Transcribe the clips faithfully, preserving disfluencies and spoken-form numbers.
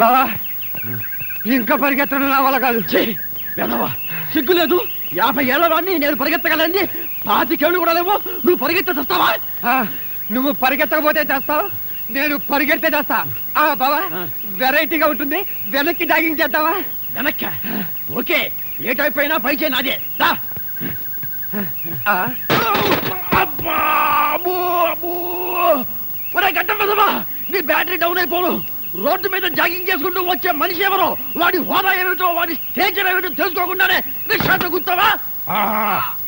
बाबा ఇంకా పరిగెత్తడం నా వల్ల కాదు. వెదవా సిగ్గులేదు, యాభై ఏళ్ళ వాడిని నేను పరిగెత్తగలండి, పాతికేళ్ళు కూడా లేవు, నువ్వు పరిగెత్త చేస్తావా? నువ్వు పరిగెత్తకపోతే చేస్తావు, నేను పరిగెడితే చేస్తా. బాబా వెరైటీగా ఉంటుంది, వెనక్కి జాగింగ్ చేద్దావా? వెనక్కి ఓకే, ఏ టైప్ అయినా పై చేయి నాదే. గంట వెదవా, నీ బ్యాటరీ డౌన్ అయిపోను. రోడ్డు మీద జాగింగ్ చేసుకుంటూ వచ్చే మనిషి ఎవరో, వాడి హోదా ఏమిటో, వాడి స్టేచర్ ఏమిటో తెలుసుకోకుండానే రిక్షాతో గుర్తావా?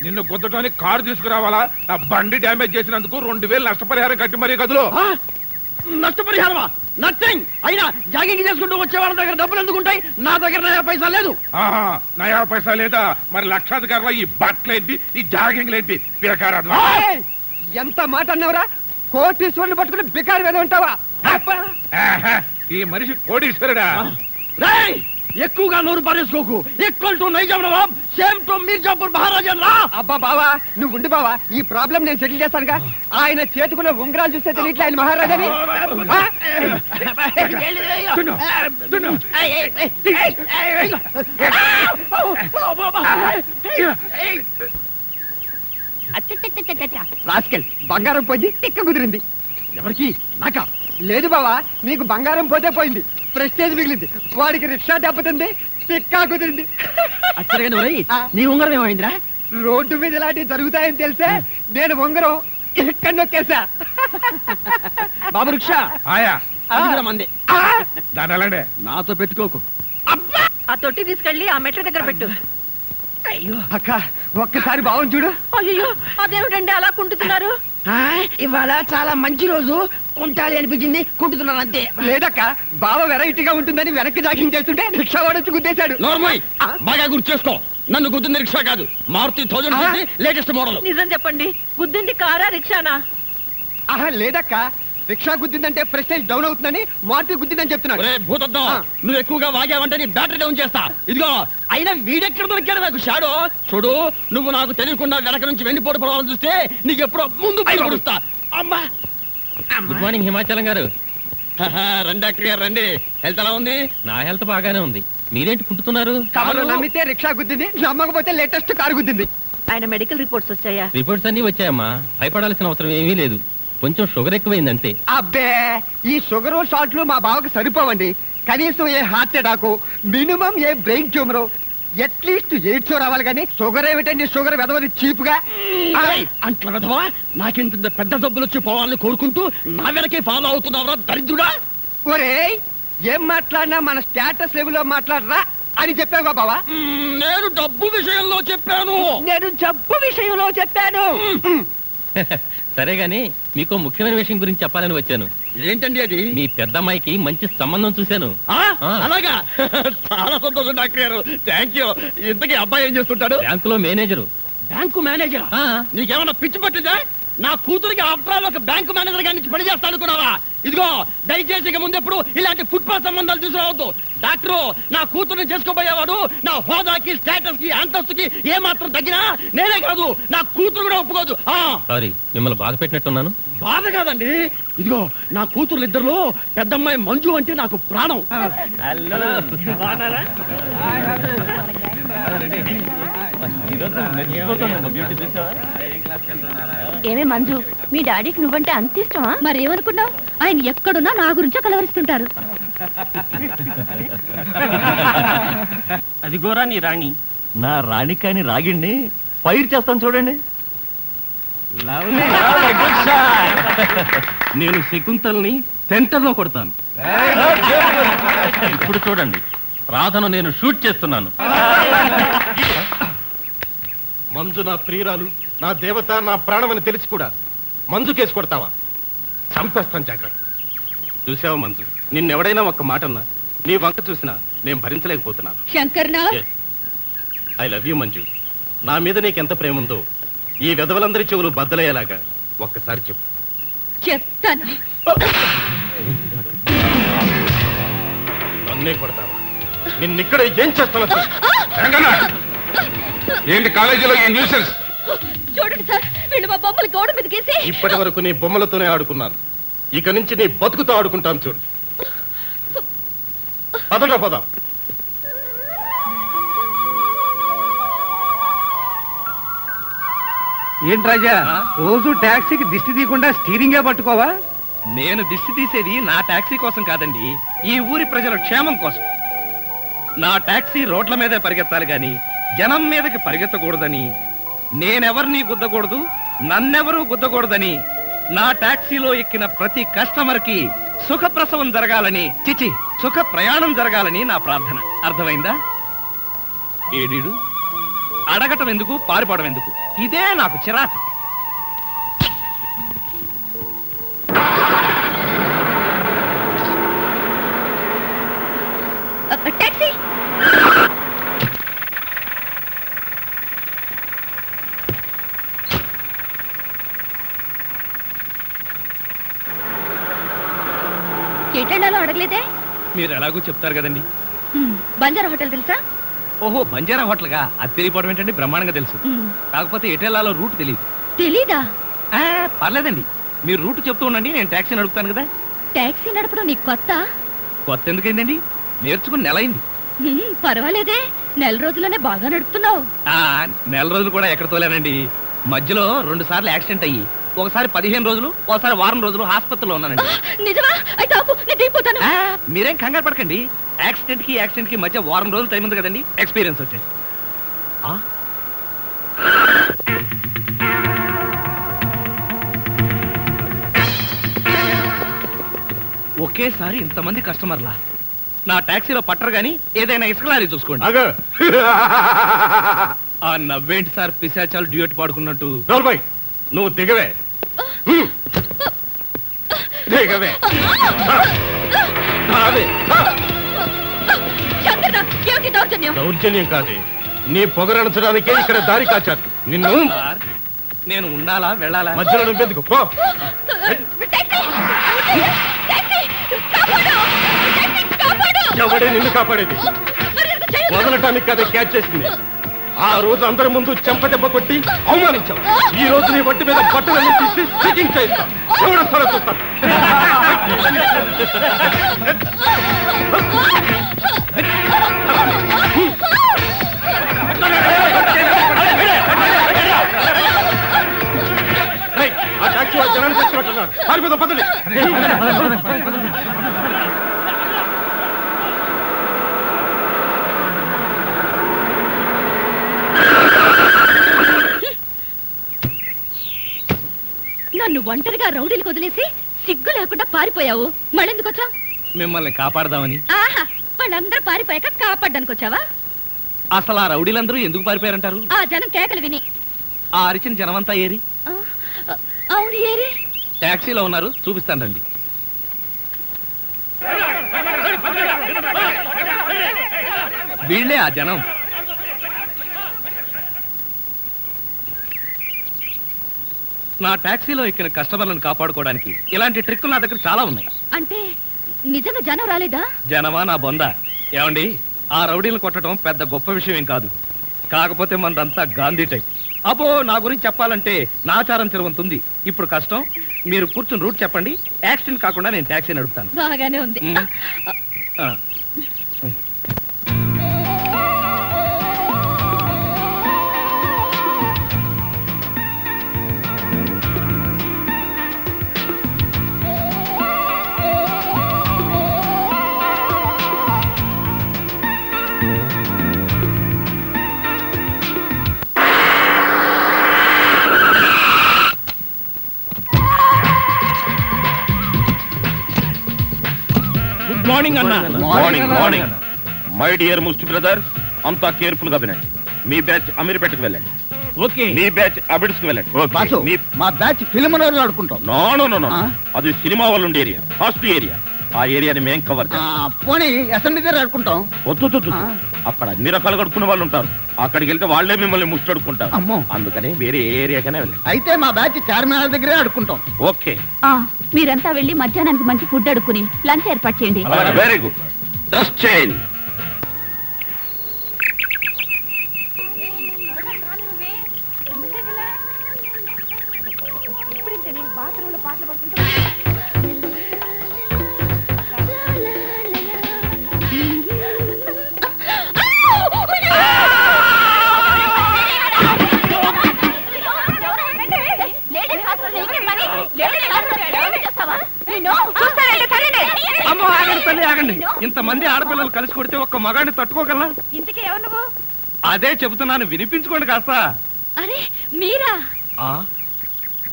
నిన్ను గుద్దటానికి కారు తీసుకురావాలా? నా బండి డ్యామేజ్ చేసినందుకు రెండు వేలు నష్టపరిహారం కట్టి మరీ గదులు. నష్టపరిహారమా? నథింగ్. అయినా జాగింగ్ చేసుకుంటూ వచ్చే వాళ్ళ దగ్గర డబ్బులు ఎందుకుంటాయి? నా దగ్గర నయా పైసా లేదు. నయా పైసా లేదా? మరి లక్షాధికారులు ఈ బట్టలేంటి, ఈ జాగింగ్లేంటి? ఎంత మాట అన్నవరా, కోటీశ్వరుని పట్టుకుని బికారు వేద ఉంటావా? ఈ మనిషి కోటీశ్వరుడా? రేయ్ ఎక్కువగా నోరు పారేసుకోకు. Equal to Nizam Nawab, same to Mirzapur మహారాజా రా. అబ్బా బావా నువ్వు ఉండి బావా, ఈ ప్రాబ్లం నేను సెటిల్ చేస్తానుగా. ఆయన చేతుకున్న ఉంగరాలు చూస్తే తెలియట్లే ఆయన మహారాజాని. రాస్కెల్, బంగారం పోయింది, తిక్క కుదిరింది. ఎవరికి? నాకా? లేదు బావా, నీకు బంగారం పోతే పోయింది, ప్రెస్టేజ్ మిగిలింది, వాడికి రిక్షా దెబ్బతుంది, తిక్కా కుదిరింది. నీ ఉంగరం ఏమైందిరా? రోడ్డు మీద ఇలాంటివి జరుగుతాయని తెలిసే నేను ఉంగరం ఇక్కడ నొక్కేసా. బాబు రిక్షా మంది నాతో పెట్టుకోకు, ఆ తొట్టి తీసుకెళ్ళి ఆ మెట్ల దగ్గర పెట్టు. అయ్యో అక్క, ఒక్కసారి బావని చూడు. అయ్యో అదేమిటండి అలా కుంటున్నారు? ఇవాళ చాలా మంచి రోజు, కుంటాలి అనిపించింది, కుంటున్నాను అంతే. లేదక్క, బావ వెరైటీగా ఉంటుందని వెనక్కి జాగింగ్ చేస్తుంటే రిక్షా వాడొచ్చి గుద్దేశాడు. బాగా గుర్తు చేసుకో, నన్ను గుద్దింది రిక్షా కాదు, మారుతి థౌసండ్ లేటెస్ట్ మోడల్. నిజం చెప్పండి, గుద్దింది కారా రిక్షానా? ఆహా లేదక్క, రిక్షా గుద్దిందంటే ప్రెస్టేజ్ డౌన్ అవుతుందని, మారుతి గుద్దిందని చెప్తున్నాడు. నువ్వు ఎక్కువగా వాగావంటే నీ బ్యాటరీ డౌన్ చేస్తా. ఇదిగో అయినా వీడెక్కడ దొరికాడు నాకు షాడో? చూడు, నువ్వు నాకు తెలియకుండా వెనక నుంచి వెండిపోటు పడవాలని చూస్తే నీకు ఎప్పుడో ముందు పడుస్తా. అమ్మా గుడ్ మార్నింగ్ హిమాచలం గారు. రండి డాక్టర్ గారు రండి. హెల్త్ ఎలా ఉంది? నా హెల్త్ బాగానే ఉంది. నమ్మితే రిక్షా గుద్దింది, నమ్మకపోతే లేటెస్ట్ కారు గుద్దింది. ఆయన మెడికల్ రిపోర్ట్స్ వచ్చాయా? రిపోర్ట్స్ అన్ని వచ్చాయమ్మా, భయపడాల్సిన అవసరం ఏమీ లేదు. కొంచెం షుగర్ ఎక్కువైంది అంతే. అబ్బే, ఈ షుగర్ షాట్లు మా బావకు సరిపోవండి. కనీసం a heart attack, minimum a brain tumour, at least AIDS రావాలి. కానీ షుగర్ ఏమిటండి, షుగర్ వెదవది చీపుగా. అంట్ల వెదవా, నాకింత పెద్ద డబ్బులు వచ్చి పోవాలని కోరుకుంటూ నా వెనకే ఫాలో అవుతున్నావురా దరిద్రుడా. ఒరే, ఏం మాట్లాడినా మన స్టేటస్ లెవెల్లో మాట్లాడరా అని చెప్పావు బావా. నేను డబ్బు విషయంలో చెప్పాను, నేను జబ్బు విషయంలో చెప్పాను. సరే గాని మీకు ముఖ్యమైన విషయం గురించి చెప్పాలని వచ్చాను. ఏంటండి అది? మీ పెద్దమ్మాయికి మంచి సంబంధం చూశాను. అలాగా, చాలా సంతోషం డాక్టర్ గారు, థ్యాంక్ యూ. ఇంతకీ అబ్బాయి ఏం చేస్తుంటాడు? బ్యాంకులో మేనేజరు. Bank manager? నీకేమన్నా పిచ్చి పట్టిందా? నా కూతురికి ఆఫ్టర్ ఒక బ్యాంకు మేనేజర్ గారి నుంచి పని చేస్తాను అనుకున్నావా? ఇదిగో, దయచేసి ఇక ముందెప్పుడు ఇలాంటి ఫుట్పాత్ సంబంధాలు తీసుకురావద్దు. డాక్టరు, నా కూతురుని చేసుకోబోయేవాడు నా హోదాకి, స్టేటస్ కి, అంతస్తుకి ఏ మాత్రం తగ్గినా నేనే కాదు నా కూతురు కూడా ఒప్పుకోదు. సారీ, మిమ్మల్ని బాధ పెట్టినట్టున్నాను. బాధ కాదండి, ఇదిగో నా కూతురు ఇద్దరులో పెద్దమ్మాయి మంజు అంటే నాకు ప్రాణం. ఏమే మంజు, మీ డాడీకి నువ్వంటే అంత ఇష్టమా? మరేమనుకున్నావు, ఆయన ఎక్కడున్నా నా గురించే కలవరిస్తుంటారు. అది గోరా నీ రాణి. నా రాణి కాని రాగిణ్ణి పైరు చేస్తాను చూడండి. నేను శకుంతల్ని సెంటర్లో కొడతాను. ఇప్పుడు చూడండి, రాధను నేను షూట్ చేస్తున్నాను. మంజు నా ప్రియురాలు, నా దేవత, నా ప్రాణం అని తెలిసి కూడా మంజు కేసు కొడతావా? చంపేస్తాను జాగ్రత్త. చూసావా మంజు, నిన్నెవడైనా ఒక్క మాట అన్నా, నీ వంక చూసినా నేను భరించలేకపోతున్నాను. Shankar, I love you Manju. నా మీద నీకెంత ప్రేమ ఉందో ఈ విధవలందరి చెవులు బద్దలయ్యేలాగా ఒక్కసారి చెప్పు. చెప్తాను. నన్నే కొడతావా? నిన్నిక్కడ ఏం చేస్తాను? ఏంటి కాలేజీలో ఈ న్యూసెన్స్? చూడండి సార్, వీళ్ళు మా బొమ్మలు గోడ మీద గీసి. ఇప్పటి వరకు నీ బొమ్మలతోనే ఆడుకున్నాను, ఇక నుంచి నీ బతుకుతో ఆడుకుంటాను చూడు. పదట పదం. ఏంటి రాజా, రోజు టాక్సీకి దిష్టి తీయకుండా స్టీరింగే పట్టుకోవా? నేను దిష్టి తీసేది నా టాక్సీ కోసం కాదండి, ఈ ఊరి ప్రజల క్షేమం కోసం. నా టాక్సీ రోడ్ల మీదే పరిగెత్తాలి గాని జనం మీదకి పరిగెత్తకూడదని, నేనెవరిని గుద్దకూడదు, నన్నెవరూ గుద్దకూడదని, నా టాక్సీలో ఎక్కిన ప్రతి కస్టమర్ కి సుఖప్రసవం జరగాలని, చిచి సుఖ ప్రయాణం జరగాలని నా ప్రార్థన. అర్థమైందా? ఏడీడు అడగటం ఎందుకు, పారిపోవడం ఎందుకు, ఇదే నాకు చిరాకు. టాక్సీ అడగలేదే? మీరు ఎలాగూ చెప్తారు కదండి. బంజారా హోటల్ తెలుసా? ఓహో, బంజారా హోటల్ గా? అది తెలియపోవడం ఏంటండి, బ్రహ్మాండంగా తెలుసు. కాకపోతే ఎటెలాలో రూట్ తెలియదు. తెలీదా? పర్లేదండి, మీరు రూట్ చెప్తూ ఉండండి, నేను టాక్సీ నడుపుతాను కదా. టాక్సీ నడపడం నీకు కొత్త? కొత్త ఎందుకైందండి, నేర్చుకుని నెల అయింది. పర్వాలేదే, నెల రోజులనే బాగా నడుపుతున్నావు. నెల రోజులు కూడా ఎక్కడ తోలేనండి, మధ్యలో రెండు సార్లు యాక్సిడెంట్ అయ్యి ఒకసారి పదిహేను రోజులు, ఒకసారి వారం రోజులు హాస్పిటల్లో ఉన్నానండి. నిజమా? అయితే మీరేం కంగారు పడకండి, యాక్సిడెంట్ కి యాక్సిడెంట్ కి మధ్య వారం రోజులు టైం ఉంది కదండి, ఎక్స్పీరియన్స్ వచ్చేసి. ఒకేసారి ఇంతమంది కస్టమర్లా? నా టాక్సీలో పట్టరు గాని ఏదైనా ఇసుకలారీ చూసుకోండి. ఆ నవ్వేంటి సార్, పిశాచాలు డ్యూట్ పాడుకున్నట్టు. నువ్వు దిగవే, దిగవే. దౌర్జన్యం కాదు, నీ పొగరనచడానికే ఇక్కడ దారి కాచారు నిన్ను. నేను ఉండాలా వెళ్ళాలా? మధ్యలో నువ్వెందుకు? ఎవడే నిన్ను కాపాడేది? వదలటానికి కాదే క్యాచ్ చేసింది. ఆ రోజు అందరి ముందు చెంప దెబ్బ కొట్టి అవమానించాం, ఈ రోజు నీ బట్టి మీద బట్టలన్నీ తీసి చెకింగ్ చేస్తాం. ఎవరు ఒంటరిగా రౌడీలు కొదిలేసి సిగ్గు లేకుండా పారిపోయావు. మళ్ళెందుకొచ్చా? మిమ్మల్ని కాపాడదామని. ఆహా, వాళ్ళందరూ పారిపోయాక కాపాడడానికి వచ్చావా? అసలు ఆ రౌడీలందరూ ఎందుకు పారిపోయారంటారు? ఆ జనం కేకలు విని. ఆ అరిచిన జనమంతా ఏరి. అవును ఏరి. టాక్సీలో ఉన్నారు, చూపిస్తాను రండి. వీళ్ళే ఆ జనం. నా టాక్సీలో ఎక్కిన కస్టమర్లను కాపాడుకోవడానికి ఇలాంటి ట్రిక్కులు నా దగ్గర చాలా ఉన్నాయి. అంటే నిజంగా జనం రాలేదా? జనమా నా బొందా. ఏమండి, ఆ రౌడీలను కొట్టడం పెద్ద గొప్ప విషయం ఏం కాదు. కాకపోతే మనదంతా గాంధీ టైప్. అబ్బో, నా గురించి చెప్పాలంటే నాచారం తిరవంతుంది. ఇప్పుడు కష్టం. మీరు కూర్చుని రూట్ చెప్పండి, యాక్సిడెంట్ కాకుండా నేను టాక్సీ నడుపుతాను. బాగానే ఉంది. మై డియర్ ముస్టి బ్రదర్స్, అంతా కేర్ఫుల్ గా వినండి. మీ బ్యాచ్ అమీర్పేటకు వెళ్ళండి. ఓకే. మీ బ్యాచ్ అబిడ్స్కి వెళ్ళండి. మా బ్యాచ్ ఫిల్మ్ నగర్ ఆడుకుంటాం. నో నో నో నో, అది సినిమా వాళ్ళు ఉండే ఏరియా, ఫస్ట్ ఏరియా. ఆ ఏరియాని మేం కవర్ చేస్తాం. పోనీ అసెంబ్లీ దగ్గర ఆడుకుంటాం. వద్దు, అక్కడ అన్ని రకాలుగా అడుకునే వాళ్ళు ఉంటారు. అక్కడికి వెళ్తే వాళ్లే మిమ్మల్ని ముష్టి అడుకుంటారు. అందుకని వేరే ఏరియాకనే వెళ్ళండి. అయితే మా బ్యాచ్ చార్మినార్ దగ్గరే ఆడుకుంటాం. ఓకే, మీరంతా వెళ్ళి మధ్యాహ్నానికి మంచి ఫుడ్ అడుక్కుని లంచ్ ఏర్పాటు చేయండి. Very good. Dress change. ఇంతమంది ఆడపిల్లలు కలిసి కొడితే ఒక్క మగాడిని తట్టుకోగలనా? ఇంతకీ ఎవరు నువ్వు? అదే చెబుతున్నాను, వినిపించుకోండి కాస్త. అరే మీరా?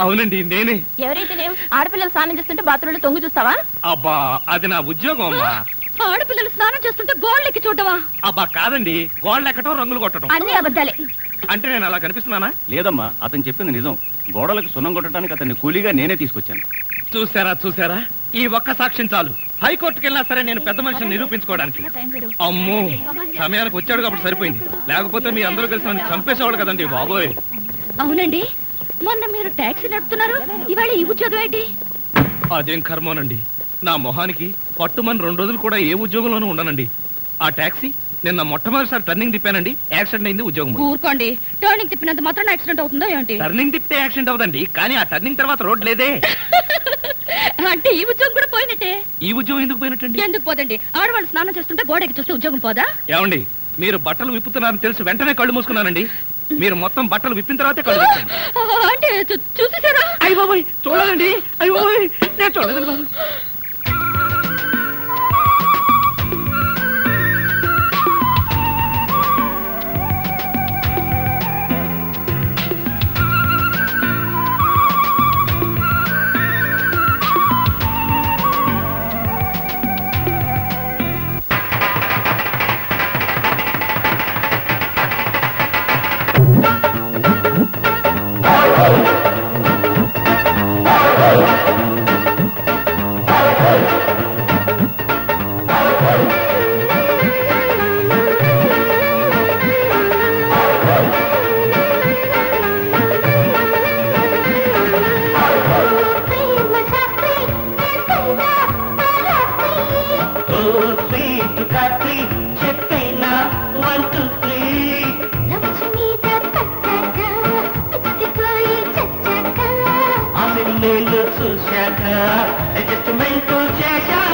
అవునండి నేనే. ఎవరైతే ఆడపిల్లలు స్నానం చేస్తుంటే బాత్రూంలో తొంగి చూస్తావా? అబ్బా, అది నా ఉద్యోగం అమ్మా. ఆడపిల్లలు స్నానం చేస్తుంటే గోల్డ్ ఎక్కి చూడవా? అబ్బా కాదండి, గోల్డ్ ఎక్కటం, రంగులు కొట్టడం అన్ని అబద్ధాలే. అంటే నేను అలా కనిపిస్తున్నానా? లేదమ్మా, అతను చెప్పింది నిజం. గోడలకు సున్నం కొట్టడానికి అతన్ని కూలీగా నేనే తీసుకొచ్చాను. చూసారా చూసారా, ఈ ఒక్క సాక్ష్యం చాలు. హైకోర్టుకి వెళ్ళినా సరే నేను పెద్ద మనిషిని నిరూపించుకోవడానికి. అమ్మో, సమయానికి వచ్చాడు కాబట్టి సరిపోయింది. లేకపోతే మీ అందరూ కలిసి చంపేసేవాడు కదండి బాబోయ్. అవునండి, మొన్న మీరు టాక్సీ నడుపుతున్నారు, ఇవాళ ఈ ఉద్యోగం ఏంటి? అదేం కర్మోనండి, నా మొహానికి పట్టుమని రెండు రోజులు కూడా ఏ ఉద్యోగంలోనూ ఉండనండి. ఆ టాక్సీ నిన్న మొట్టమొదటిసారి టర్నింగ్ తిప్పానండి, యాక్సిడెంట్ అయింది. ఉద్యోగం ఊరుకోండి. టర్నింగ్ తిప్పినంత మాత్రం యాక్సిడెంట్ అవుతుందో ఏంటి? టర్నింగ్ తిప్పితే యాక్సిడెంట్ అవుతుంది, కానీ ఆ టర్నింగ్ తర్వాత రోడ్ లేదే. అంటే ఈ ఉద్యోగం కూడా పోయినట్టే. ఈ ఉద్యోగం ఎందుకు పోయినట్టండి? ఎందుకు పోదండి, ఆడవాళ్ళు స్నానం చేస్తుంటే గోడకి చూస్తే ఉద్యోగం పోదా? ఏమండి, మీరు బట్టలు విప్పుతున్నారని తెలుసు వెంటనే కళ్ళు మూసుకున్నానండి. మీరు మొత్తం బట్టలు విప్పిన తర్వాతే కళ్ళు అంటే చూసేసారా? అయ్య బాబోయ్, చూడాలండి. అయ్య బాబోయ్, నేను చూడలేదు బాబు. Adjustment to check out.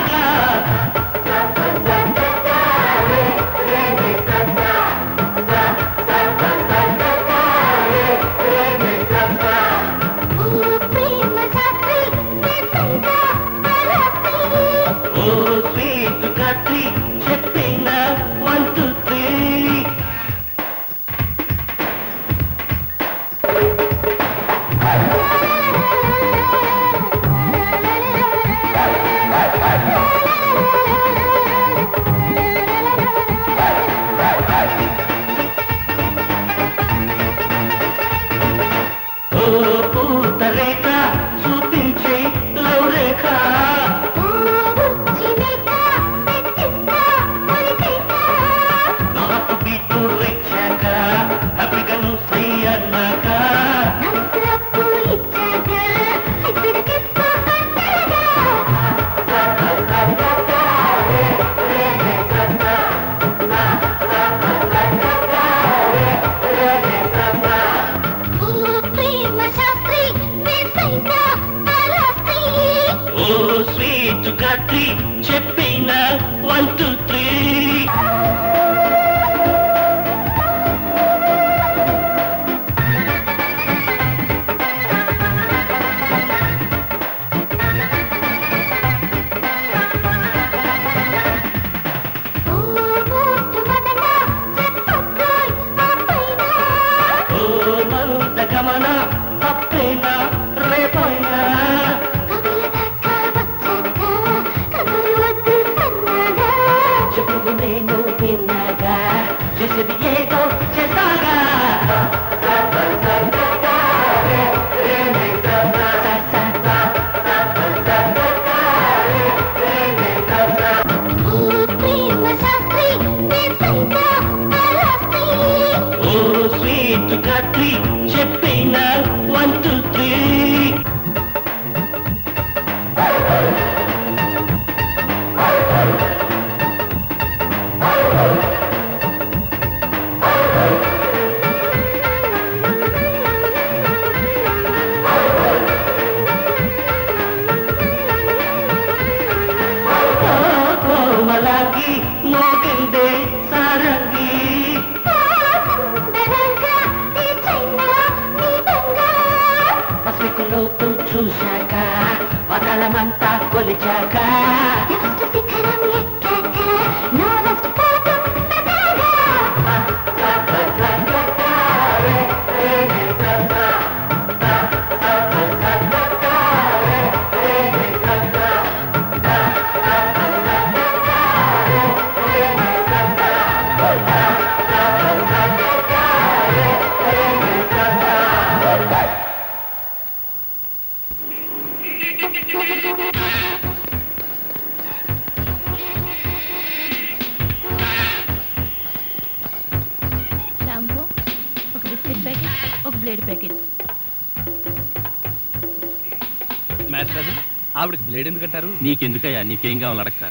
నీకెందుకయ్యా నీకేం కావాలో అడక్క.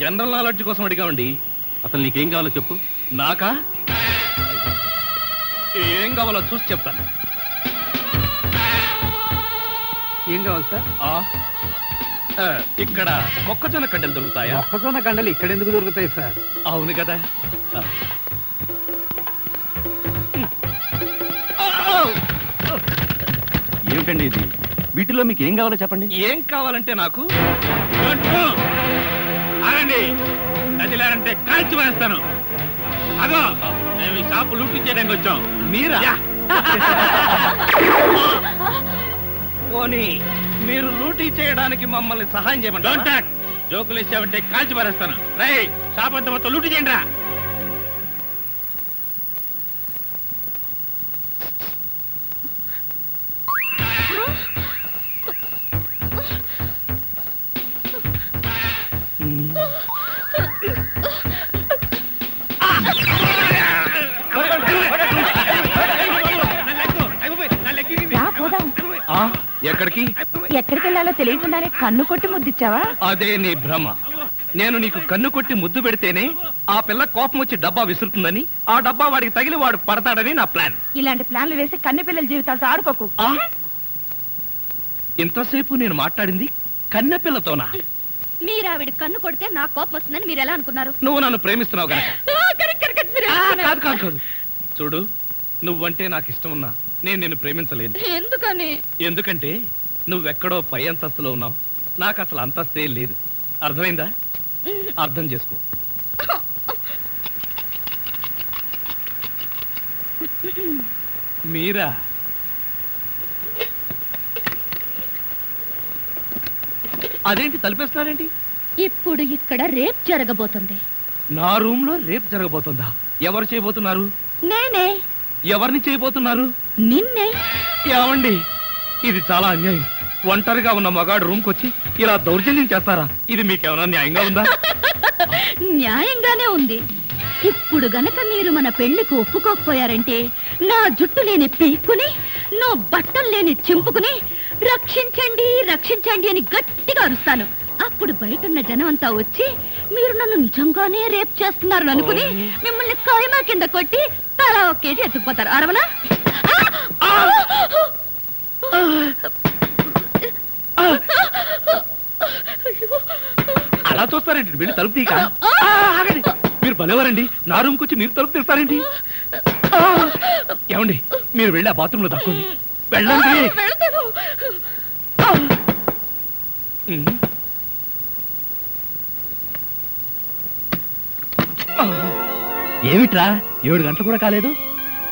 జనరల్ నాలెడ్జ్ కోసం అడిగామండి. అసలు నీకేం కావాలో చెప్పు. నాకా ఏం కావాలో చూసి చెప్తాను. ఏం కావాలి సార్? ఇక్కడ మొక్కజొన్న కండలు దొరుకుతాయా? మొక్కజొన్న కండలు ఇక్కడ ఎందుకు దొరుకుతాయి సార్? అవును కదా. ఏమిటండి ఇది? వీటిలో మీకు ఏం కావాలో చెప్పండి. ఏం కావాలంటే నాకు అనండి అదిలారంటే కాల్చి వేస్తాను. అదో మేము ఈ షాపు లూటించడానికి వచ్చాం. మీరా? పోనీ మీరు లూటీ చేయడానికి మమ్మల్ని సహాయం చేయమండి. జోకులు ఇచ్చామంటే కాల్చి పారేస్తాను. రై షాప్ అంతా మొత్తం లూటీ చేయండి రా. ఎక్కడికి ఎక్కడికి వెళ్ళాలో తెలియకుండానే కన్ను కొట్టి ముద్దిచ్చావా? అదే నీ భ్రమ. నేను నీకు కన్ను కొట్టి ముద్దు పెడితేనే ఆ పిల్ల కోపం వచ్చి డబ్బా విసురుతుందని, ఆ డబ్బా వాడికి తగిలి వాడు పడతాడని నా ప్లాన్. ఇలాంటి ప్లాన్లు వేసి కన్ను పిల్లల జీవితాలతో ఆడుకోకు. ఇంతసేపు నేను మాట్లాడింది కన్న పిల్లతోనా? మీరు ఆవిడ కన్ను కొడితే నా కోపం వస్తుందని మీరు ఎలా అనుకున్నారు? నువ్వు నన్ను ప్రేమిస్తున్నావు కనుక. చూడు, నువ్వంటే నాకు ఇష్టం ఉన్నా నేను నిన్ను ప్రేమించలేను. ఎందుకని? ఎందుకంటే నువ్వెక్కడో పై అంతస్తులో ఉన్నావు. నాకు అసలు అంతస్తే లేదు. అర్థమైందా? అర్థం చేసుకో. మీరా? అదేంటి తలిపేస్తున్నారేంటి? ఇప్పుడు ఇక్కడ రేప్ జరగబోతుంది. నా రూమ్ లో రేప్ జరగబోతుందా? ఎవరు చేయబోతున్నారు? నేనే. ఎవరిని చేయబోతున్నారు? నిన్నే. ఏమండి, ఇది చాలా అన్యాయం. ఒంటరిగా ఉన్న మగాడు రూమ్ కొచ్చి ఇలా దౌర్జన్యం చేస్తారా? ఇది మీకేమైనా న్యాయంగా ఉందా? న్యాయంగానే ఉంది. ఇప్పుడు గనక మీరు మన పెళ్లికి ఒప్పుకోకపోయారంటే నా జుట్టు లేని పీక్కుని, నా బట్టలు లేని చింపుకుని రక్షించండి రక్షించండి అని గట్టిగా అరుస్తాను. అప్పుడు బయట ఉన్న జనం అంతా వచ్చి మీరు నన్ను నిజంగానే రేప్ చేస్తున్నారు అనుకుని మిమ్మల్ని కాయమా కింద కొట్టి తలా ఒక కేజీ ఎత్తుకుపోతారు. అరవనా? అలా చూస్తారేంటి? వెళ్ళి తలుపు తీయక. మీరు భలేవారండి, నా రూమ్కి వచ్చి మీరు తలుపు తీస్తారేంటి? ఏమండి, మీరు వెళ్ళి ఆ బాత్రూమ్ లో దాక్కోండి. వెళ్ళండి. ఏమిట్రా, ఏడు గంటలు కూడా కాలేదు,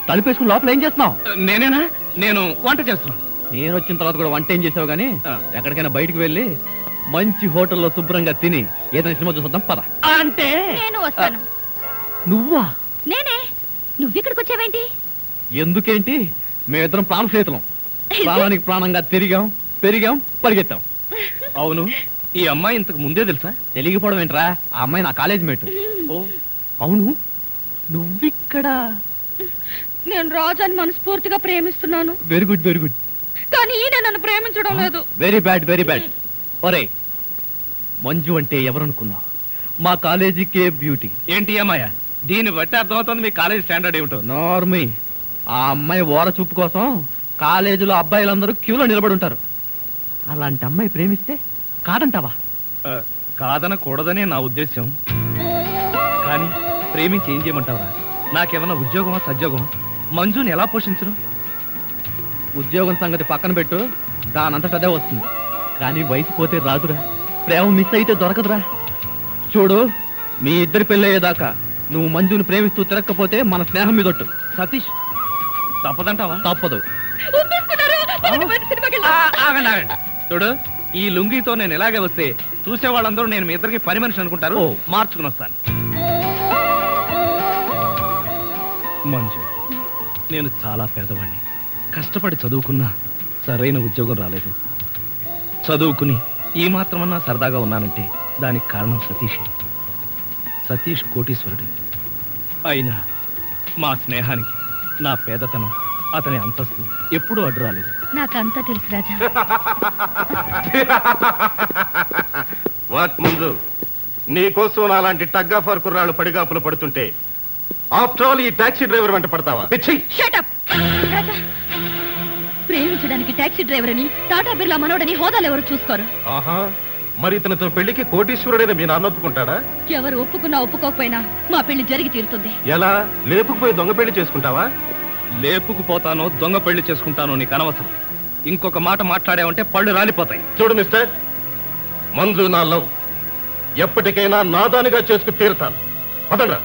తలుపేసుకుని లోపల ఏం చేస్తున్నావు? నేనేనా? నేను వంట చేస్తున్నాను. నేను వచ్చిన తర్వాత కూడా వంట ఏం చేసావు గానీ ఎక్కడికైనా బయటకు వెళ్ళి మంచి హోటల్లో శుభ్రంగా తిని ఏదైనా సినిమా చూసొద్దాం పద. అంటే నువ్వా? నేనే. నువ్విక్కడికొచ్చావేంటి? ఎందుకేంటి, మేమిద్దరం ప్రాణ స్నేహితులం. ప్రాణానికి ప్రాణంగా తిరిగాం, పెరిగాం, పరిగెత్తాం. అవును, ఈ అమ్మాయి ఇంతకు ముందే తెలుసా? తెలియకపోవడం ఏంట్రా, ఆ అమ్మాయి నా కాలేజ్ మేట్. అవును, నువ్విక్కడ? నేను రాజాని మనస్ఫూర్తిగా ప్రేమిస్తున్నాను. Very good, very good. కానీ ఈయన నన్ను ప్రేమించడం లేదు. Very bad, very bad. ఒరే, మంజు అంటే ఎవరనుకున్నా? మా కాలేజీకే బ్యూటీ. ఏంటి అమ్మాయ, దీన్ని బట్టి అర్థమవుతుంది మీ కాలేజీ స్టాండర్డ్ ఏమిటో. నార్మీ, ఆ అమ్మాయి ఓర చూపు కోసం కాలేజీలో అబ్బాయిలందరూ క్యూలో నిలబడి ఉంటారు. అలాంటి అమ్మాయి ప్రేమిస్తే కాదంటావా? కాదనకూడదనే నా ఉద్దేశం, కానీ ప్రేమించి ఏం చేయమంటావరా? నాకేమన్నా ఉద్యోగమా సద్యోగమా? మంజుని ఎలా పోషించను? ఉద్యోగం సంగతి పక్కన పెట్టు, దానంతట అదే వస్తుంది. కానీ వయసు పోతే రాదురా, ప్రేమ మిస్ అయితే దొరకదురా. చూడు, మీ ఇద్దరు పెళ్ళయ్యేదాకా నువ్వు మంజుని ప్రేమిస్తూ తిరగకపోతే మన స్నేహం మీదొట్టు. సతీష్, తప్పదంటావా? తప్పదు. ఆగండి ఆగండి, చూడు, ఈ లుంగితో నేను ఇలాగే వస్తే చూసే వాళ్ళందరూ నేను మీ ఇద్దరికి పని మనిషి అనుకుంటారు. మార్చుకుని వస్తాను. మంజు, నేను చాలా పేదవాడిని. కష్టపడి చదువుకున్నా సరైన ఉద్యోగం రాలేదు. చదువుకుని ఈ మాత్రమన్నా సరదాగా ఉన్నానంటే దానికి కారణం సతీషే. సతీష్ కోటీశ్వరుడు అయినా మా స్నేహానికి నా పేదతనం, అతని అంతస్తు ఎప్పుడూ అడ్డు రాలేదు. నాకంతా తెలుసు రాజా. వాట్ ముందు, నీకోసం అలాంటి టగ్గాఫర్ కుర్రాళ్ళు పడిగాపులు పడుతుంటే ఆఫ్టర్ ఆల్ ఈ టాక్సీ డ్రైవర్ వెంట పడతావా? ప్రేమించడానికి టాక్సీ డ్రైవర్ అని, టాటా బిర్లా మనోడని హోదాలు ఎవరు చూసుకోరు. మరి ఇతనితో పెళ్లికి కోటీశ్వరుడైన మీ నాన్న ఒప్పుకుంటాడా? ఎవరు ఒప్పుకున్నా ఒప్పుకోకపోయినా మా పెళ్లి జరిగి తీరుతుంది. ఎలా? లేపుకుపోయి దొంగ పెళ్లి చేసుకుంటావా? లేపుకుపోతానో దొంగ పెళ్లి చేసుకుంటానో నీకు అనవసరం. ఇంకొక మాట మాట్లాడావంటే పళ్ళు రాలిపోతాయి. చూడు మిస్టర్ మంజు, నా లవ్ ఎప్పటికైనా నాదానిగా చేసుకు తీరుతాను. పదండ్రా.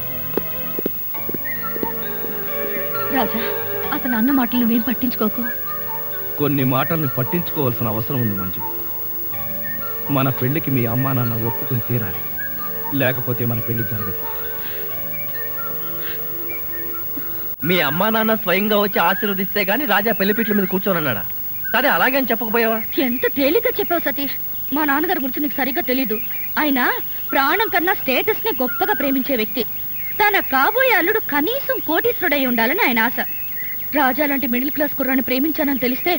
రాజా, అతను అన్న మాటలు నువ్వేం పట్టించుకోకు. కొన్ని మాటల్ని పట్టించుకోవాల్సిన అవసరం ఉంది మంజు. మన పెళ్లికి మీ అమ్మా నాన్న ఒప్పుకుని తీరాలి, లేకపోతే మన పెళ్లి జరగదు. మీ అమ్మా నాన్న స్వయంగా వచ్చి ఆశీర్వదిస్తే గానీ రాజా పెళ్లి పీటల మీద కూర్చోనన్నాడా? సరే, అలాగే అని చెప్పకపోయావా? ఎంత తేలిగ్గా చెప్పావు సతీష్. మా నాన్నగారి గురించి నీకు సరిగ్గా తెలీదు. ఆయన ప్రాణం కన్నా స్టేటస్ ని గొప్పగా ప్రేమించే వ్యక్తి. తన కాబోయే అల్లుడు కనీసం కోటీశ్వరుడై ఉండాలని ఆయన ఆశ. రాజా లాంటి మిడిల్ క్లాస్ కుర్రాన్ని ప్రేమించానని తెలిస్తే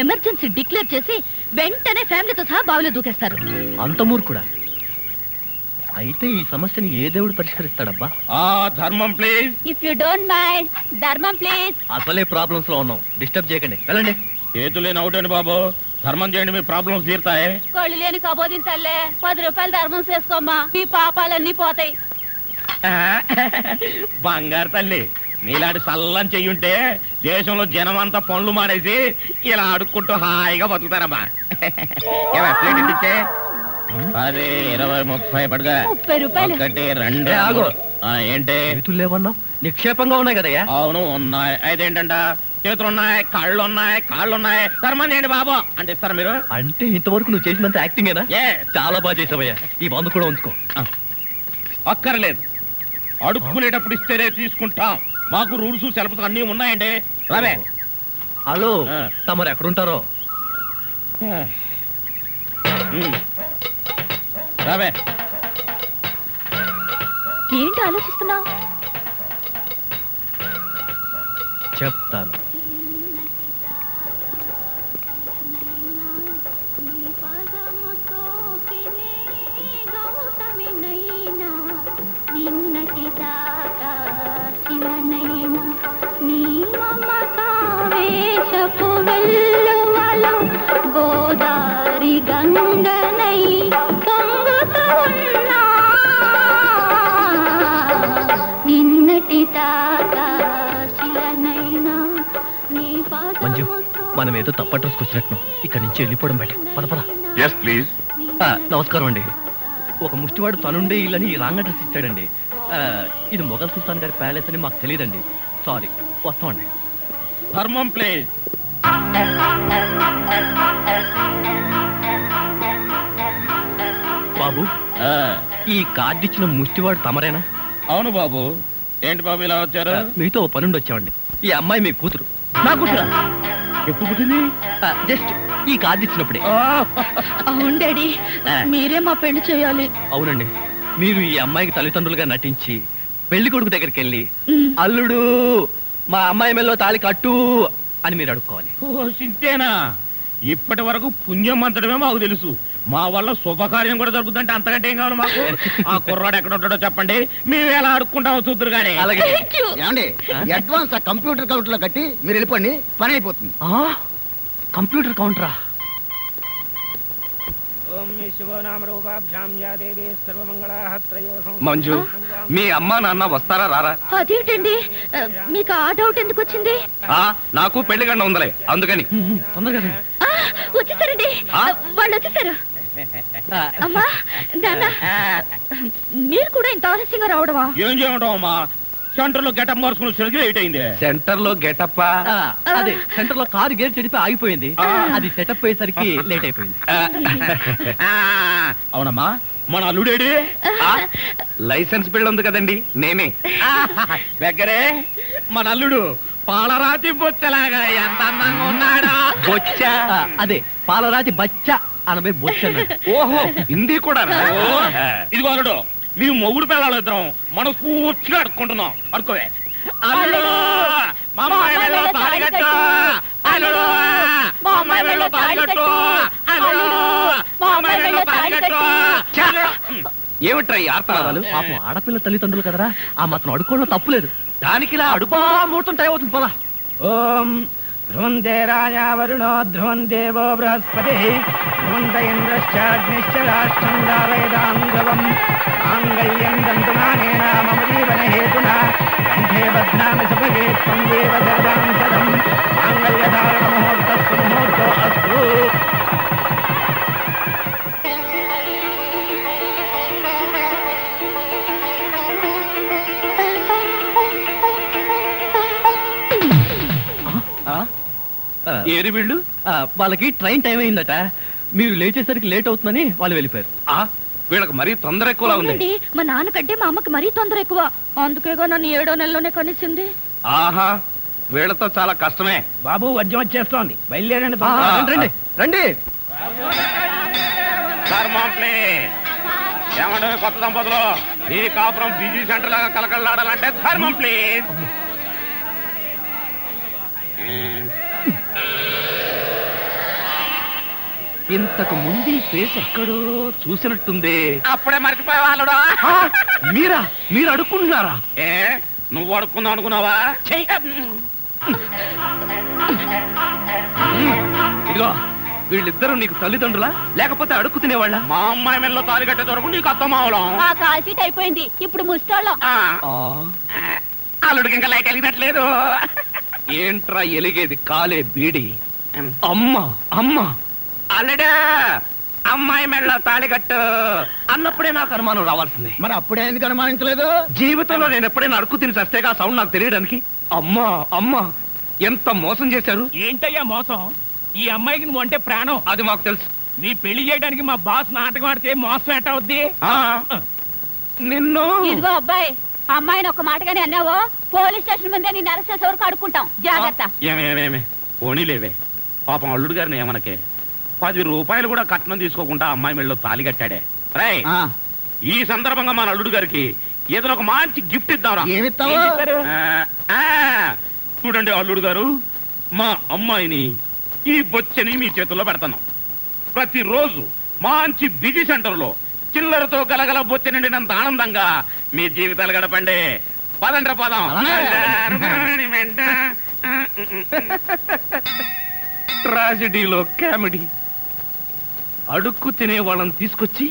ఎమర్జెన్సీ డిక్లేర్ చేసి వెంటనే ఫ్యామిలీతో సహా బావిలో దూకేస్తారు. అంత మూర్ఖుడా? అయితే ఈ సమస్యని ఏ దేవుడు పరిష్కరిస్తాడబ్బా? ఆ ధర్మం please. If you don't mind, ధర్మం ప్లీజ్. అసలే ప్రాబ్లమ్స్ లో ఉన్నాం, డిస్టర్బ్ చేయకండి, వెళ్ళండి. చేతులేని అవుటండి బాబు, ధర్మం చేయండి, మీ ప్రాబ్లమ్స్ తీరుతాయి. కొళ్ళు లేని కబోదించాలే, పది రూపాయలు ధర్మం చేసుకోమ్మా, మీ పాపాలన్నీ పోతాయి. బంగారు తల్లి, నీలాంటి సల్లం చెయ్యుంటే దేశంలో జనం అంతా పనులు మానేసి ఇలా అడుక్కుంటూ హాయిగా బతుకుతారమ్మా. అదే ఇరవై ముప్పై పడగా ఒకటి రెండు. ఏంటి చేతులేవన్నా? నిక్షేపంగా ఉన్నాయి కదయ్యా? అవును ఉన్నాయి. అయితే ఏంటంట, చేతులు ఉన్నాయి, కాళ్ళు ఉన్నాయి, కాళ్ళు ఉన్నాయి, ధర్మం చేయండి బాబు అంటే ఇస్తారా మీరు? అంటే ఇంతవరకు నువ్వు చేసినంత యాక్టింగేనా? చాలా బాగా చేసావయ్యా. ఈ బంధు కూడా ఉంచుకో. అక్కర్లేదు, అడుక్కునేటప్పుడు ఇస్తేనే తీసుకుంటాం. మాకు రూల్స్ సెలబస్ అన్నీ ఉన్నాయండి. రావే. హలో, తమరు ఎక్కడుంటారో? రావే. ఏంటి ఆలోచిస్తున్నావు? చెప్తాను. గోదారి గంగనై పొంగుతున్నా నిన్నటి తాగా శిలనైనా నీ పాద. మంజు, మనం ఏదో తప్పట్రసుకొచ్చినట్టు ఇక్కడి నుంచి వెళ్ళిపోవడం బయట. పదపద. Yes please. నమస్కారం అండి. ఒక ముష్టివాడు తనుండే ఇల్లని రాంగ్ అడ్రస్ ఇచ్చాడండి. ఇది మొఘల్ సుల్తాన్ గారి ప్యాలెస్ అని మాకు తెలియదండి. సారీ, వస్తామండి. ధర్మం ప్లీజ్. బాబు, ఈ కార్డు ఇచ్చిన ముష్టివాడు తమరేనా? అవును బాబు, ఏంటి బాబు ఇలా వచ్చారు? మీతో పనుండి వచ్చామండి. ఈ అమ్మాయి మీ కూతురు. నా కూతురా? ఎప్పుడు పుట్టింది? జస్ట్ ఈ కార్డు ఇచ్చినప్పుడే. అవును డాడీ, మీరే మా పెళ్లి చేయాలి. అవునండి, మీరు ఈ అమ్మాయికి తల్లిదండ్రులుగా నటించి పెళ్లి కొడుకు దగ్గరికి వెళ్ళి అల్లుడు మా అమ్మాయి మెల్లో తాళి కట్టు అని మీరు అడుక్కోవాలి. సింతేనా? ఇప్పటి వరకు పుణ్యం అంతటమే మాకు తెలుసు. మా వల్ల శుభకార్యం కూడా జరుగుతుందంటే అంతకంటే ఏం కావాలి మాకు? ఆ కుర్రాడు ఎక్కడ ఉంటాడో చెప్పండి, మేము ఎలా అడుక్కుంటామో చూద్దరు కానీ. ఏమండి, అడ్వాన్స్ ఆ కంప్యూటర్ కౌంటర్ లో కట్టి మీరు వెళ్ళిపోండి, పని అయిపోతుంది. కంప్యూటర్ కౌంటరా? మంజు, మీ అమ్మా నాన్న వస్తారా రారా? అదేంటండి, మీకు ఆ డౌట్ ఎందుకు వచ్చింది? నాకు పెళ్లి గంట ఉందలే, అందుకని. వచ్చేసారండి, వాళ్ళు వచ్చేసారు. అమ్మా నాన్న, మీరు కూడా ఇంత ఆలస్యంగా రావడమా? ఏం చేయడం అమ్మా, సెంటర్ లో గెటప్ మార్చుకుని సెంటర్ లో గెటప్ అదే సెంటర్ లో కారు గేర్ చెడిపి ఆగిపోయింది, అది సెటప్ అయ్యేసరికి లేట్ అయిపోయింది. అవునమ్మా, మన అల్లుడేడి? లైసెన్స్ బిల్డ్ ఉంది కదండి, నేనే దగ్గరే. మన అల్లుడు పాలరాతి బొచ్చలాగా ఎంత అందంగా ఉన్నాడా! బొచ్చ అదే పాలరాతి బొచ్చ అనబై బొచ్చ. ఓహో, హిందీ కూడా. ఇదిగో అల్లుడు, మీ మొగుడు పిల్లలు ఇద్దరం మనం పూర్తిగా అడుక్కుంటున్నాం. అడుకోవే ఏమిట్రా ఈ ఆర్తనాదాలు? పాపం ఆడపిల్ల తల్లిదండ్రులు కదరా, ఆ మాత్రం అడుక్కోవడం తప్పులేదు. దానికి ఇలా అడుపా ముహూర్తం టైం అవుతుంది, పోదా. ఓం ధ్రువందే రాజా వరుణో ధ్రువం దేవో బృహస్పతి ధ్రువంద ఇంద్రశ్చాగ్నిశ్చ రాష్ట్రం దావేదాంగవం ఆంగల్యం దంతునానేన మమ జీవన హేతునా కంఠే బధ్నామి సుభగే త్వం దేవ సర్వం సదం ఆంగల్య ధారణ ముహూర్తస్తు ముహూర్తో అస్తు. ఏరి వీళ్ళు, వాళ్ళకి ట్రైన్ టైం అయిందట, మీరు లేచేసరికి లేట్ అవుతుందని వాళ్ళు వెళ్ళిపోయారు. వీళ్ళకి మరీ తొందర ఎక్కువలా ఉంది. మా నాన్న కంటే మా అమ్మకి మరీ తొందర ఎక్కువ, అందుకేగా నన్ను ఏడో నెలలోనే కనిసింది. ఆహా, వీళ్ళతో చాలా కష్టమే బాబు, వద్యం వచ్చేస్తోంది, బయలుదేరండి. రండి రండి, కొత్త దంపతులు మీ కాపురం బిజీ సెంటర్ లాగా కలకలాడాలంటే ధర్మం ప్లీజ్. ఇంతకు ముందు ఈ ఫేస్ ఎక్కడో చూసినట్టుంది. అప్పుడే మర్చిపోయేవాళ్ళు. మీరా? మీరు అడుక్కుంటున్నారా? ఏ నువ్వు అడుక్కుందాం అనుకున్నావా? ఇదిగో, వీళ్ళిద్దరూ నీకు తల్లిదండ్రులా లేకపోతే అడుక్కు తినేవాళ్ళ? మా అమ్మాయి మెల్లో తాలి కట్టే దొరకు నీకు అత్తమావలం కాల్సీట్ అయిపోయింది, ఇప్పుడు ముస్తాళ్ళం. అల్లుడికి ఇంకా లైట్ వెలిగినట్లేదు. ఏంట్రా ఎలిగేది? కాలే బీడి. అమ్మ అమ్మ అల్లుడా, అమ్మాయి మెళ్ళ తాళి కట్టు అన్నప్పుడే నాకు అనుమానం రావాల్సింది. మరి అప్పుడే ఎందుకు అనుమానించలేదు? జీవితంలో నేను ఎప్పుడైనా అడుక్కు తిని చస్తేగా సౌండ్ నాకు తెలియడానికి. అమ్మా అమ్మా, ఎంత మోసం చేశారు! ఏంటయ్యా మోసం? ఈ అమ్మాయికి నువ్వు అంటే ప్రాణం, అది మాకు తెలుసు. నీ పెళ్లి చేయడానికి మా బాస్ నాటకం ఆడితే మోసం ఎట్ట అవుద్ది? నిన్ను ఇదిగో అబ్బాయి, అమ్మాయిని ఒక మాటగానే అన్నావో పోలీస్ స్టేషన్ ముందే నిన్ను అరెస్ట్ చేసే వరకు అడుక్కుంటాం, జాగ్రత్త. ఏమేమేమి పోనీలేవే, పాపం అల్లుడు గారిని ఏమనకే. పది రూపాయలు కూడా కట్నం తీసుకోకుండా అమ్మాయి మెళ్ళలో తాళి కట్టాడే. రై, ఈ సందర్భంగా మన అల్లుడు గారికి ఏదైనా ఒక మంచి గిఫ్ట్ ఇద్దాం. చూడండి అల్లుడు గారు, మా అమ్మాయిని ఈ బొచ్చని మీ చేతుల్లో పెడతాను. ప్రతిరోజు మంచి బిజీ సెంటర్లో చిల్లరతో గలగల బొచ్చ నిండినంత ఆనందంగా మీ జీవితాలు గడపండి. పదండ్ర పదం. ట్రాజడీలో కామెడీ. అడుక్కు తినే వాళ్ళని తీసుకొచ్చి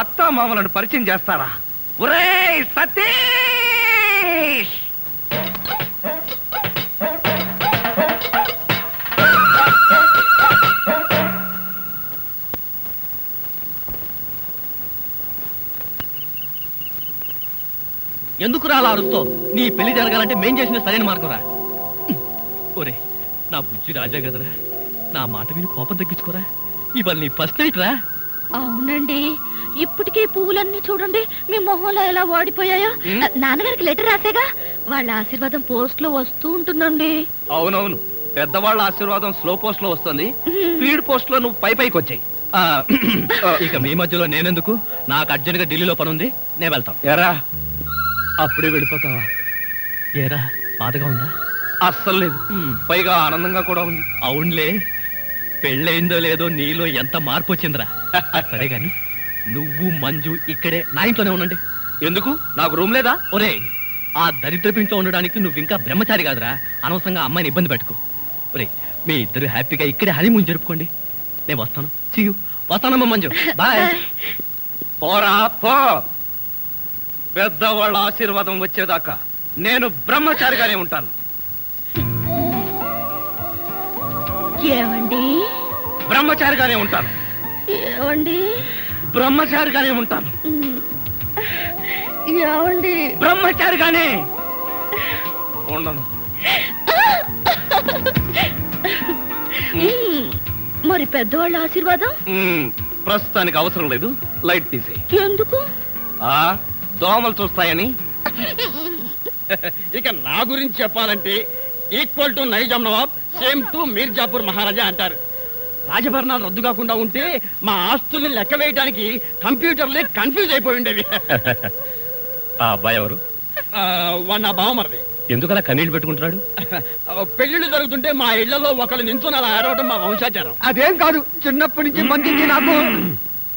అత్తా మామలను పరిచయం చేస్తారా? ఒరేయ్ సతీష్, ఎందుకు రాలా అడుగుతో? నీ పెళ్లి జరగాలంటే మేం చేసిన సరైన మార్గం రా. ఒరే నా బుజ్జి రాజా కదరా, నా మాట విని కోపం తగ్గించుకోరా, ఇవాళ నీ ఫస్ట్ నైట్ రా. అవునండి, ఇప్పటికే పూలన్నీ చూడండి మీ మొహంలో ఎలా వాడిపోయాయో. నాన్నగారికి లెటర్ రాసేగా వాళ్ళ ఆశీర్వాదం పోస్ట్ లో వస్తూ ఉంటుందండి. అవునవును, పెద్దవాళ్ళ ఆశీర్వాదం స్లో పోస్ట్ లో వస్తుంది, స్పీడ్ పోస్ట్ లో నువ్వు పై పైకి వచ్చాయి. ఇక మీ మధ్యలో నేనెందుకు, నాకు అర్జెంట్ గా ఢిల్లీలో పని ఉంది, నేను వెళ్తాను. ఎరా అప్పుడే వెళ్ళిపోతావా? ఎరా బాధగా ఉందా? అస్సలు లేదు, పైగా ఆనందంగా కూడా ఉంది. అవునులే, పెళ్ళైందో లేదో నీలో ఎంత మార్పు వచ్చిందిరా. సరే గాని నువ్వు మంజు ఇక్కడే నా ఇంట్లోనే ఉండండి. ఎందుకు, నాకు రూమ్ లేదా? ఒరే, ఆ దరిద్రపింట్లో ఉండడానికి నువ్వు ఇంకా బ్రహ్మచారి కాదురా, అనవసరంగా అమ్మాయిని ఇబ్బంది పెట్టుకో. ఒరే, మీ ఇద్దరు హ్యాపీగా ఇక్కడే హనీమూన్ జరుపుకోండి. నేను వస్తాను, సీ యు. వస్తానమ్మా మంజు, బాయ్. పోరా పో, పెద్దవాళ్ళ ఆశీర్వాదం వచ్చేదాకా నేను బ్రహ్మచారిగానే ఉంటాను. ఏవండి, బ్రహ్మచారిగానే ఉంటాను. ఏవండి, బ్రహ్మచారిగానే ఉంటాను. ఏవండి, బ్రహ్మచారిగానే ఉండను. మరి పెద్దవాళ్ళ ఆశీర్వాదం ప్రస్తుతానికి అవసరం లేదు, లైట్ తీసే. ఎందుకు? ఆ దోమలు చూస్తాయని. ఇక నా గురించి చెప్పాలంటే equal to Nizam Nawab, same to Mirzapur మహారాజా అంటారు. రాజభరణాలు రద్దు కాకుండా ఉంటే మా ఆస్తుల్ని లెక్క వేయడానికి కంప్యూటర్లే కన్ఫ్యూజ్ అయిపోయి ఉండేవి. ఆ అబ్బాయి ఎవరు? నా బావమరిది. ఎందుకలా కన్నీళ్లు పెట్టుకుంటున్నాడు? పెళ్లిళ్ళు జరుగుతుంటే మా ఇళ్లలో ఒకళ్ళు నించుని అలా ఆడవడం మా వంశాచారం. అదేం కాదు, చిన్నప్పటి నుంచి మంజుకి నాకు.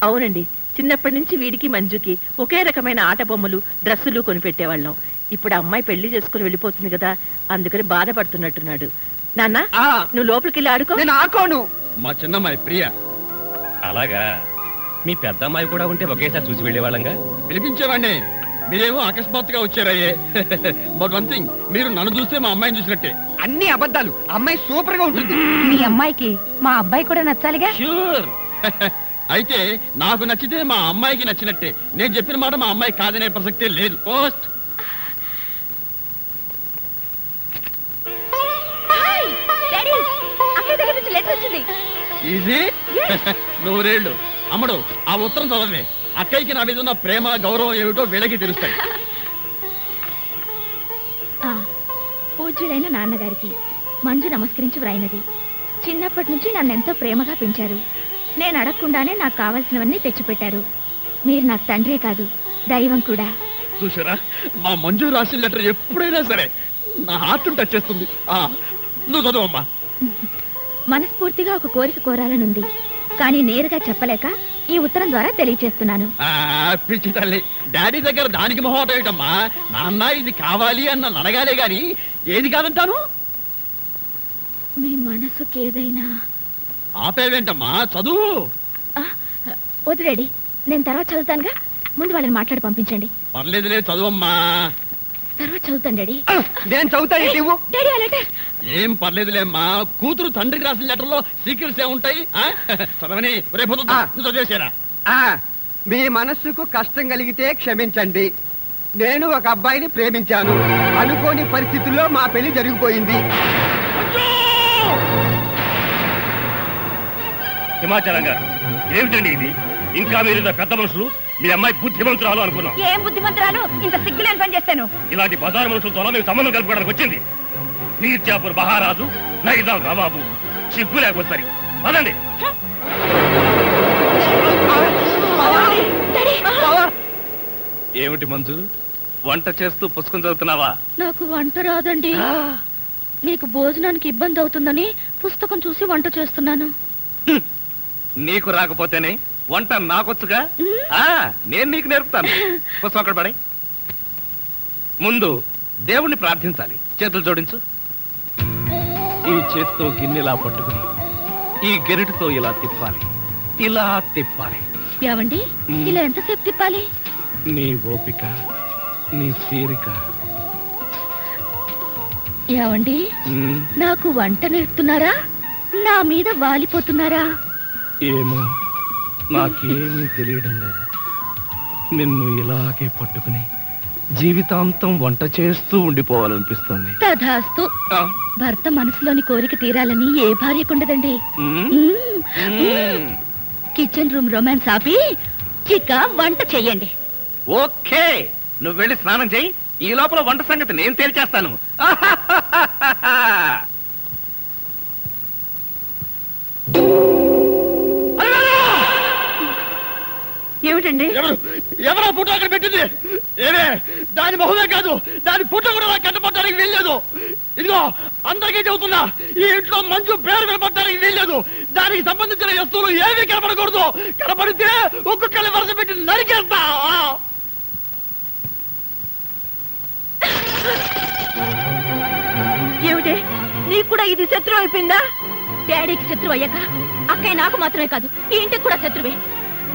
అవునండి, చిన్నప్పటి నుంచి వీడికి మంజుకి ఒకే రకమైన ఆట బొమ్మలు, డ్రెస్సులు కొనిపెట్టేవాళ్ళం. ఇప్పుడు అమ్మాయి పెళ్లి చేసుకుని వెళ్ళిపోతుంది కదా, అందుకని బాధపడుతున్నట్టున్నాడు. నాన్న, నువ్వు లోపలికి వెళ్ళి ఆడుకో. నేను ఆడుకోను. మా చిన్నమ్మాయి ప్రియా. అలాగా, మీ పెద్దమ్మాయి కూడా ఉంటే ఒకేసారి చూసి వెళ్ళేవాళ్ళంగా. పిలిపించేవాడిని, మీరేమో అకస్మాత్తుగా వచ్చారయ్యే. బట్ వన్ థింగ్, మీరు నన్ను చూస్తే మా అమ్మాయిని చూసినట్టే. అన్ని అబద్ధాలు, అమ్మాయి సూపర్ గా ఉంటుంది. మీ అమ్మాయికి మా అబ్బాయి కూడా నచ్చాలిగా. షూర్. అయితే నాకు నచ్చితే మా అమ్మాయికి నచ్చినట్టే. నేను చెప్పిన మాట మా అమ్మాయి కాదనే ప్రసక్తే లేదు. పోస్ట్. నూరేళ్ళు అమ్మడు, ఆ ఉత్తరం చదవే. అక్కయ్యకి నా మీద ఉన్న ప్రేమ, గౌరవం ఏమిటో వీళ్ళకి తెలుస్తాయి. పూజ్యులైన నాన్నగారికి మంజు నమస్కరించి వ్రాయినది. చిన్నప్పటి నుంచి నన్నెంతో ప్రేమగా పెంచారు. నేను అడగకుండానే నాకు కావాల్సినవన్నీ తెచ్చిపెట్టారు. మీరు నాకు తండ్రే కాదు, దైవం కూడా. చూసారా, మా మంజు రాసిన లెటర్ ఎప్పుడైనా సరే నా హార్ట్ టచ్ చేస్తుంది. నువ్వు చదువమ్మా. మనస్ఫూర్తిగా ఒక కోరిక కోరాలనుంది, కానీ నేరుగా చెప్పలేక ఈ ఉత్తరం ద్వారా తెలియచేస్తున్నాను. పిచ్చి తల్లి, డాడీ దగ్గర దానికి మొహమాటం ఏంటమ్మా? నాన్న ఇది కావాలి అన్న అడగాలే గాని ఏది కాదంటాను. మీ మనసుకి ఏదైనా. ఆపేవేంటమ్మా, చదువు. వద్దు డాడీ, నేను తర్వాత చదువుతానుగా. ముందు వాళ్ళని మాట్లాడి పంపించండి. పర్లేదులే, చదువమ్మా, తర్వాత చదువుతాను డాడీ. నేను చదువుతాను డాడీ. ఆ లెటర్ ఏం పర్లేదులేమ్మా, కూతురు తండ్రికి రాసిన లెటర్లో సీక్రెట్స్ ఏముంటాయి? చదవని చదివేశారా? మీ మనస్సుకు కష్టం కలిగితే క్షమించండి. నేను ఒక అబ్బాయిని ప్రేమించాను. అనుకోని పరిస్థితుల్లో మా పెళ్లి జరిగిపోయింది. హిమాచలం గారు, ఏమిటండి ఇది? ఇంకా మీరు పెద్ద మనుషులు, మీ అమ్మాయి బుద్ధిమంతురాలు అనుకున్నాం. ఏం బుద్ధిమంతురాలు, ఇంత సిగ్గులేని పని చేస్తాను. ఇలాంటి బజారు మనుషులతో మేము సంబంధం కలుపుకోవడానికి వచ్చింది. మీర్జాపూర్ మహారాజు, నైజాం నవాబు, సిగ్గు లేకపోతే పదండి. ఏమిటి మంజు, వంట చేస్తూ పుస్తకం చదువుతున్నావా? నాకు వంట రాదండి. మీకు భోజనానికి ఇబ్బంది అవుతుందని పుస్తకం చూసి వంట చేస్తున్నాను. నీకు రాకపోతేనే వంట నాకొచ్చుగా, నేను నీకు నేర్పుతాను. పుస్తకం అక్కడ పడే ముందు దేవుణ్ణి ప్రార్థించాలి. చేతులు జోడించు. ఈ చేతితో గిన్నెలా పట్టుకుని, ఈ గెరిటితో ఇలా తిప్పాలి, ఇలా తిప్పాలి. ఏవండి, ఇలా ఎంతసేపు తిప్పాలి? నీ ఓపిక, నీ తీరిక. ఏవండి, నాకు వంట నేర్పుతున్నారా, నా మీద వాలిపోతున్నారా? ఏమో, నాకేమీ తెలియడం లేదు. నిన్ను ఇలాగే పట్టుకుని జీవితాంతం వంట చేస్తూ ఉండిపోవాలనిపిస్తుంది. తధాస్తు. భర్త మనసులోని కోరిక తీరాలని ఏ భార్యకుండదండి. కిచెన్ రూమ్ రొమాన్స్ ఆపి మంచిగా వంట చేయండి. ఓకే, నువ్వు వెళ్ళి స్నానం చేయి, ఈ లోపల వంట సంగతి నేను తేల్చేస్తాను. ఏమిటండి? ఎవరో ఫోటో అక్కడ పెట్టింది. ఏమే, దాని మొహమే కాదు, దాని ఫోటో కూడా కట్టపట్టడానికి వీల్లేదు. ఇదిగో అందరికీ చెబుతున్నా, ఈ ఇంట్లో మంచు పేరు కనపడటానికి వీల్లేదు. దానికి సంబంధించిన వస్తువులు ఏమీ కనపడకూడదు. కనపడితే ఒక్కొక్కరి వరస పెట్టి నరికేస్తా. ఏమిటే, నీకు కూడా ఇది శత్రువు అయిపోయిందా? డాడీకి శత్రువు అయ్యాక అక్కయ్య నాకు మాత్రమే కాదు ఈ ఇంటికి కూడా శత్రువే.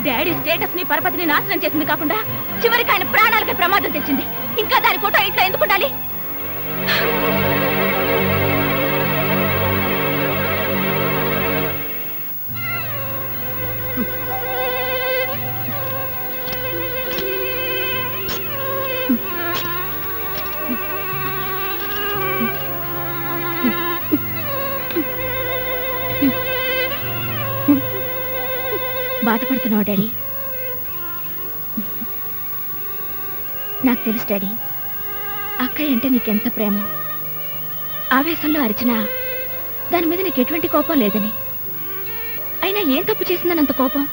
డాడీ స్టేటస్ ని పరపతిని నాశనం చేసింది కాకుండా చివరికి ఆయన ప్రాణాలకి ప్రమాదం తెచ్చింది. ఇంకా దాని ఫోటో ఇంట్లో ఎందుకు ఉండాలి? బాధపడుతున్నావు డాడీ, నాకు తెలుసు డాడీ. అక్కయ్య అంటే నీకెంత ప్రేమ. ఆవేశంలో అరిచినా దాని మీద నీకు ఎటువంటి కోపం లేదని. అయినా ఏం తప్పు చేసిందని అంత కోపం?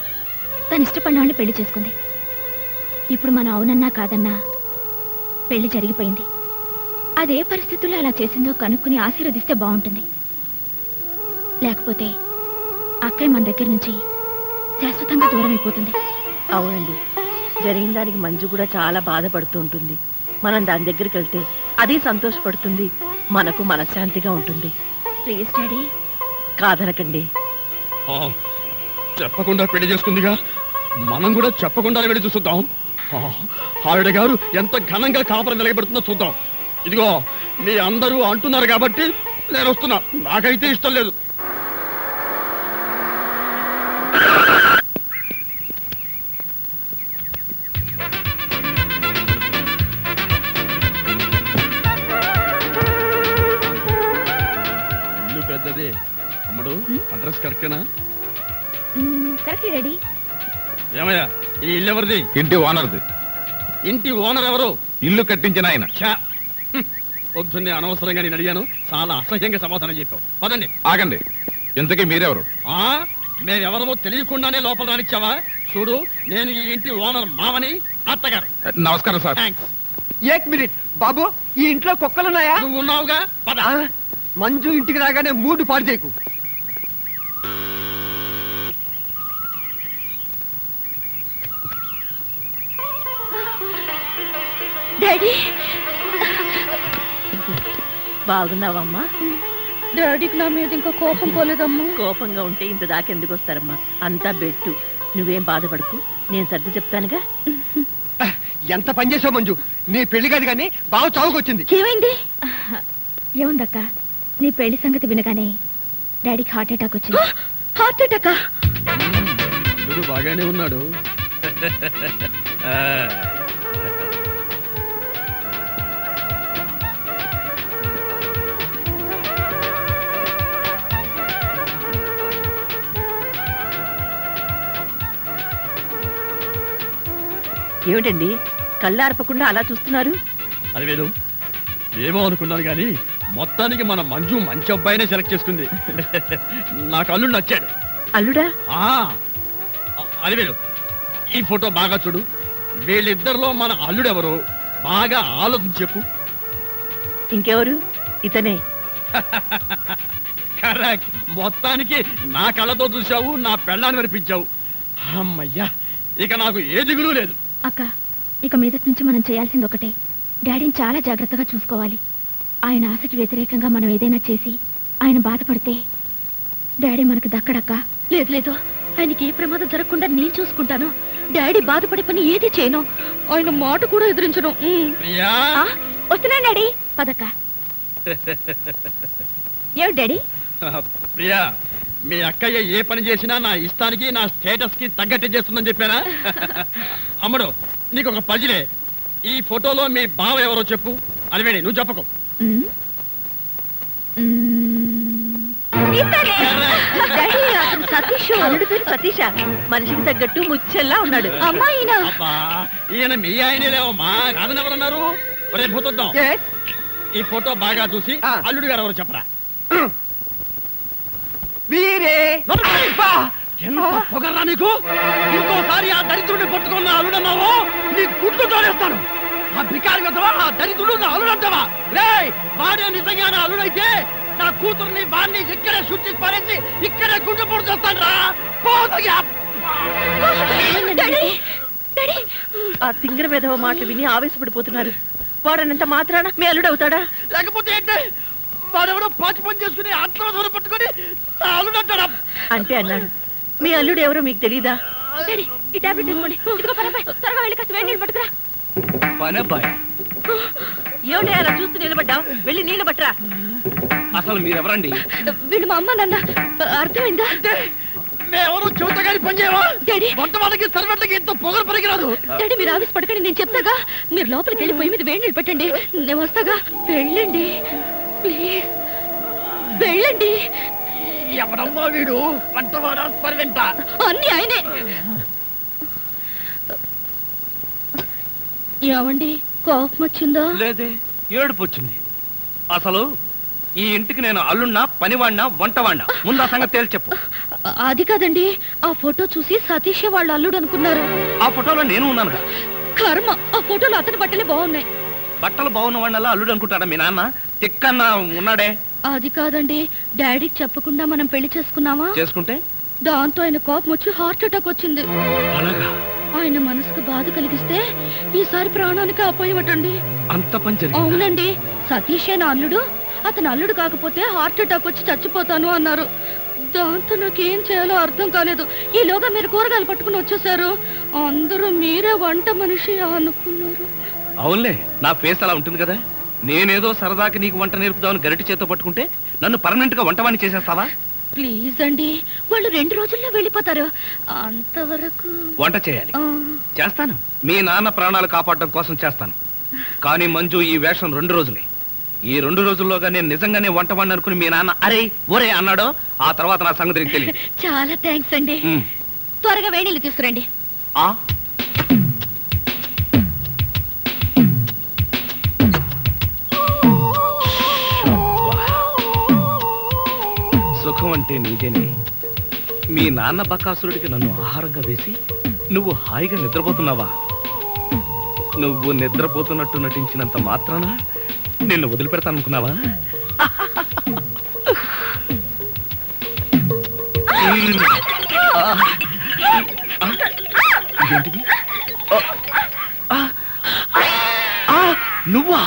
తను ఇష్టపడిన వాళ్ళని పెళ్లి చేసుకుంది. ఇప్పుడు మనం అవునన్నా కాదన్నా పెళ్లి జరిగిపోయింది. అదే పరిస్థితుల్లో అలా చేసిందో కనుక్కుని ఆశీర్వదిస్తే బాగుంటుంది. లేకపోతే అక్కయ్య మన దగ్గర నుంచి శాశ్వతంగా దూరం అయిపోతుంది. అవునండి, జరిగిన దానికి మంజు కూడా చాలా బాధపడుతూ ఉంటుంది. మనం దాని దగ్గరికి వెళ్తే అది సంతోషపడుతుంది, మనకు మనశ్శాంతిగా ఉంటుంది. ప్లీజ్ డాడీ, కాదనకండి. చెప్పకుండా పెళ్లి చేసుకుందిగా, మనం కూడా చెప్పకుండా వెళ్ళి చూద్దాం. ఆవిడ గారు ఎంత ఘనంగా కాపురం నిలబెడుతుందో చూద్దాం. ఇదిగో మీ అందరూ అంటున్నారు కాబట్టి నేను వస్తున్నా. నాకైతే ఇష్టం లేదు. అమ్మడు, అడ్రస్ కరెక్టేనా? Correct daddy. ఏమయ్యా, ఈ ఇల్లు ఎవరిది? ఇంటి ఓనర్ది. ఇంటి ఓనర్ ఎవరు? ఇల్లు కట్టించిన ఆయన. పొద్దున్నే అనవసరంగా నేను అడిగాను, చాలా అసహ్యంగా సమాధానం చెప్పావు. పదండి. ఆగండి, ఇంతకీ మీరెవరు? మేమెవరమో తెలియకుండానే లోపల రానిచ్చావా? చూడు, నేను ఈ ఇంటి ఓనర్ మామని, అత్తగారు. నమస్కారం సార్. ఏక్ మినిట్ బాబు, ఈ ఇంట్లో కుక్కలున్నాయా? నువ్వు ఉన్నావుగా, పద. మంజు ఇంటికి రాగానే మూడు పాడు చేయకు. డాడీ బాగున్నావమ్మా? డాడీకి నా మీద ఇంకా కోపం పోలేదమ్మా. కోపంగా ఉంటే ఇంత దాకా ఎందుకు వస్తారమ్మా? అంతా బెట్టు, నువ్వేం బాధపడకు, నేను సర్ది చెప్తానుగా. ఎంత పని చేసావు మంజు, నీ పెళ్లి కాదు కానీ బాగా చావుకొచ్చింది. ఏమైంది? ఏముందక్క, నీ పెళ్లి సంగతి వినగానే డాడీకి హార్ట్ అటాక్ వచ్చింది. Heart attack? బాగానే ఉన్నాడు. ఏమిటండి కళ్ళార్పకుండా అలా చూస్తున్నారు? అరే వేణు, ఏమో అనుకున్నాను కానీ మొత్తానికి మన మంజు మంచి అబ్బాయినే సెలెక్ట్ చేసుకుంది. నాకు అల్లుడు నచ్చాడు. అల్లుడా? అరే వేణు, ఈ ఫోటో బాగా చూడు. వీళ్ళిద్దరిలో మన అల్లుడెవరో బాగా ఆలోచించి చెప్పు. ఇంకెవరు? ఇతనే. కరెక్ట్. మొత్తానికి నా కళ్ళతో చూసావు, నా పెళ్ళాన్ని వినిపించావు. అమ్మయ్యా, ఇక నాకు ఏ దిగులు లేదు. అక్క, ఇక మీదటి నుంచి మనం చేయాల్సింది ఒకటే, డాడీని చాలా జాగ్రత్తగా చూసుకోవాలి. ఆయన ఆశకి వ్యతిరేకంగా మనం ఏదైనా చేసి ఆయన బాధపడితే డాడీ మనకు దక్కడక్క. లేదు లేదు, ఆయనకి ఏ ప్రమాదం జరగకుండా నేను చూసుకుంటాను. డాడీ బాధపడే పని ఏది చేయను, ఆయన మాట కూడా ఎదిరించను. వస్తున్నాను డాడీ, పదక్క. ఏమిటి డాడీ? ప్రియా, మీ అక్కయ్య ఏ పని చేసినా నా ఇష్టానికి, నా స్టేటస్ కి తగ్గట్టే చేస్తుందని చెప్పానా? అమ్మడు, నీకు ఒక పజిలే. ఈ ఫోటోలో మీ బావ ఎవరో చెప్పు. అనివేణి, నువ్వు చెప్పకు. सतीश मनि तग्गू मुच्छला फोटो बागा चूसी अल्लुडि गारु चेप्परा वीरे పొగరా నీకు ఇంకోసారి ఆ దరిద్రుడిని పట్టుకున్న అలుడన్నావో నీ గుడ్లు తోడేస్తాను ఆ బికారి గదవా ఆ దరిద్రుడు నా అలుడంటావా రేయ్ వాడే నిజంగా నా అలుడైతే నా కూతుర్ని వాన్ని ఇక్కడే శుద్ధి పరిచి ఇక్కడే గుడ్లు పొడిచేస్తానురా పోతయ్యా డాడీ డాడీ ఆ తింగర వేదవ మాటలు విని ఆవేశపడిపోతున్నారు వాడనంత మాత్రాన మీ అలుడు అవుతాడా లేకపోతే ఏంటి వాడెవడో పాచి పని చేసుకుని ఆత్మ దూరం పట్టుకొని నా అలుడంటాడా అంటే అన్నాడు మీ అల్లుడు ఎవరో మీకు తెలీదా డాడీ ఈ టాబ్లెట్ తీసుకోండి ఇదిగో పనబాయ్ త్వరగా వెళ్ళి కాస్త వేడి నీళ్ళు పట్టుకురా పనబాయ్ ఏమండి అలా చూస్తూ నిలబడ్డావు వెళ్ళి నీళ్ళు పట్టురా అసలు మీరు ఎవరండి వీళ్ళు మా అమ్మ నాన్న అర్థమైందా మేమెవరూ చూతగాని పని చేయవా డాడీ వంట వాళ్ళకి సర్వెంట్లకి ఎంత పొగరు పరిగిరాదు డాడీ మీరు ఆవేశ పడకండి నేను చెప్తాగా మీరు లోపలికి వెళ్ళి పొయ్యి మీద వేడి నీళ్ళు పెట్టండి నేను వస్తాగా వెళ్ళండి ప్లీజ్ వెళ్ళండి ఎవడమ్మా వీడు వంటవాడ సర్వెంట అన్నీ ఆయనే ఏమండి కోపం వచ్చిందా లేదే ఏడుపు వచ్చింది అసలు ఈ ఇంటికి నేను అల్లున్నా పనివాడినా వంటవాడినా ముందు ఆ సంగతి తేల్చి చెప్పు అది కాదండి ఆ ఫోటో చూసి సతీషే వాళ్ళు అల్లుడు అనుకున్నారు ఆ ఫోటోలో నేను ఉన్నానుగా కర్మ ఆ ఫోటోలో అతని బట్టలే బాగున్నాయి బట్టలు బాగున్న వాళ్ళ అల్లుడు అనుకుంటాడా మీ నాన్న తిక్కన్న ఉన్నాడే అది కాదండి డాడీకి చెప్పకుండా మనం పెళ్లి చేసుకున్నామా చేసుకుంటే దాంతో ఆయన కోపం వచ్చి హార్ట్ అటాక్ వచ్చింది ఆయన మనసుకు బాధ కలిగిస్తే ఈసారి ప్రాణానికి అపాయమటండి అంత పని జరిగింది అవునండి సతీషే నా అల్లుడు అతను అల్లుడు కాకపోతే హార్ట్ అటాక్ వచ్చి చచ్చిపోతాను అన్నారు దాంతో నాకేం చేయాలో అర్థం కాలేదు ఈలోగా మీరు కూరగాయలు పట్టుకుని వచ్చేసారు అందరూ మీరే వంట మనిషి అనుకున్నారు అవునులే నా ఫేస్ అలా ఉంటుంది కదా నేనేదో సరదాకి నీకు వంట నేర్పుదామని గరిటి చేతో పట్టుకుంటే నన్ను పర్మనెంట్ గా వంటవాణ్ణి చేసేస్తావా ప్లీజ్ అండి వాళ్ళు రెండు రోజుల్లో వెళ్ళిపోతారు అంతవరకు వంట చేయాలి చేస్తాను మీ నాన్న ప్రాణాలు కాపాడడం కోసం చేస్తాను కానీ మంజు ఈ వేషం రెండు రోజులే ఈ రెండు రోజుల్లోగా నేను నిజంగానే వంటవాణ్ణి అనుకుని మీ నాన్న అరే ఒరే అన్నాడో ఆ తర్వాత నా సంగతి తెలియదు చాలా థ్యాంక్స్ అండి త్వరగా వేణీలు తీసుకురండి ఆ సుఖం అంటే నీదేనే మీ నాన్న బకాసురుడికి నన్ను ఆహారంగా వేసి నువ్వు హాయిగా నిద్రపోతున్నావా నువ్వు నిద్రపోతున్నట్టు నటించినంత మాత్రాన నిన్ను వదిలిపెడతాననుకున్నావా నువ్వా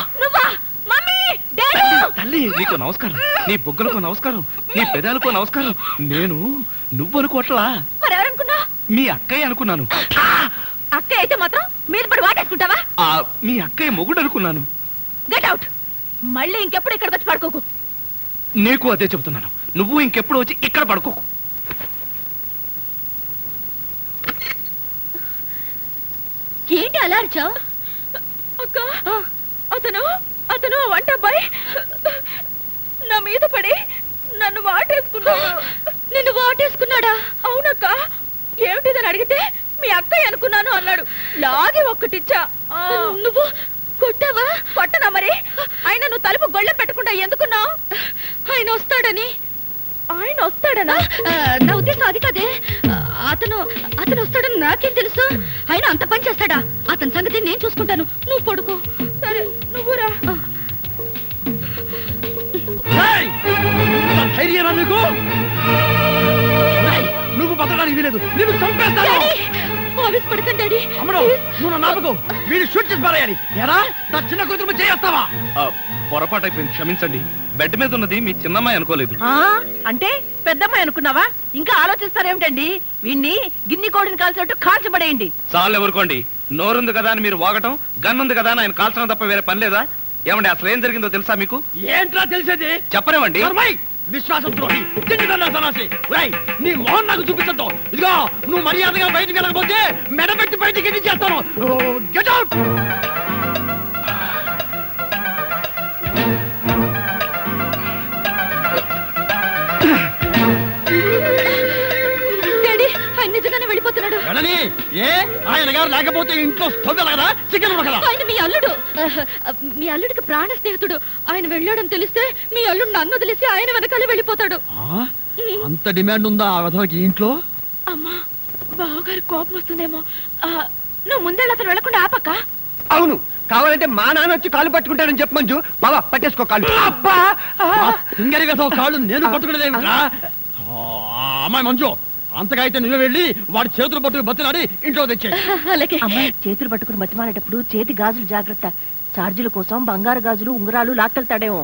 తల్లి నీకు నమస్కారం నీ బొగ్గులకు నమస్కారం నీ పెదాలకు నమస్కారం నేను నువ్వు అనుకోట్లా మీ అక్కయ్య అనుకున్నాను అక్కయ్య అయితే మాత్రం మీద పడి వాటేసుకుంటావా మీ అక్కయ్య మొగుడు అనుకున్నాను గెట్ అవుట్ మళ్ళీ ఇంకెప్పుడు ఇక్కడ వచ్చి పడుకోకు నీకు అదే చెబుతున్నాను నువ్వు ఇంకెప్పుడు వచ్చి ఇక్కడ పడుకోకు ఏంటి అలా అరిచావు అక్క అతను అతను వంట అబ్బాయి నా మీద పడి నన్ను వాటేసుకున్నాడు నిన్ను వాటేసుకున్నాడా అవునక్క ఏమిటిదని అడిగితే మీ అక్కయ్య అనుకున్నాను అన్నాడు లాగే ఒక్కటిచ్చా నువ్వు కొట్టావా కొట్టనా మరి ఆయన నువ్వు తలుపు గొళ్ళెం పెట్టకుండా ఎందుకున్నావు ఆయన వస్తాడని ఆయన వస్తాడనా నా ఉద్దేశం అది కదే అతను అతను వస్తాడని నాకేం తెలుసు ఆయన అంత పని చేస్తాడా అతని సంగతి నేను చూసుకుంటాను నువ్వు పడుకో సరే నువ్వురా నువ్వు బతకడానికి వీలేదు నువ్వు చంపేస్తాను పొరపాటైపోయింది క్షమించండి బెడ్ మీద ఉన్నది మీ చిన్నమ్మాయి అనుకోలేదు అంటే పెద్దమ్మాయి అనుకున్నావా ఇంకా ఆలోచిస్తారేమిటండి వీణ్ణి గిన్ని కోడిని కాల్చినట్టు కాల్చబడేయండి చాలు ఎవరుకోండి నోరుంది కదా అని మీరు వాగటం గన్నుంది కదా అని ఆయన కాల్చడం తప్ప వేరే పని లేదా ఏమండి అసలు ఏం జరిగిందో తెలుసా మీకు ఏంట్రా తెలిసేది చెప్పనివ్వండి విశ్వాసం ద్రోహి సన్నాసి నీ మోహన్ నాకు చూపించద్దు ఇదిగో నువ్వు మర్యాదగా బయటకు వెళ్ళకపోతే మెడబెట్టి బయటకి ఎన్ని చేస్తాను గెట్ అవుట్ అల్లుడికి ప్రాణ స్నేహితుడు ఆయన వెళ్ళాడని తెలిస్తే మీ అల్లుడు నన్ను వదిలేసి ఆయన వెనకాల వెళ్ళిపోతాడు. అంత డిమాండ్ ఉందా ఆ విధవకి ఇంట్లో? అమ్మా బావగారి కోపం వస్తుందేమో, నువ్వు ముందే అతను వెళ్ళకుండా ఆపక్క. అవును, కావాలంటే మా నాన్న వచ్చి కాళ్ళు పట్టుకుంటాడని చెప్పు మంజు. బాబా పట్టేసుకో కాళ్ళు. అబ్బా సింగరిగా కాళ్ళు నేను పట్టుకునేదేమిరా? అమ్మాయి మంజు, అంతగా అయితే నువ్వు వెళ్ళి వాడి చేతులు పట్టుకుని బతిలాడి ఇంట్లో తెచ్చే. అలాగే అమ్మాయి చేతులు పట్టుకుని బతిమాలేటప్పుడు చేతి గాజులు జాగ్రత్త. ఛార్జీల కోసం బంగారు గాజులు ఉంగరాలు లాక్కెళ్తాడేమో.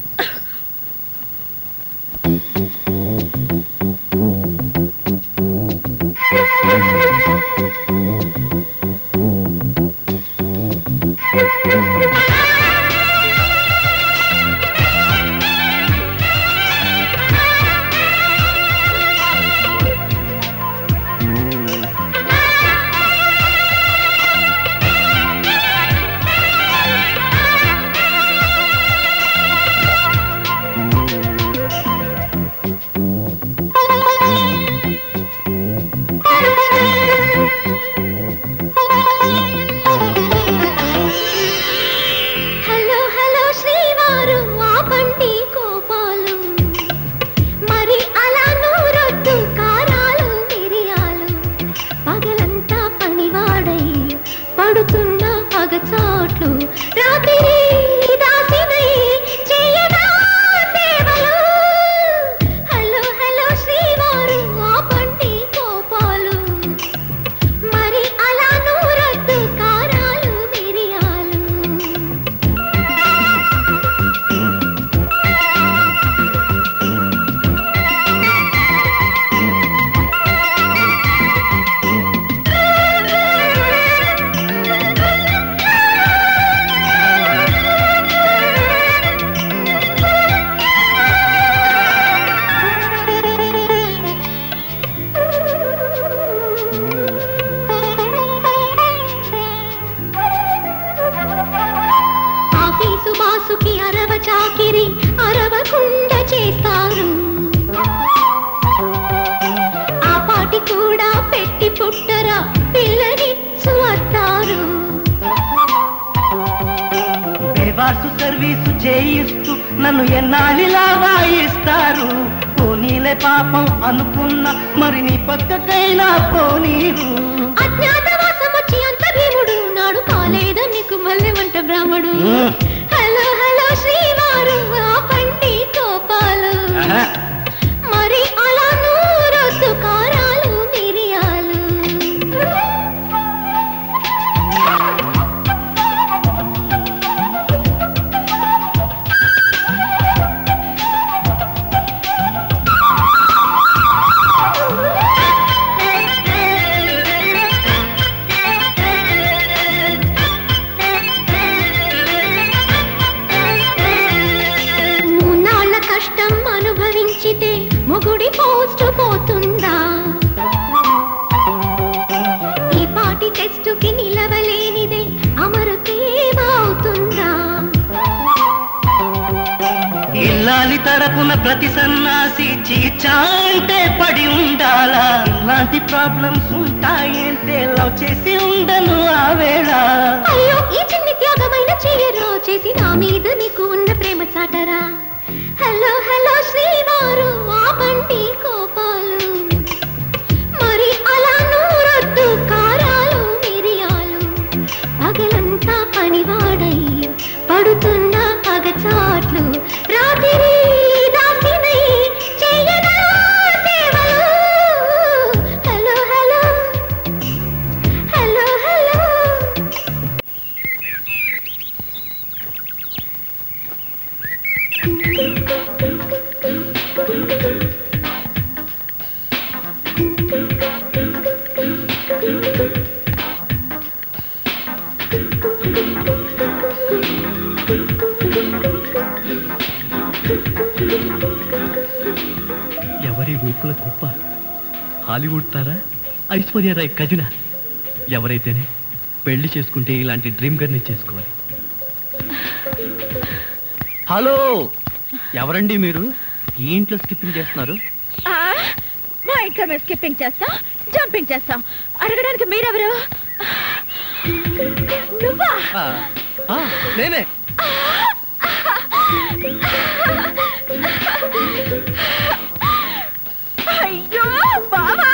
ఐశ్వర్యారాయ్ కజిన ఎవరైతేనే పెళ్లి చేసుకుంటే ఇలాంటి డ్రీమ్ గర్ల్ని చేసుకోవాలి. హలో, ఎవరండి మీరు? ఈ ఇంట్లో స్కిప్పింగ్ చేస్తున్నారు? మా ఇంట్లో మేము స్కిప్పింగ్ చేస్తా, jumping చేస్తాం. అడగడానికి మీరెవరు? నువ్వా? ఆ నేనే. అయ్యో బావా.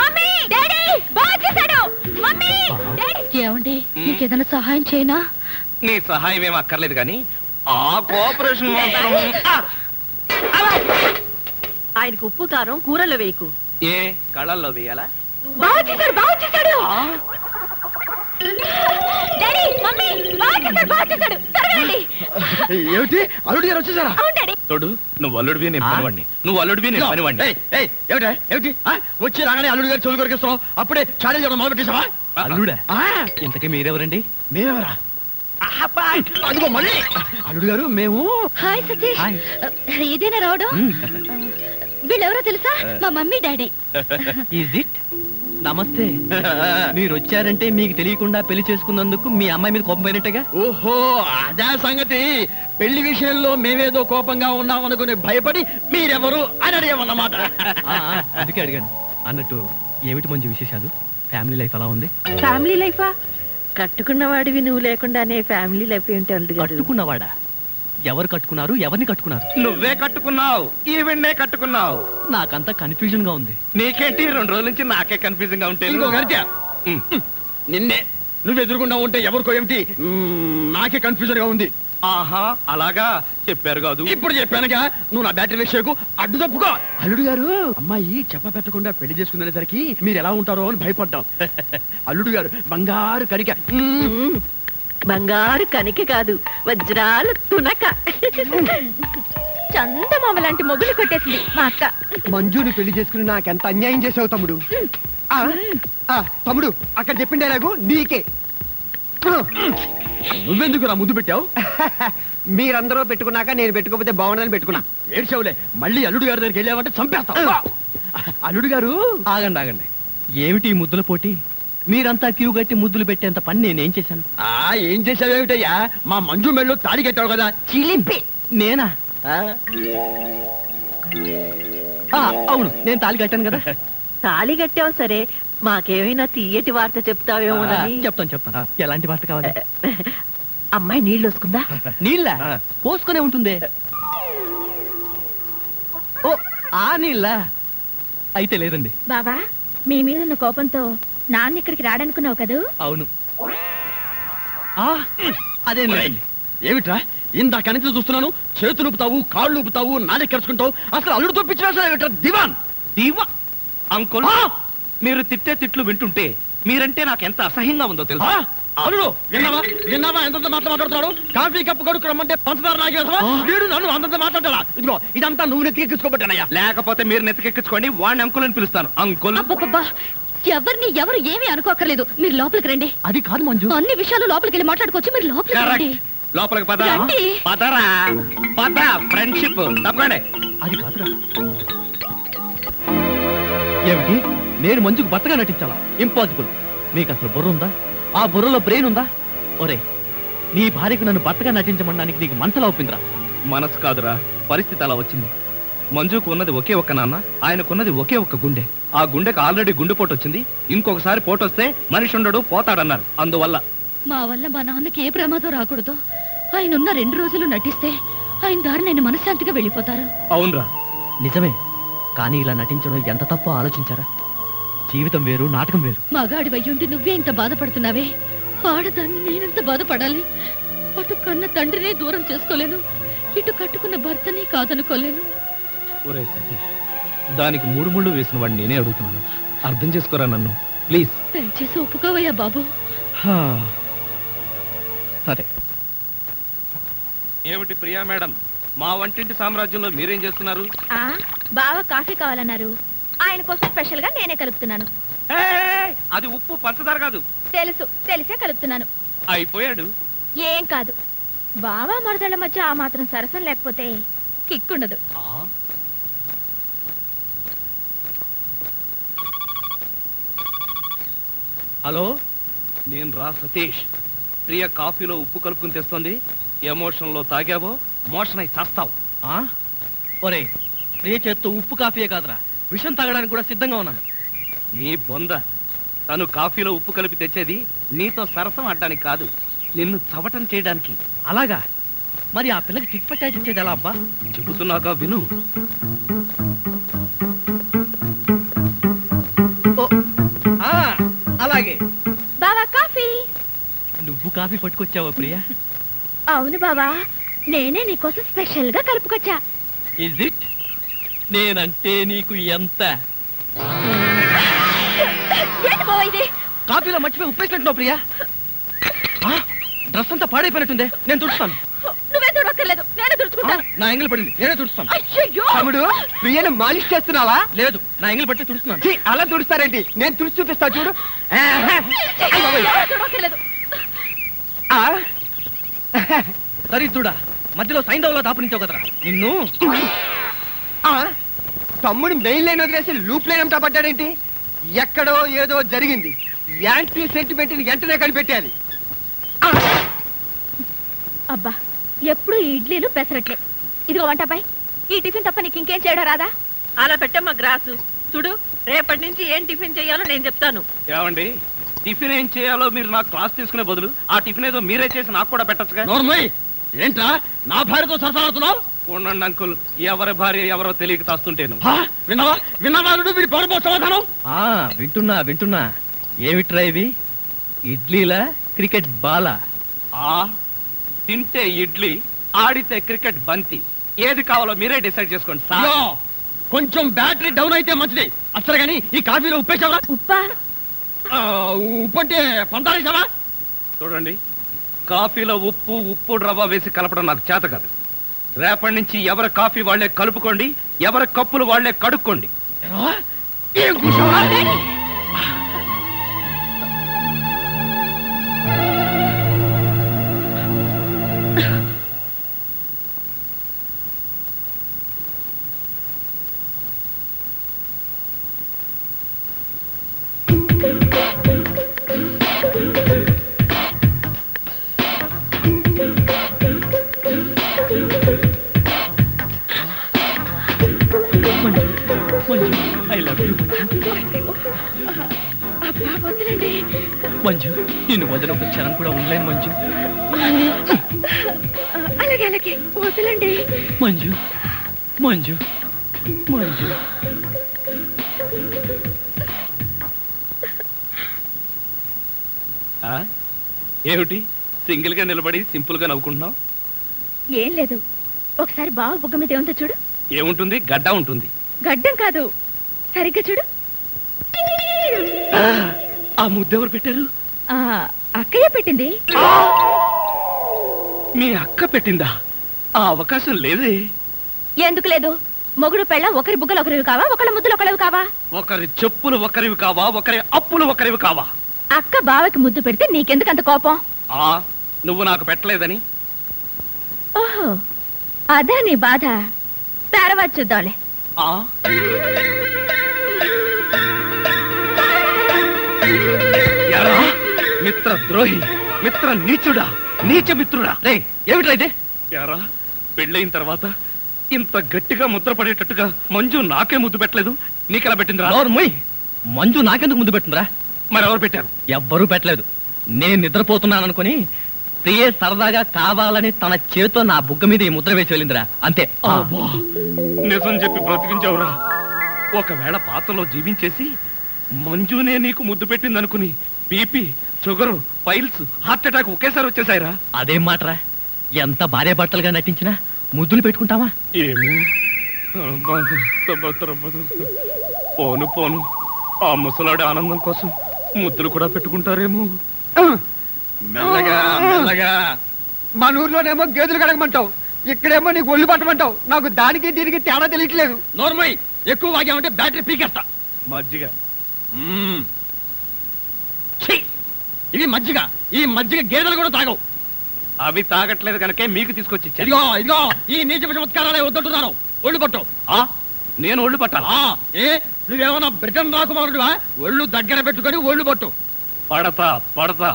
మమ్మీ డాడీ బాచేసాడు. మమ్మీ డాడీ ఏమండి నీకేదైనా సహాయం చేయనా? నీ సహాయం ఏం అక్కర్లేదు కానీ ఆ కోఆపరేషన్ మాత్రం ఆయనకు ఉప్పు కారం కూరలో వేయకు. ఏ కళ్ళల్లో వేయాలా? ఏమిటి అల్లుడి గారు వచ్చేసారా? తోడు నువ్వు అల్లుడివి నేను పనివాడిని. నువ్వు అల్లుడివి నేను పనివాడిని. ఏమిటా ఏమిటి వచ్చి రాగానే అల్లుడి గారు చెవులు కొరికేస్తావు? అప్పుడే చాడీలు చేయడం మొదలు పెట్టేసావా? అల్లుడా ఇంతకీ మీరెవరండి? మేమెవరా? అదిగో మళ్ళీ అల్లుడు గారు మేము. హాయ్ సతీష్, ఇదేనా రావడం? వీళ్ళెవరో తెలుసా? మా మమ్మీ డాడీ. Is it? నమస్తే. మీరు వచ్చారంటే మీకు తెలియకుండా పెళ్లి చేసుకున్నందుకు మీ అమ్మాయి మీద కోపం పోయినట్టుగా? ఓహో అదే సంగతి. పెళ్లి విషయంలో మేమేదో కోపంగా ఉన్నాం అనుకుని భయపడి మీరెవరు అని అడిగామన్నమాట. అందుకే అడిగాను. అన్నట్టు ఏమిటి మంచి విశేషాలు? ఫ్యామిలీ లైఫ్ అలా ఉంది. ఫ్యామిలీ లైఫా? కట్టుకున్నవాడివి నువ్వు లేకుండానే ఫ్యామిలీ లైఫ్ ఏంటి? కట్టుకున్నవాడా? ఎవరు కట్టుకున్నారు? ఎవరిని కట్టుకున్నారు? నువ్వే కట్టుకున్నావు. ఈవెండే కట్టుకున్నావు. నాకంతా కన్ఫ్యూజన్ గా ఉంది. నీకేంటి రెండు రోజుల నుంచి నాకే కన్ఫ్యూజన్ గా ఉంటే? నిన్నే నువ్వు ఎదురుకుండా ఉంటే ఎవరికో ఏమిటి? నాకే కన్ఫ్యూజన్ గా ఉంది. ఆహా అలాగా, చెప్పారు కాదు. ఇప్పుడు చెప్పానుగా, నువ్వు నా బ్యాటరీ విషయకు అడ్డు తప్పుకో. అల్లుడు గారు అమ్మాయి చెప్ప పెట్టకుండా పెళ్లి చేసుకునేసరికి మీరు ఎలా ఉంటారో అని భయపడ్డాం. అల్లుడు గారు బంగారు కనిక. బంగారు కనిక కాదు, వజ్రాలు తునక. చందమామ లాంటి మొగులు కొట్టేసింది మా అక్క. మంజుని పెళ్లి చేసుకుని నాకెంత అన్యాయం చేసావు తమ్ముడు. తమ్ముడు అక్కడ చెప్పిండే నాకు నీకే. నువ్వెందుకు నా ముద్దు పెట్టావు? మీరందరూ పెట్టుకున్నాక నేను పెట్టుకోకపోతే బాగుండదని పెట్టుకున్నా. ఏడ్చావులే. మళ్ళీ అల్లుడు గారి దగ్గరికి వెళ్ళామంటే చంపేస్తా. అల్లుడు గారు ఆగండి ఆగండి. ఏమిటి ముద్దుల పోటీ? మీరంతా క్యూ కట్టి ముద్దులు పెట్టేంత పని నేనేం చేశాను? ఆ ఏం చేశావు ఏమిటయ్యా? మా మంజు మెళ్ళు తాడి కట్టావు కదా. చిలిపి నేనా? అవును నేను తాళి కట్టాను కదా. తాళి కట్టావు సరే, మాకేమైనా తీయటి వార్త చెప్తావేమో. చెప్తాను చెప్తాను. ఎలాంటి వార్త కావాలి? అమ్మాయి నీళ్ళు వస్తుందా? నీళ్ళ పోసుకునే ఉంటుంది. ఓ ఆ నీళ్ళ అయితే లేదండి. బాబా మీ మీద ఉన్న కోపంతో నాన్న ఇక్కడికి రాడనుకున్నావు కదా? అవును. అదే ఏమిట్రా ఇందాక నుంచి చూస్తున్నాను. చేతులు ఊపుతావు, కాళ్ళు ఊపుతావు, నాలుగు కరుచుకుంటావు. అసలు అల్లుడు తప్పించిన దివాన్ దివా అంకుల్. మీరు తిట్టే తిట్లు వింటుంటే మీరంటే నాకు ఎంత అసహ్యంగా ఉందో తెలుసా? అల్లుడు విన్నావా విన్నావా ఎంత మాట్లాడుతున్నాడు? కాఫీ కప్పు కడుకు రమ్మంటే పంచదార నాగేసా వీడు నన్ను అంత మాట్లాడాలా? ఇదిగో ఇదంతా నువ్వు నెత్తికెక్కించుకోబట్టానయ్యా. లేకపోతే మీరు నెత్తికెక్కించుకోండి, వాడిని అంకుల్ అని పిలుస్తాను. అంకుల్ ఎవరిని ఎవరు ఏమీ అనుకోకర్లేదు. మీరు లోపలికి రండి. అది కాదు మంజు, అన్ని విషయాలు లోపలికి వెళ్ళి మాట్లాడుకోవచ్చు. మీరు లోపలికి రండి. లోపలికి పద పదరా పద. ఫ్రెండ్షిప్ తప్పకండి. అది కాదురా. ఏమిటి నేను మంజుకు బతగా నటించాలా? ఇంపాసిబుల్. నీకు అసలు బుర్ర ఉందా? ఆ బుర్రలో బ్రెయిన్ ఉందా? ఒరే నీ భార్యకు నన్ను బతగా నటించమనడానికి నీకు మనసులా ఒప్పిందిరా? మనసు కాదురా, పరిస్థితి అలా వచ్చింది. మంజుకు ఉన్నది ఒకే ఒక్క నాన్న, ఆయనకున్నది ఒకే ఒక్క గుండె. ఆ గుండెకు ఆల్రెడీ గుండెపోటు వచ్చింది. ఇంకొకసారి పోటు వస్తే మనిషి ఉండడు, పోతాడన్నారు. అందువల్ల మా వల్ల మా నాన్నకి ఏ ప్రమాదం రాకూడదు. ఆయన ఉన్న రెండు రోజులు నటిస్తే ఆయన దారి నేను మనశ్శాంతిగా వెళ్ళిపోతారు. అవునరా నిజమే, కానీ ఇలా నటించడం ఎంత తప్పో ఆలోచించారా? జీవితం వేరు, నాటకం వేరు. మగాడి వయ్యుండి నువ్వే ఇంత బాధపడుతున్నావే, ఆడదాన్ని నేనంత బాధపడాలి? అటు కన్న తండ్రినే దూరం చేసుకోలేను, ఇటు కట్టుకున్న భర్తనే కాదనుకోలేను. ఒరే సతీష్, దానికి మూడు ముళ్ళు వేసిన వాడిని నేనే అడుగుతున్నాను, అర్థం చేసుకోరా నన్ను ప్లీజ్. దయచేసి ఒప్పుకోవయ్యా బాబు. సరే. ఏమిటి ప్రియా మేడం, మా వంటింటి సామ్రాజ్యంలో మీరేం చేస్తున్నారు? బావా కాఫీ కావాలన్నారు, ఆయన కోసం స్పెషల్ గా నేనే కలుపుతున్నాను. అది ఉప్పు పంచదార కాదు. తెలుసు, తెలిసే కలుపుతున్నాను. అయిపోయాడు. ఏం కాదు, బావా మరదళ్ళ మధ్య ఆ మాత్రం సరసం లేకపోతే కిక్ ఉండదు. హలో నేను రా సతీష్. ప్రియ కాఫీలో ఉప్పు కలుపుకుని తెస్తుంది. ఎమోషన్ లో తాగావో మోషన్ అయి చేస్తావు. ఒరే ప్రియ చేత్తో ఉప్పు కాఫీయే కాదురా, विषम तागड़ा सिद्धंगा नी बोंद तनु काफी उप्पु कलिपि नीतो सरसम आडडानिकि कादु निन्नु चवटं चेयडानिकि अलागा मरि आ पिल्लकि टिक्पटाइट अला अब्बा चेबुतुन्नागा विनु ओ आ अलागे बाबा काफी नुव्वु काफी पट्टुकोच्चावा प्रिया अवुनु बाबा నేనే నీ కోసం స్పెషల్ గా కలుపుకొచ్చా ఇస్ ఇట్ నేనంటే నీకు ఎంత ఏంటి బాయిది కాఫీలో మర్చిపోయి ఉప్పేసినట్టున్నావు ప్రియా ఆ డ్రెస్ అంతా పాడైపోయినట్టుంది నేను తుడుస్తాను నువ్వే తుడవక్కర్లేదు నేనే తుడుచుకుంటాను నా ఎంగిల్ పడింది నేనే తుడుస్తాను అయ్యో తమ్ముడు ప్రియని మాలిష్ చేస్తున్నావా లేదు నా ఎంగిల్ పట్టి తుడుస్తున్నాను ఛీ అలా తుడుస్తారేంటి నేను తుడిచి చూపిస్తా చూడు తుడవక్కర్లేదు ఆ సరితుడా మధ్యలో సైంధవలో దాపునించావు కదరా నిన్ను తమ్ముడు మెయిన్ లైన్ వదిలేసి లూప్ లైన్ అంతా పడ్డాడేంటి ఎక్కడో ఏదో జరిగింది యాంటీ సెంటిమెంట్ని వెంటనే కనిపెట్టాలి అబ్బా ఎప్పుడు ఇడ్లీలు పెసరట్లే ఇదిగో వంటపై ఈ టిఫిన్ తప్ప నీకు ఇంకేం చేయడం రాదా అలా పెట్టమ్మా గ్రాసు చూడు రేపటి నుంచి ఏం టిఫిన్ చేయాలో నేను చెప్తాను ఏమండి టిఫిన్ ఏం చేయాలో మీరు నాకు క్లాస్ తీసుకునే బదులు ఆ టిఫిన్ ఏదో మీరే చేసి నాకు కూడా పెట్టొచ్చుగా ఏంట్రా నా భార్యతో సరసాడుతున్నావు ఉండండి అంకుల్ ఎవరి భార్య ఎవరో తెలియక తాస్తుంటేను విన్నావా విన్నావా వీడి పొరపో సమాధానం వింటున్నా వింటున్నా ఏమిట్రా ఇవి ఇడ్లీలా క్రికెట్ బాలా తింటే ఇడ్లీ ఆడితే క్రికెట్ బంతి ఏది కావాలో మీరే డిసైడ్ చేసుకోండి సార్ కొంచెం బ్యాటరీ డౌన్ అయితే మంచిది అసలు కానీ ఈ కాఫీలో ఉప్పేసావా ఉప్పా ఉప్పంటే పంతాలేసావా చూడండి కాఫీలో ఉప్పు ఉప్పు రవ్వ వేసి కలపడం నాకు చేత కాదు రేపటి నుంచి ఎవరి కాఫీ వాళ్లే కలుపుకోండి ఎవరి కప్పులు వాళ్లే కడుక్కోండి మంజు నిన్ను వదిలి ఒక క్షణం కూడా ఉండలేను మంజు అలాగే అలాగే వదలండి మంజు మంజు మంజు ఏమిటి సింగిల్ గా నిలబడి సింపుల్ గా నవ్వుకుంటున్నావు ఏం లేదు ఒకసారి బావ బుగ్గ మీద ఏముందో చూడు ఏముంటుంది గడ్డ ఉంటుంది గడ్డం కాదు సరిగ్గా చూడు ఆ ముద్ద ఎవరు పెట్టారు అక్కయ్య పెట్టింది మీ అక్క పెట్టిందా ఆ అవకాశం లేదే ఎందుకు లేదు మొగుడు పెళ్ళ ఒకరి బుగ్గలు ఒకరివి కావా ఒకళ్ళ ముద్దులు ఒకరివి కావా ఒకరి చెప్పులు ఒకరివి కావా ఒకరి అప్పులు ఒకరివి కావా అక్క బావకి ముద్దు పెడితే నీకెందుకు అంత కోపం నువ్వు నాకు పెట్టలేదని ఓహో అదే నీ బాధ తర్వాత చూద్దాంలే మిత్ర ద్రోహి మిత్ర నీచుడా నీచ మిత్రుడా రే ఏమిట్రా ఇదే యారా పెళ్ళైన తర్వాత ఇంత గట్టిగా ముద్ర పడేటట్టుగా మంజు నాకే ముద్దు పెట్టలేదు నీకెలా పెట్టిందిరా మంజు నాకెందుకు ముద్దు పెట్టిందిరా మరెవరు పెట్టారు ఎవ్వరూ పెట్టలేదు నేను నిద్రపోతున్నాను అనుకుని ప్రియే సరదాగా కావాలని తన చేతితో నా బుగ్గ మీద ఈ ముద్ర వేసి వెళ్ళిందిరా అంతే నిజం చెప్పి బ్రతికించావురా ఒకవేళ పాత్రలో జీవించేసి మంజునే నీకు ముద్దు పెట్టింది అనుకుని BP sugar piles heart attack ఒకేసారి వచ్చేసాయిరా అదేం మాటరా ఎంత భార్య బట్టలుగా నటించినా ముద్దులు పెట్టుకుంటావా పోను పోను ఆ ముసలాడి ఆనందం కోసం ముద్దులు కూడా పెట్టుకుంటారేమో మెల్లగా మెల్లగా మన ఊర్లోనేమో గేదెలు కడగమంటావు ఇక్కడేమో నీకు ఒళ్ళు పట్టమంటావు నాకు దానికి దీనికి తేడా తెలియట్లేదు నోర్మై ఎక్కువ వాగామంటే బ్యాటరీ పీకేస్తా మజ్జిగ ఇవి మజ్జిగ ఈ మజ్జిగ గేదెలు కూడా తాగవు అవి తాగట్లేదు కనుక మీకు తీసుకొచ్చి ఇదిగో ఇదిగో ఈ నీచ చమత్కారాలే వద్దంటున్నాను ఒళ్ళు పట్టు నేను ఒళ్ళు పట్టాలా ఏ నువ్వేమన్నా బ్రిటన్ రాకుమారుడువా ఒళ్ళు దగ్గర పెట్టుకొని ఒళ్ళు పట్టు పడతా పడతా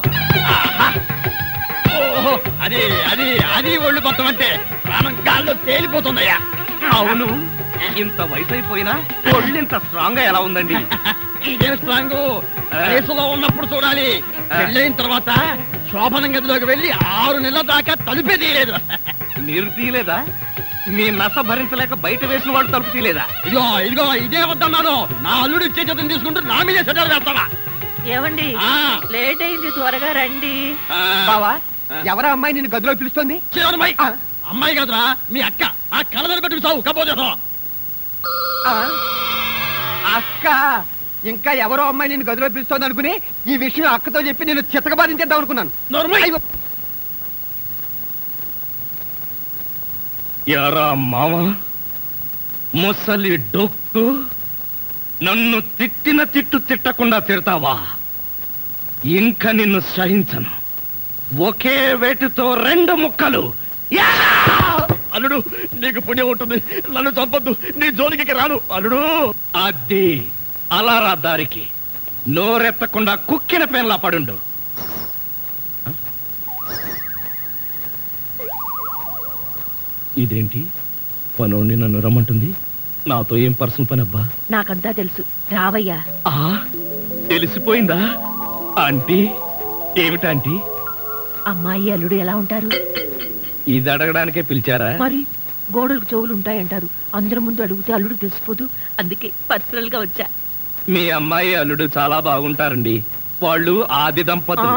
అది అది అది ఒళ్ళు పట్టమంటే ప్రాణం గాల్లో తేలిపోతుందయ్యా అవును ఇంత వయసైపోయినా ఒళ్ళు ఇంత స్ట్రాంగ్ గా ఎలా ఉందండి? ఇదేం స్ట్రాంగ్, వయసులో ఉన్నప్పుడు చూడాలి, పెళ్ళైన తర్వాత శోభనం గదిలోకి వెళ్ళి ఆరు నెలల దాకా తలుపే తీయలేదు. మీరు తీయలేదా? మీ నస భరించలేక బయట వేసిన వాడు తలుపు తీయలేదా? ఇదిగో ఇదిగో ఇదే వద్దన్నాను, నా అల్లుడు ఇచ్చే చేతను తీసుకుంటూ నా మీద సెటలు వేస్తావా? ఏమండి లేట్ అయింది, త్వరగా రండి. బావా, ఎవరా అమ్మాయి నిన్ను గదిలో పిలుస్తుంది? చివరమ్మాయి, అమ్మాయి కాదురా మీ అక్క. ఆ కలదర పెట్టి సావు కపోతే అక్క. ఇంకా ఎవరో అమ్మాయి నేను గదిలో పిలుస్తుంది అనుకుని ఈ విషయం అక్కతో చెప్పి నేను చితకబాధించేద్దాం అనుకున్నాను. యారా మామ, ముసలి డొక్కు, నన్ను తిట్టిన తిట్టు తిట్టకుండా తిడతావా? ఇంకా నిన్ను సహించను, ఒకే వేటితో రెండు ముక్కలు. అల్లుడు, నీకు పుణ్యం ఉంటుంది, నన్ను చంపొద్దు, నీ జోలికి రాను. అల్లుడు, అది అలా రా దారికి, నోరెత్తకుండా కుక్కిన పెన్లా పడుండు. ఇదేంటి పనుండి నన్ను రమ్మంటుంది? నాతో ఏం పర్సన్ పని? అబ్బా, నాకంతా తెలుసు, రావయ్యా. తెలిసిపోయిందా ఆంటీ? ఏమిటా ఆంటీ? అమ్మాయి అల్లుడు ఎలా ఉంటారు ఇది అడగడానికే పిలిచారా? మరి గోడలకు చెవులు ఉంటాయంటారు, అందరి ముందు అడిగితే అల్లుడు తెలిసిపోదు, అందుకే పర్సనల్ గా వచ్చా. మీ అమ్మాయి అల్లుడు చాలా బాగుంటారండి, వాళ్ళు ఆది దంపతులు.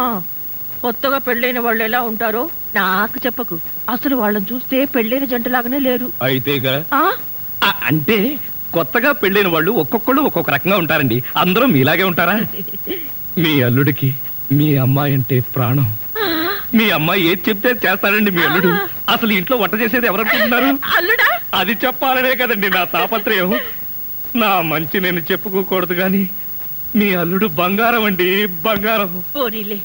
కొత్తగా పెళ్ళైన వాళ్ళు ఎలా ఉంటారో నాకు చెప్పకు, అసలు వాళ్ళని చూస్తే పెళ్ళైన జంటలాగానే లేరు. అయితేగా అంటే కొత్తగా పెళ్ళైన వాళ్ళు ఒక్కొక్కళ్ళు ఒక్కొక్క రకంగా ఉంటారండి, అందరూ మీలాగే ఉంటారా? మీ అల్లుడికి మీ అమ్మాయి అంటే ప్రాణం. మీ అమ్మాయి ఏది చెప్తే చేస్తారండి మీ అల్లుడు. అసలు ఇంట్లో వంట చేసేది ఎవరనుకుంటున్నారు? అది చెప్పాలనే కదండి నా తాపత్రయం. నా మంచి నేను చెప్పుకోకూడదు గాని మీ అల్లుడు బంగారం అండి, బంగారం. పోనీలే,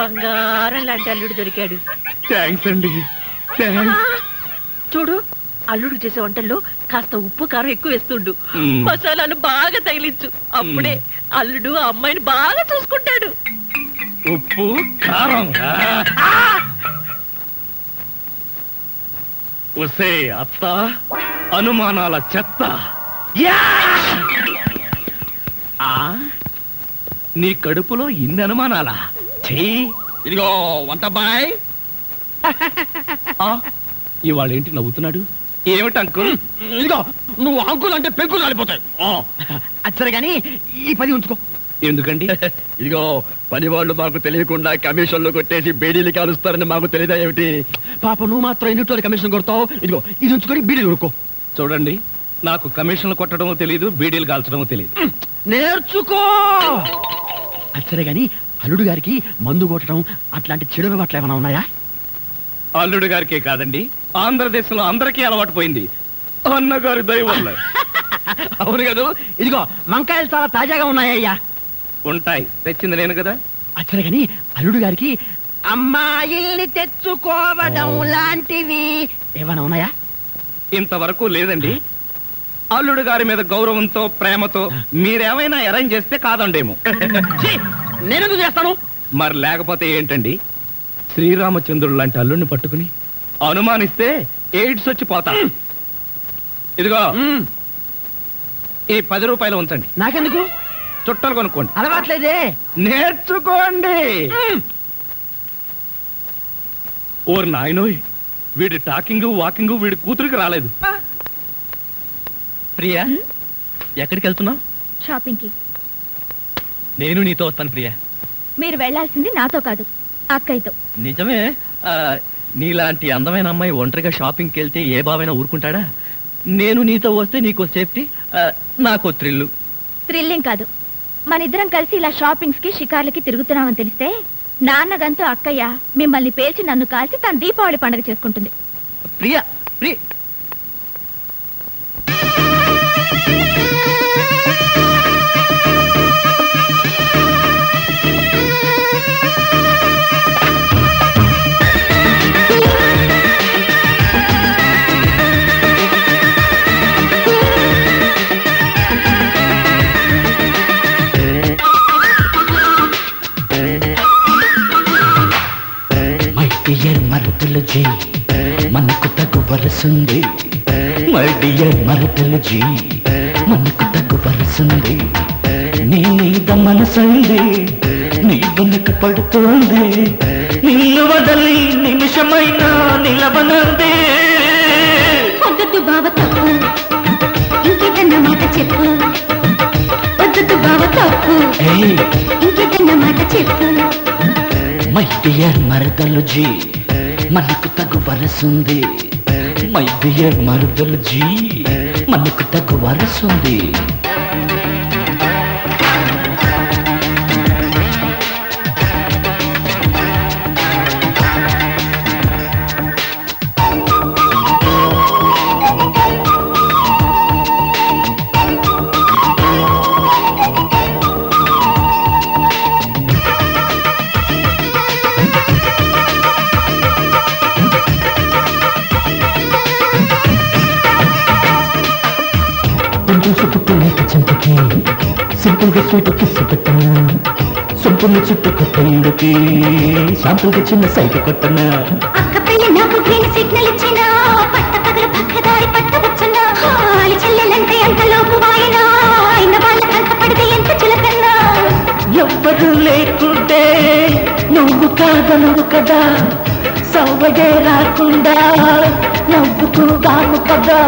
బంగారం లాంటి అల్లుడు దొరికాడు. థ్యాంక్స్ అండి, థ్యాంక్స్. చూడు, అల్లుడు చేసే వంటల్లో కాస్త ఉప్పు కారం ఎక్కువ వేస్తుండు, మసాలాలు బాగా తగిలించు, అప్పుడే అల్లుడు అమ్మాయిని బాగా చూసుకుంటాడు. ఉప్పు కారం. ఒసే అత్త, అనుమానాల చెత్త. నీ కడుపులో ఇన్ని అనుమానాలా? చెయ్యి, ఇదిగో వంటబ్బాయ్. ఇవాళ ఏంటి నవ్వుతున్నాడు? ఏమిటి అంకుల్? ఇదిగో నువ్వు అంకుల్ అంటే పెంకులు రాలిపోతాయి. అచ్చరే గాని ఈ పది ఉంచుకో. ఎందుకండి? ఇదిగో పని వాళ్ళు మాకు తెలియకుండా కమిషన్లు కొట్టేసి బీడీలు కాలుస్తారని మాకు తెలియదా ఏమిటి? పాప, నువ్వు మాత్రం ఎన్నింటి కమిషన్ కొడతావు? ఇదిగో ఇది ఉంచుకొని బీడీలు కొడుకో. చూడండి, నాకు కమిషన్లు కొట్టడమో తెలియదు, బీడీలు కాల్చడమో తెలియదు. నేర్చుకో. అచ్చరే గాని అల్లుడు గారికి మందు కొట్టడం అట్లాంటి చెడు అలవాట్లు ఏమైనా ఉన్నాయా? అల్లుడు గారికే కాదండి, ఆంధ్రదేశంలో అందరికీ అలవాటు పోయింది, అన్నగారి దయ వల్ల. అవును కదా? ఇదిగో వంకాయలు చాలా తాజాగా ఉన్నాయ్యా. ఉంటాయి, తెచ్చింది నేను కదా. అచ్చరే గాని అల్లుడు గారికి అమ్మాయిల్ని తెచ్చుకోవడం లాంటివి ఏమైనా ఉన్నాయా? ఇంతవరకు లేదండి. అల్లుడు గారి మీద గౌరవంతో, ప్రేమతో మీరేమైనా అరేంజ్ చేస్తే కాదండేమో. నేనెందుకు చేస్తాను? మరి లేకపోతే ఏంటండి? శ్రీరామచంద్రుడు లాంటి అల్లుడిని పట్టుకుని అనుమానిస్తే ఎయిడ్స్ వచ్చిపోతా. ఇదిగో ఈ పది రూపాయలు ఉంచండి. నాకెందుకు? చుట్టాలు కొనుక్కోండి. అలవాట్లేదే, నేర్చుకోండి. ఓర్ నాయనోయ్, వీడి టాకింగ్ వాకింగ్ వీడి కూతురికి రాలేదు. ప్రియా, ఎక్కడికి వెళ్తున్నావు? షాపింగ్ కి. నేను నీతో వస్తాను ప్రియా. మీరు వెళ్లాల్సింది నాతో కాదు, అక్కయ్యతో. నిజమే, నీలాంటి అందమైన అమ్మాయి ఒంటరిగా షాపింగ్కి వెళ్తే ఏ బావైనా ఊరుకుంటాడా? నేను నీతో వస్తే నీకో సేఫ్టీ, నాకో థ్రిల్. థ్రిల్లింగ్ కాదు, మన ఇద్దరం కలిసి ఇలా షాపింగ్స్ కి, షికార్లకి తిరుగుతున్నామని తెలిస్తే నాన్నగంతో అక్కయ్య మిమ్మల్ని పేల్చి నన్ను కాల్చి తన దీపావళి పండుగ చేసుకుంటుంది. ప్రియా, ప్రియా మరుపుల జీ మనకు తగు వలసింది, ಮಡಿಯ ಮರದಲ್ಲಿ ಜೀ ಮನಕುಟಕು ಬರಸಂದೆ ನೀನಿದ ಮನಸಂದೆ ನೀ ಬನಕ ಪಡುತ್ತಂದೆ ನಿಲ್ಲುವದಲ್ಲಿ ನಿಮಿಷಮೈನ ನಿಲವನಂದೆ ಹೊಂದದು ಭಾವ ತಪ್ಪು ಇಂಕಿತನ ಮಾತ ಚೆಪ್ಪು ಹೊಂದದು ಭಾವ ತಪ್ಪು ಇಂಕಿತನ ಮಾತ ಚೆಪ್ಪು ಮಡಿಯ ಮರದಲ್ಲಿ ಜೀ ಮನಕುಟಕು ಬರಸಂದೆ My dear Marvel G, manku tagu varastundi. Simple గా స్వీట్ కిస్ పెట్టనా సంపూర్ణ చుట్టూ కథ ఇడికి శాంపుల్ గా చిన్న సైట్ కొట్టనా అక్క పిల్ల నాకు గ్రీన్ సిగ్నల్ ఇచ్చినా పట్ట పగల పక్కదారి పట్ట వచ్చనా హాలి చెల్లెలంటే అంత లోపు వాయనా అయిన వాళ్ళ కంట పడితే ఎంత చిలకన్నా ఎవ్వరు లేకుంటే నువ్వు కాదనువు కదా సవ్వగే రాకుండా నవ్వుకు గాము కదా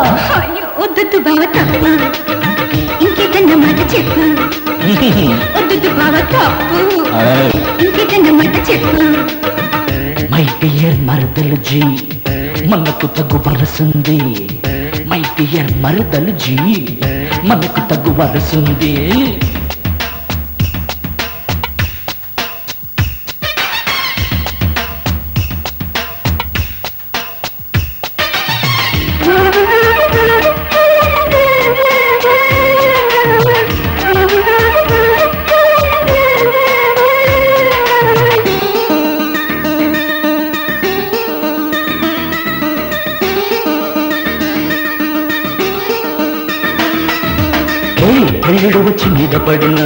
వద్దు బావ తప్పా ఇంకేదన్న మాట చెప్పు వద్దు బావ తప్పు ఇంకేదన్న మాట చెప్పు మై డియర్ మరదలు జీ మనకు తగు వరసుంది మై డియర్ మరదలు జీ మనకు తగు వరసుంది రేడు వచ్చి మీద పడినా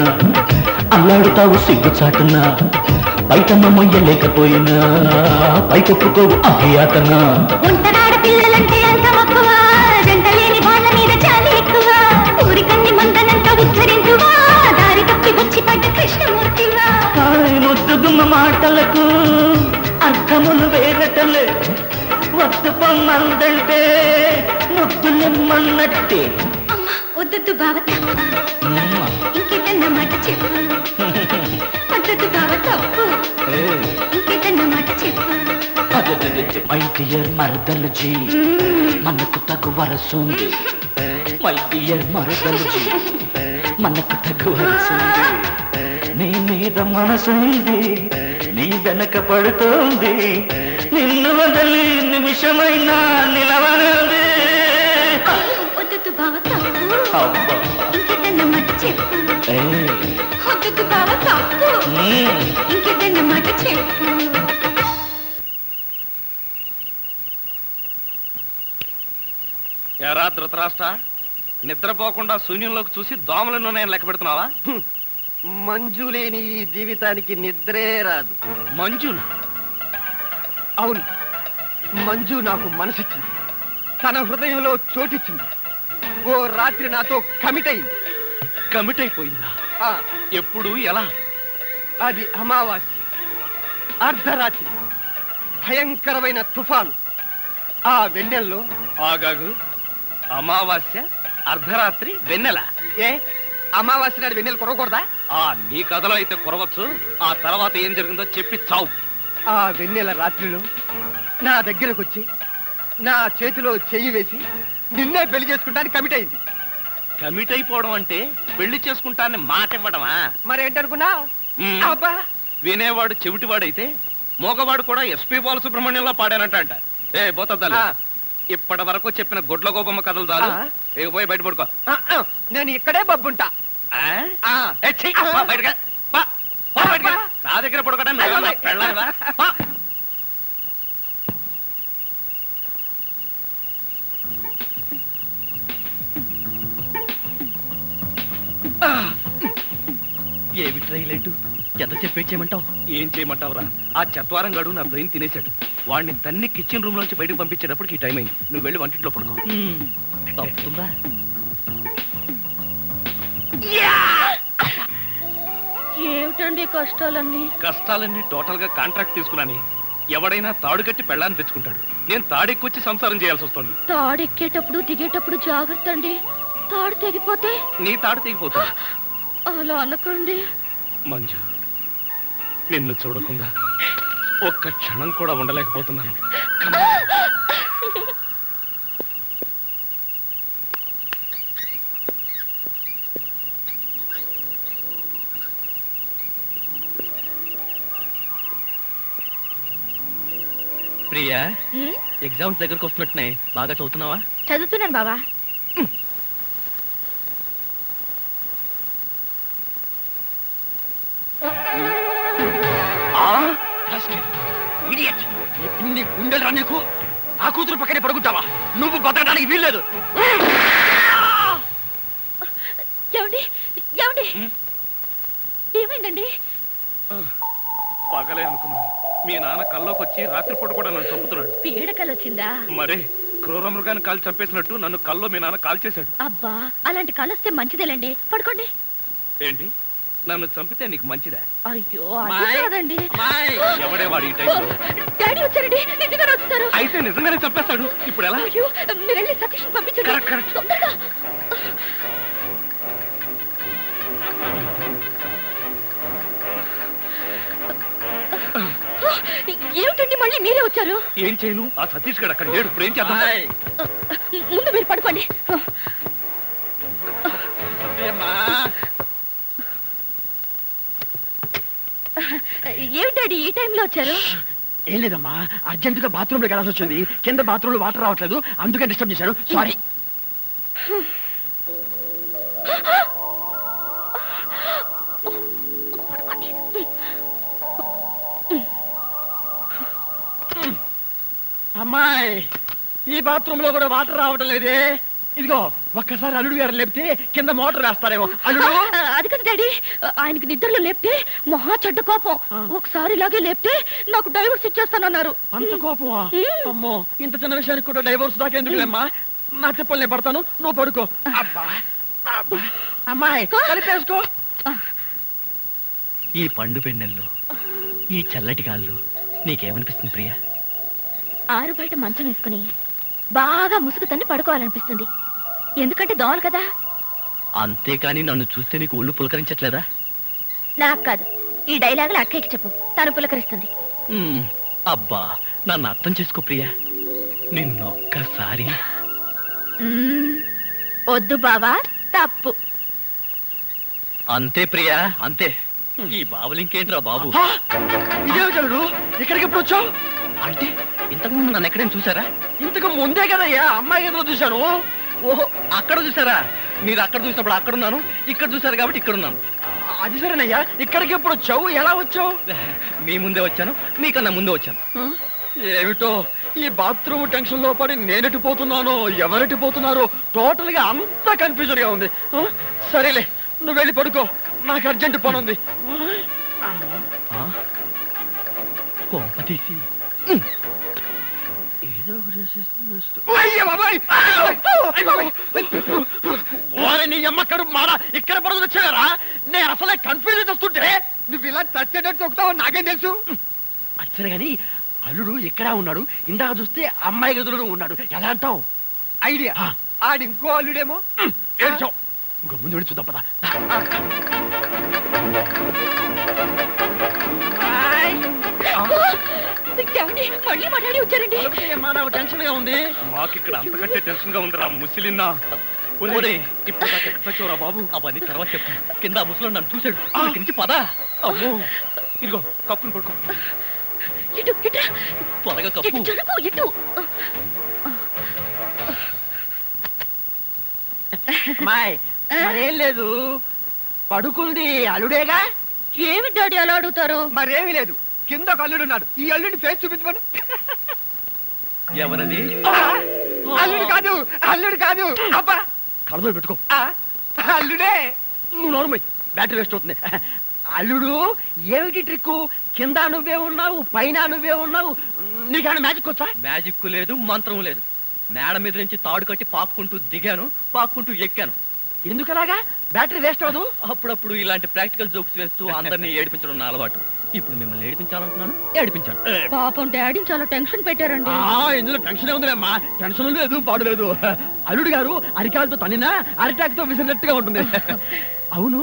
అల్లాడుతావు సిగ్గు చాటునా బయటమ్మ మొయ్యలేకపోయినా పైకొప్పుకోవు అభియాతనా ముద్దుగుమ్మ మాటలకు అర్థములు వేరటలే వద్దు పొమ్మందంటే ముద్దులెమ్మన్నట్టే వద్దు బావ ఇంకేదన్న మాట చెప్పు వద్దు బావ తప్పు ఇంకేదన్న మాట చెప్పు మై డియర్ మరదలు జీ మనకు తగు వరసుంది మై డియర్ మరదలు జీ మనకు తగు వరసుంది నీ మీద మనసుంది నీ వెనక పడుతోంది నిన్ను వదలి నిమిషమైనా నిలవనంది వద్దు బావ తప్పు ఇంకెదన్న బావ తప్పు ఇంకెదన్న మాట చెప్పు ఎరా ధృతరాష్ట్ర నిద్రపోకుండా శూన్యంలోకి చూసి దోమలను నేను లెక్క పెడుతున్నావా? మంజు లేని ఈ జీవితానికి నిద్రే రాదు. మంజునా? అవును, మంజు నాకు మనసిచ్చింది, తన హృదయంలో చోటిచ్చింది. ఓ రాత్రి నాతో కమిట్ అయింది. కమిట్ అయిపోయిందా? ఎప్పుడు, ఎలా? అది అమావాస్య అర్ధరాత్రి, భయంకరమైన తుఫాను. ఆ వెన్నెల్లో ఆగాగు. అమావాస్య అర్ధరాత్రి వెన్నెల? ఏ అమావాస్య నాడు వెన్నెల కురవకూడదా? ఆ నీ కథలో అయితే కురవచ్చు. ఆ తర్వాత ఏం జరిగిందో చెప్పి చావు. ఆ వెన్నెల రాత్రిలో నా దగ్గరకు వచ్చి నా చేతిలో చెయ్యి వేసి నిన్నే పెళ్లి చేసుకుంటానికి కమిట్ అయింది. కమిట్ అయిపోవడం అంటే పెళ్లి చేసుకుంటానని మాట ఇవ్వడమా? మరేంటనుకున్నా? అబ్బా, వినేవాడు చెవిటివాడైతే మోగవాడు కూడా ఎస్పీ బాలసుబ్రహ్మణ్యంలో పాడానంట అంట. ఏ బోతద్దాలు, ఇప్పటి వరకు చెప్పిన గొడ్ల గోపమ్మ కథలు చాలు. ఏ పోయి బయట పడుకో. నేను ఇక్కడే బబ్బుంటా. నా దగ్గర పడుకోవడం ఏమి ట్రైలెట్? ఎంత చెప్పేట్ చేయమంటావు? ఏం చేయమంటావురా? ఆ చత్వారం గడు నా బ్రెయిన్ తినేశాడు. వాడిని తన్ని కిచెన్ రూమ్ లోంచి బయటకు పంపించేటప్పటికి ఈ టైం అయింది. నువ్వు వెళ్ళి వంటింట్లో పడుకో. ತುಂಬಾ ఏమిటండి కష్టాలన్నీ కష్టాలన్నీ టోటల్ గా కాంట్రాక్ట్ తీసుకున్నాని ఎవడైనా తాడు కట్టి పెళ్ళాన్ని తెచ్చుకుంటాడు నేను తాడెక్కొచ్చి సంసారం చేయాల్సి వస్తుంది తాడెక్కేటప్పుడు దిగేటప్పుడు జాగర్తండి తాడు తెగిపోతే నీ తాడు తెగిపోతుంది అలా అనుకోండి మంజు నిన్ను చూడకుండా ఒక్క క్షణం కూడా ఉండలేకపోతున్నాను प्रिया एग्जाम्स దగ్గరికి వస్తున్నట్నే బాగా చదువుతున్నావా చదువుతున్నాను బావా ఆ రాస్కెల్ ఇడియట్ ఇన్ని గుండెలు రా నీకు ఆ కూతురు పక్కనే పడుకుంటావా నువ్వు బతకడానికి వీల్లేదు ఏమండి ఏమండి ఏమైందండి పగలే అనుకున్నాను మీ నాన్న కల్లోకొచ్చి రాత్రిపూట కూడా నన్ను చంపుతున్నాడు పీడ కలొచ్చిందా మరే క్రూర మృగాన్ని కాలు చంపేసినట్టు నన్ను కల్లో మీ నాన్న కాల్ చేశాడు అబ్బా అలాంటి కలొస్తే మంచిదేలండి పడుకోండి ఏంటి నన్ను చంపితే నీకు మంచిదా అయ్యో అది కాదండి ఎవడే వాడి ఈ టైంలో డాడీ వచ్చారండి నిజంగానే వచ్చారు అయితే నిజంగానే చంపేస్తాడు ఇప్పుడు ఎలా అయ్యో మీరు వెళ్ళి సతీష్ని పంపించండి కరెక్ట్ తొందరగా ఏమండి మళ్ళీ మీరే వచ్చారు ఏం చేయను ఆ సతీష్ గారు అక్కడ లేడు ఇప్పుడు ఏం చేద్దాం ముందు మీరు పడుకోండి ఏమిటండి ఈ టైంలో వచ్చారు ఏం లేదమ్మా అర్జెంట్ గా బాత్రూమ్ లో వెళ్ళాల్సి వచ్చింది కింద బాత్రూమ్ లో వాటర్ రావట్లేదు అందుకే డిస్టర్బ్ చేశారు సారీ అమ్మాయి ఈ బాత్రూమ్ లో కూడా వాటర్ రావడం లేదే ఇదిగో ఒక్కసారి అల్లుడు గారు లేపితే కింద మోటార్ వేస్తారేమో అల్లుడు అది కదా డాడీ ఆయనకి నిద్రలో లేపితే మహా చెడ్డ కోపం ఒకసారి ఇలాగే లేపితే నాకు డైవర్స్ ఇచ్చేస్తానన్నారు అంత కోపమా అమ్మో ఇంత చిన్న విషయానికి కూడా డైవర్స్ దాకా ఎందుకులేమ్మా నా చెప్పలే పడతాను నువ్వు పడుకో అబ్బా అమ్మాయి కలిపేసుకో ఈ పండు పెన్నెల్లో ఈ చల్లటి గాల్లో నీకేమనిపిస్తుంది ప్రియా ఆరు బయట మంచం వేసుకుని బాగా ముసుగు తన్ని పడుకోవాలనిపిస్తుంది ఎందుకంటే దోమలు కదా అంతేకాని నన్ను చూస్తే నీకు ఒళ్ళు పులకరించట్లేదా నాకు కాదు ఈ డైలాగులు అక్కకి చెప్పు తను పులకరిస్తుంది అబ్బా నన్ను అర్థం చేసుకో ప్రియా నిన్నొక్కసారి వద్దు బావా తప్పు అంతే ప్రియా అంతే ఈ బావలు ఇంకేంట్రా బాబు ఇక్కడికెప్పుడు వచ్చావు అంటే ఇంతకు ముందు నన్ను ఎక్కడైనా చూసారా ఇంతకు ముందే కదయ్యా అమ్మాయి గదిలో చూశాను ఓహో అక్కడ చూసారా మీరు అక్కడ చూసినప్పుడు అక్కడున్నాను ఇక్కడ చూసారు కాబట్టి ఇక్కడున్నాను అది సరేనయ్యా ఇక్కడికి ఎప్పుడు వచ్చావు ఎలా వచ్చావు మీ ముందే వచ్చాను మీకన్నా ముందే వచ్చాను ఏమిటో ఈ బాత్రూమ్ టెన్షన్ లో పడి నేనెటిపోతున్నాను ఎవరెటిపోతున్నారు టోటల్ గా అంతా కన్ఫ్యూజన్ గా ఉంది సరేలే నువ్వు వెళ్ళి పడుకో నాకు అర్జెంట్ పని ఉంది తీసి ఇక్కడ పడుతుంది వచ్చారా నేను అసలే కన్ఫ్యూజన్ వస్తుంటే నువ్వు ఇలా చచ్చేటట్టు తొక్కుతావు నాకేం తెలుసు అచ్చరే గాని అల్లుడు ఇక్కడ ఉన్నాడు ఇందాక చూస్తే అమ్మాయి గదులు ఉన్నాడు ఎలా అంటావు ఐడియా ఆడి ఇంకో అల్లుడేమో ఏడ్చావు ఇంకో ముందు వెళ్ళి చూద్దాం పదా మరేం లేదు పడుకుంది అల్లుడేగా ఏమి డాడీ అలా అడుగుతారు మరేమి లేదు కింద అల్లుడున్నాడు ఈ అల్లుడిని ఫేస్ చూపించమని ఎవరది అల్లుడు కాదు అల్లుడు కాదు అబ్బా కళ్ళలో పెట్టుకో అల్లుడే నువ్వు నోర్మల్ బ్యాటరీ వేస్ట్ అవుతుంది అల్లుడు ఏమిటి ట్రిక్ కింద నువ్వే ఉన్నావు పైన నువ్వే ఉన్నావు నీకు మ్యాజిక్ వచ్చా మ్యాజిక్ లేదు మంత్రం లేదు మేడ మీద నుంచి తాడు కట్టి పాక్కుంటూ దిగాను, పాక్కుంటూ ఎక్కాను. ఎందుకలాగా? బ్యాటరీ వేస్ట్ అవదు. అప్పుడప్పుడు ఇలాంటి ప్రాక్టికల్ జోక్స్ వేస్తూ అందరినీ ఏడిపించడం నా అలవాటు. ఇప్పుడు మిమ్మల్ని ఏడిపించాలనుకున్నాను, ఏడిపించాను. పాపం డాడీ చాలా టెన్షన్ పెట్టారండి. ఇందులో టెన్షన్ ఉందిలేమ్మా, టెన్షన్ ఉంది, ఎదురు పాడు లేదు. అల్లుడు గారు అరికాలతో తనినా అరిటాక్తో విసిరినట్టుగా ఉంటుంది. అవును,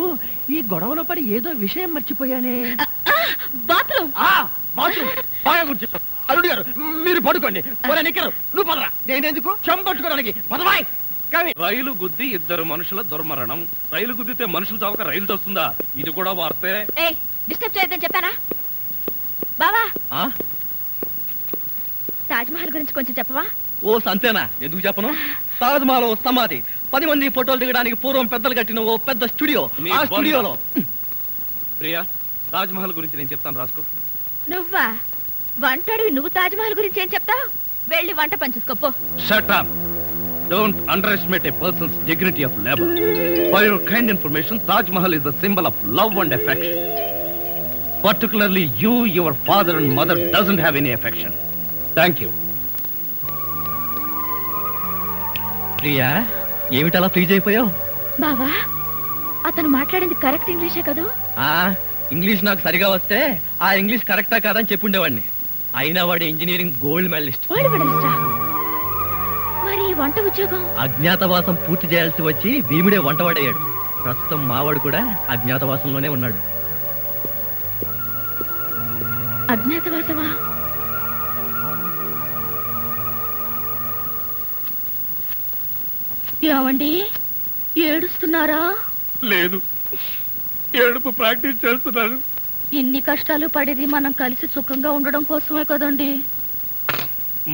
ఈ గొడవలో పడి ఏదో విషయం మర్చిపోయానే. అల్లుడు గారు మీరు పడుకోండి, నువ్వు పదరా. నేనెందుకు చంపట్టుకోవడానికి పదవాయి. రైలు గుద్ది ఇద్దరు మనుషుల దుర్మరణం. రైలు గుద్దితే మనుషులు చావక రైలు తస్తుందా? ఇది కూడా వార్తే. డిస్టర్బ్ చేయొద్దని చెప్పానా? బావా, తాజ్మహల్ గురించి కొంచెం చెప్పవా? ఓ సంతేనా, ఎందుకు చెప్పను. తాజ్మహల్ ఓ సమాధి. పది మంది ఫోటోలు దిగడానికి పూర్వం పెద్దలు కట్టిన ఓ పెద్ద స్టూడియో. ఆ స్టూడియోలో ప్రియా, తాజ్మహల్ గురించి నేను చెప్తాను, రాసుకో. నువ్వా వంటడివి, నువ్వు తాజ్మహల్ గురించి ఏం చెప్తావు? వెళ్ళి వంట పంచుకోపో. Shut up. Don't underestimate a person's dignity of labor. For your kind information, Taj Mahal is the symbol of love and affection. Particularly you, your father and mother doesn't have any affection. Thank you. Priya, ఏమిటలా freeze అయిపోయావు? బావా, అతను మాట్లాడింది correct ఇంగ్లీషే కదా? ఆ English నాకు సరిగా వస్తే ఆ ఇంగ్లీష్ కరెక్టా కాదని చెప్పుండేవాడిని. అయినా వాడు ఇంజనీరింగ్ గోల్డ్ మెడలిస్ట్. గోల్డ్ మెడలిస్టా? మరి వంట ఉద్యోగం? అజ్ఞాతవాసం పూర్తి చేయాల్సి వచ్చి భీముడే వంటవాడయ్యాడు. ప్రస్తుతం మావాడు కూడా అజ్ఞాతవాసంలోనే ఉన్నాడు. అజ్ఞాతవాసమా? ఏమండి, ఏడుస్తున్నారా? లేదు, ఏడుపు ప్రాక్టీస్ చేస్తున్నాను. ఇన్ని కష్టాలు పడేది మనం కలిసి సుఖంగా ఉండడం కోసమే కదండి.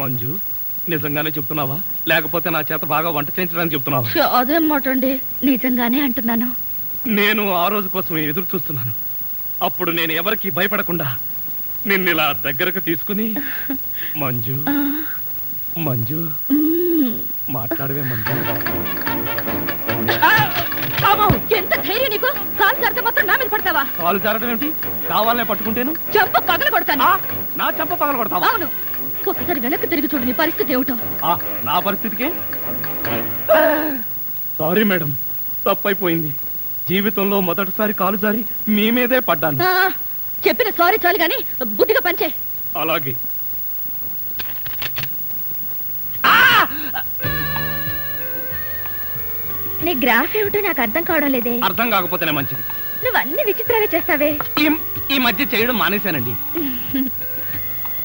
మంజు, నిజంగానే చెప్తున్నావా లేకపోతే నా చేత బాగా వంట చేయించడానికి చెప్తున్నావా? అదేం మాట అండి, నిజంగానే అంటున్నాను. నేను ఆ రోజు కోసం ఎదురు చూస్తున్నాను. అప్పుడు నేను ఎవరికి భయపడకుండా నిన్ను ఇలా దగ్గరకు తీసుకుని, మంజు మంజు మాట్లాడవే మంజు. ఎంత ధైర్యం నీకు? కాలు జారత మాత్రం నా మీద పడతావా? కాలు జారడం ఏమిటి? కావాలనే పట్టుకుంటేను చెంప పగల కొడతాను. నా చెంప పగల కొడతావా? అవును. ఒకసారి వెనక్కి తిరిగి చూడు, నీ పరిస్థితి ఏమిటో. నా పరిస్థితికే? సారీ మేడం, తప్పైపోయింది. జీవితంలో మొదటిసారి కాలు జారి మీ మీదే పడ్డాను. చెప్పిన సారీ చాలు గాని బుద్ధిగా పంచే. అలాగే. నీ గ్రాఫ్ ఏమిటో నాకు అర్థం కావడం లేదే. అర్థం కాకపోతేనే మంచిది. నువ్వు అన్ని విచిత్రంగా చేస్తావే. ఈ మధ్య చేయడం మానేశానండి.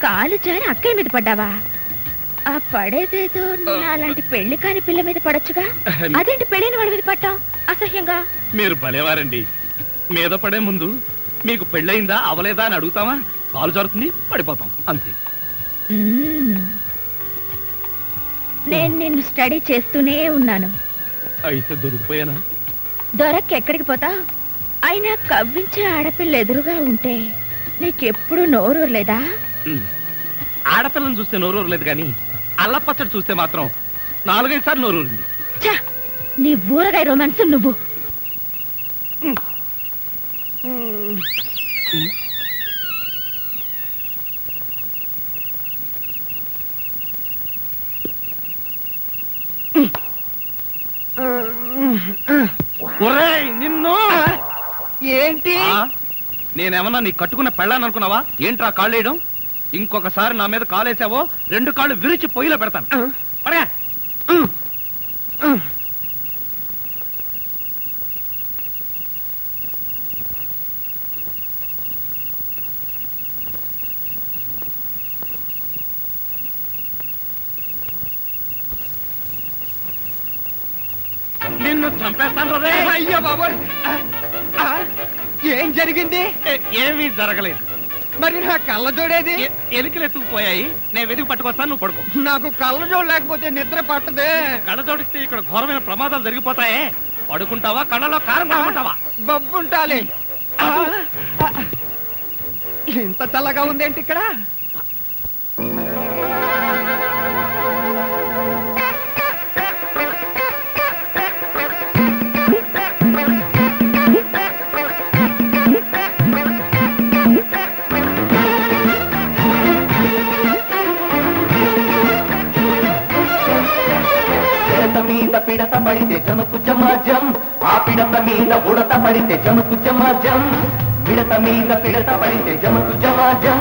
కాలు జారి అక్కయ్య మీద పడ్డావా? ఆ పడేదేదో అలాంటి పెళ్లి కాని పిల్ల మీద పడొచ్చుగా, అదేంటి పెళ్ళైన వాడి మీద పడ్డావు? అసహ్యంగా. మీరు భలేవారండి. మీద పడే ముందు మీకు పెళ్ళయిందా అవలేదా అని అడుగుతామా? కాలు జారుతుంది, పడిపోతాం, అంతే. నేను నిన్ను స్టడీ చేస్తూనే ఉన్నాను. అయితే దొరికిపోయానా? దొరక్క ఎక్కడికి పోతా? అయినా కవ్వించే ఆడపిల్ల ఎదురుగా ఉంటే నీకెప్పుడు నోరూరు లేదా? ఆడపిల్లను చూస్తే నోరూరు లేదు కానీ అల్లపచ్చడి చూస్తే మాత్రం నాలుగైదు సార్లు నోరూరింది. నీ బూరగాయ రొమాన్స్ నువ్వు. నిన్ను ఏంటి? నేనేమన్నా నీ కట్టుకున్న పెళ్ళాను అనుకున్నావా? ఏంట్రా కాళ్ళు వేయడం? ఇంకొకసారి నా మీద కాలేసావో రెండు కాళ్ళు విరిచి పొయ్యిలో పెడతాను. పడే. నిన్ను చంపేస్తాను రే. అయ్యా బాబోయ్, ఏం జరిగింది? ఏమీ జరగలేదు. మరి నా కళ్ళ జోడేది? ఎలికలు ఎత్తుకుపోయాయి, నేను వెతికి పట్టుకొస్తాను, నువ్వు పడుకో. నాకు కళ్ళ జోడు లేకపోతే నిద్ర పట్టదే. కళ్ళ జోడిస్తే ఇక్కడ ఘోరమైన ప్రమాదాలు జరిగిపోతాయే. పడుకుంటావా? కళ్ళలో కారం కాకుంటావా? బబ్బుంటాలి. ఇంత చల్లగా ఉందేంటి ఇక్కడ? పడితే జనకు జమాజం, ఆ పిడత మీద ఉడత పడితే జనకు జమాజం, పిడత మీద పిడత పడితే జనకు జమాజం,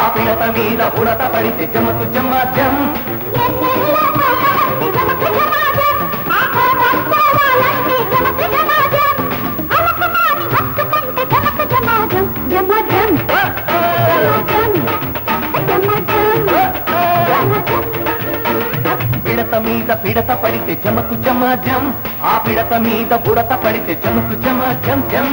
ఆ పిడత మీద ఉడత పడితే జనకు జమాజం. పిడత పడితే జమకు జమాజం, ఆ పిడత మీద బుడత పడితే జమకు జమాజం జం.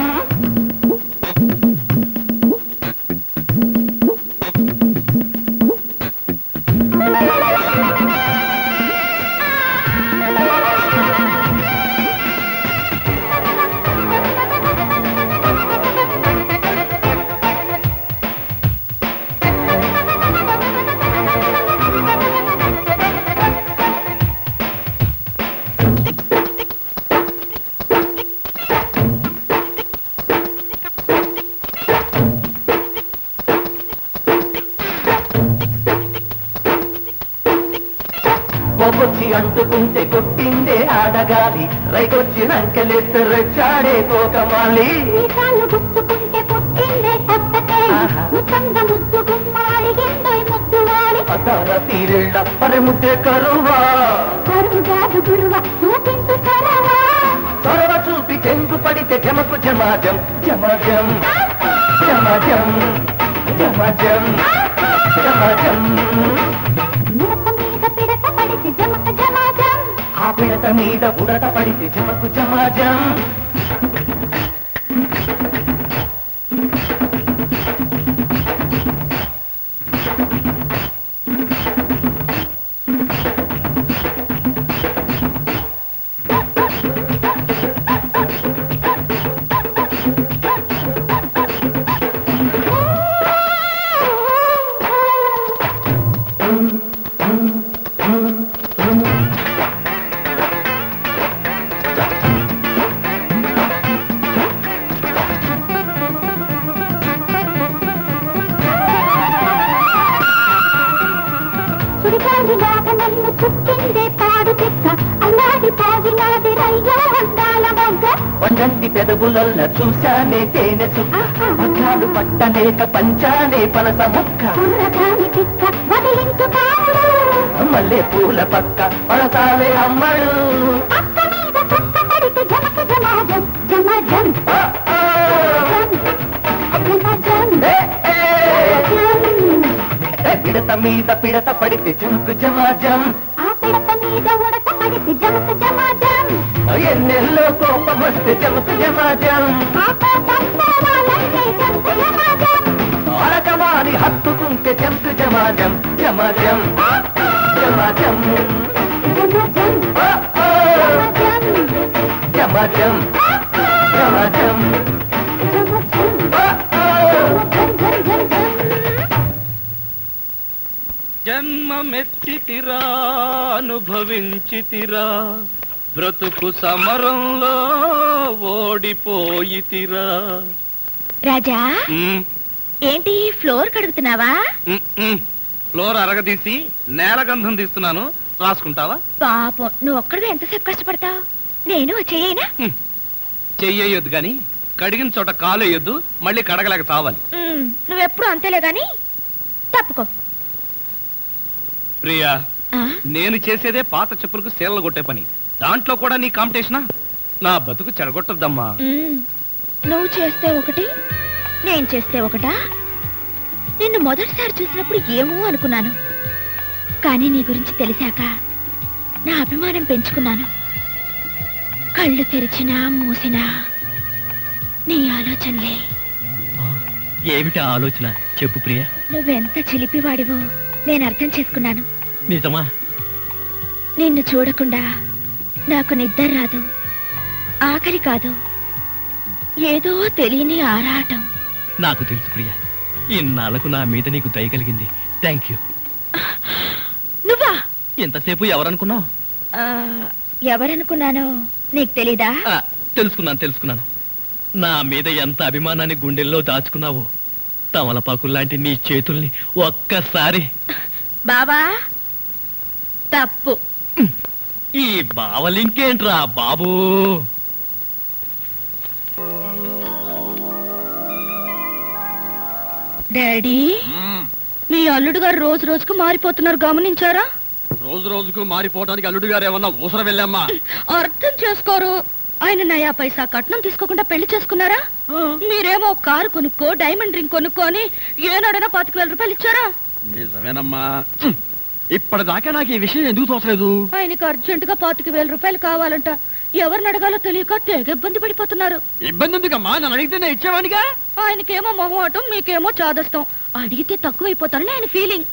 కొచ్చి అంటుకుంటే కొట్టిందే ఆడగాలి, రైకొచ్చినంకలేస్తే రెచ్చాడే కోకమాలి, కాళ్ళు గుచ్చుకుంటే కొట్టిందే కొట్టకై, ముఖంగ ముద్దుగుమ్మాలి ఎందోయ్ ముద్దువాలి, అదార తీరేళ్ళ పరముతే కరువా, కరువు కాదు గురువ చూపించు కరవ, చొరవ చూపి చెంగు పడితే జమకు జమాజం, జమాజం జమాజం జమాజం జమాజం. పిడత మీద బుడత పడితే జమకు జమాజం. వండంటి పెదవులల్ల చూశానే తేనె చుక్క, పక్కలు పట్టలేక పంచానే పనస ముక్క, మల్లె పూల పక్క పడతాలే అమ్మడు. పిడత మీద పిడత పడితే జమకు జమాజం, ఆ పిడత మీద ఉడత పడితే జమకు జమాజం, ఎన్నెల్లో కోపం వస్తే జమకు జమాజం, అరకమాని హత్తుకుంటే జమకు జమాజం, జమాజం జమాజం జమాజం జమాజం. జన్మమెత్తితిరా అనుభవించితిరా, బ్రతుకు సమరంలో ఓడిపోయితిరా. రాజా ఏంటి ఫ్లోర్ కడుగుతున్నావా? ఫ్లోర్ అరగదీసి నేల గంధం తీస్తున్నాను, రాసుకుంటావా? పాపం నువ్వు ఒక్కడిగా ఎంతసేపు కష్టపడతావు, నేను చెయ్యనా? చెయ్యొద్దు గాని కడిగిన చోట కాలు వేయొద్దు, మళ్ళీ కడగలేక చావాలి. నువ్వెప్పుడు అంతేలే గాని తప్పుకో. ప్రియా, నేను చేసేదే పాత చెప్పులకు సేలలు కొట్టే పని, దాంట్లో కూడా నీ కాంపిటీషనా? నా బతుకు చెడగొట్టద్దమ్మా. నువ్వు చేస్తే ఒకటి, నేను చేస్తే ఒకటా? నిన్ను మొదటిసారి చూసినప్పుడు ఏమో అనుకున్నాను, కానీ నీ గురించి తెలిసాక నా అభిమానం పెంచుకున్నాను. కళ్ళు తెరిచినా మూసినా నీ ఆలోచనలే. ఏమిటా ఆలోచన చెప్పు ప్రియా. నువ్వెంత చిలిపివాడివో నేను అర్థం చేసుకున్నాను. నిజమా? నిన్ను చూడకుండా నాకు నిద్ర రాదు, ఆకలి కాదు, ఏదో తెలియని ఆరాటం. నాకు తెలుసు ప్రియా, ఇన్నాళ్లకు నా మీద నీకు దయ కలిగింది. Thank you. నువ్వా? ఎంతసేపు ఎవరనుకున్నావు? ఎవరనుకున్నానో నీకు తెలీదా? తెలుసుకున్నాను తెలుసుకున్నాను. నా మీద ఎంత అభిమానాన్ని గుండెల్లో దాచుకున్నావో, తమలపాకుల్లాంటి నీ చేతుల్ని ఒక్కసారి. బాబా తప్పు. బావలింకేంట్రా బాబూ డాడీ మీ అల్లుడు గారు రోజు రోజుకు మారిపోతున్నారు గమనించారా? రోజు రోజుకు మారిపోవడానికి అల్లుడు గారు ఏమన్నా ఊసర వెళ్ళమ్మా? అర్థం చేసుకోరు. ఆయన నయా పైసా కట్నం తీసుకోకుండా పెళ్లి చేసుకున్నారా? మీరేమో కారు కొనుక్కో డైమండ్ రింగ్ కొనుక్కోని ఏనాడైనా పాతిక వేల రూపాయలు ఇచ్చారా? నిజమేనమ్మా, ఇప్పటిదాకా నాకు ఈ విషయం ఎందుకు తోచలేదు. ఆయనకు అర్జెంట్ గా పాతిక వేల రూపాయలు కావాలంట. ఎవరిని అడగాలో తెలియక తెగ ఇబ్బంది పడిపోతున్నారు. ఇబ్బంది ఎందుకమ్మా, నన్ను అడిగితేనే ఇచ్చేవాడిగా. ఆయనకేమో మొహమాటం, మీకేమో చాదస్తం. అడిగితే తక్కువైపోతానని ఆయన ఫీలింగ్.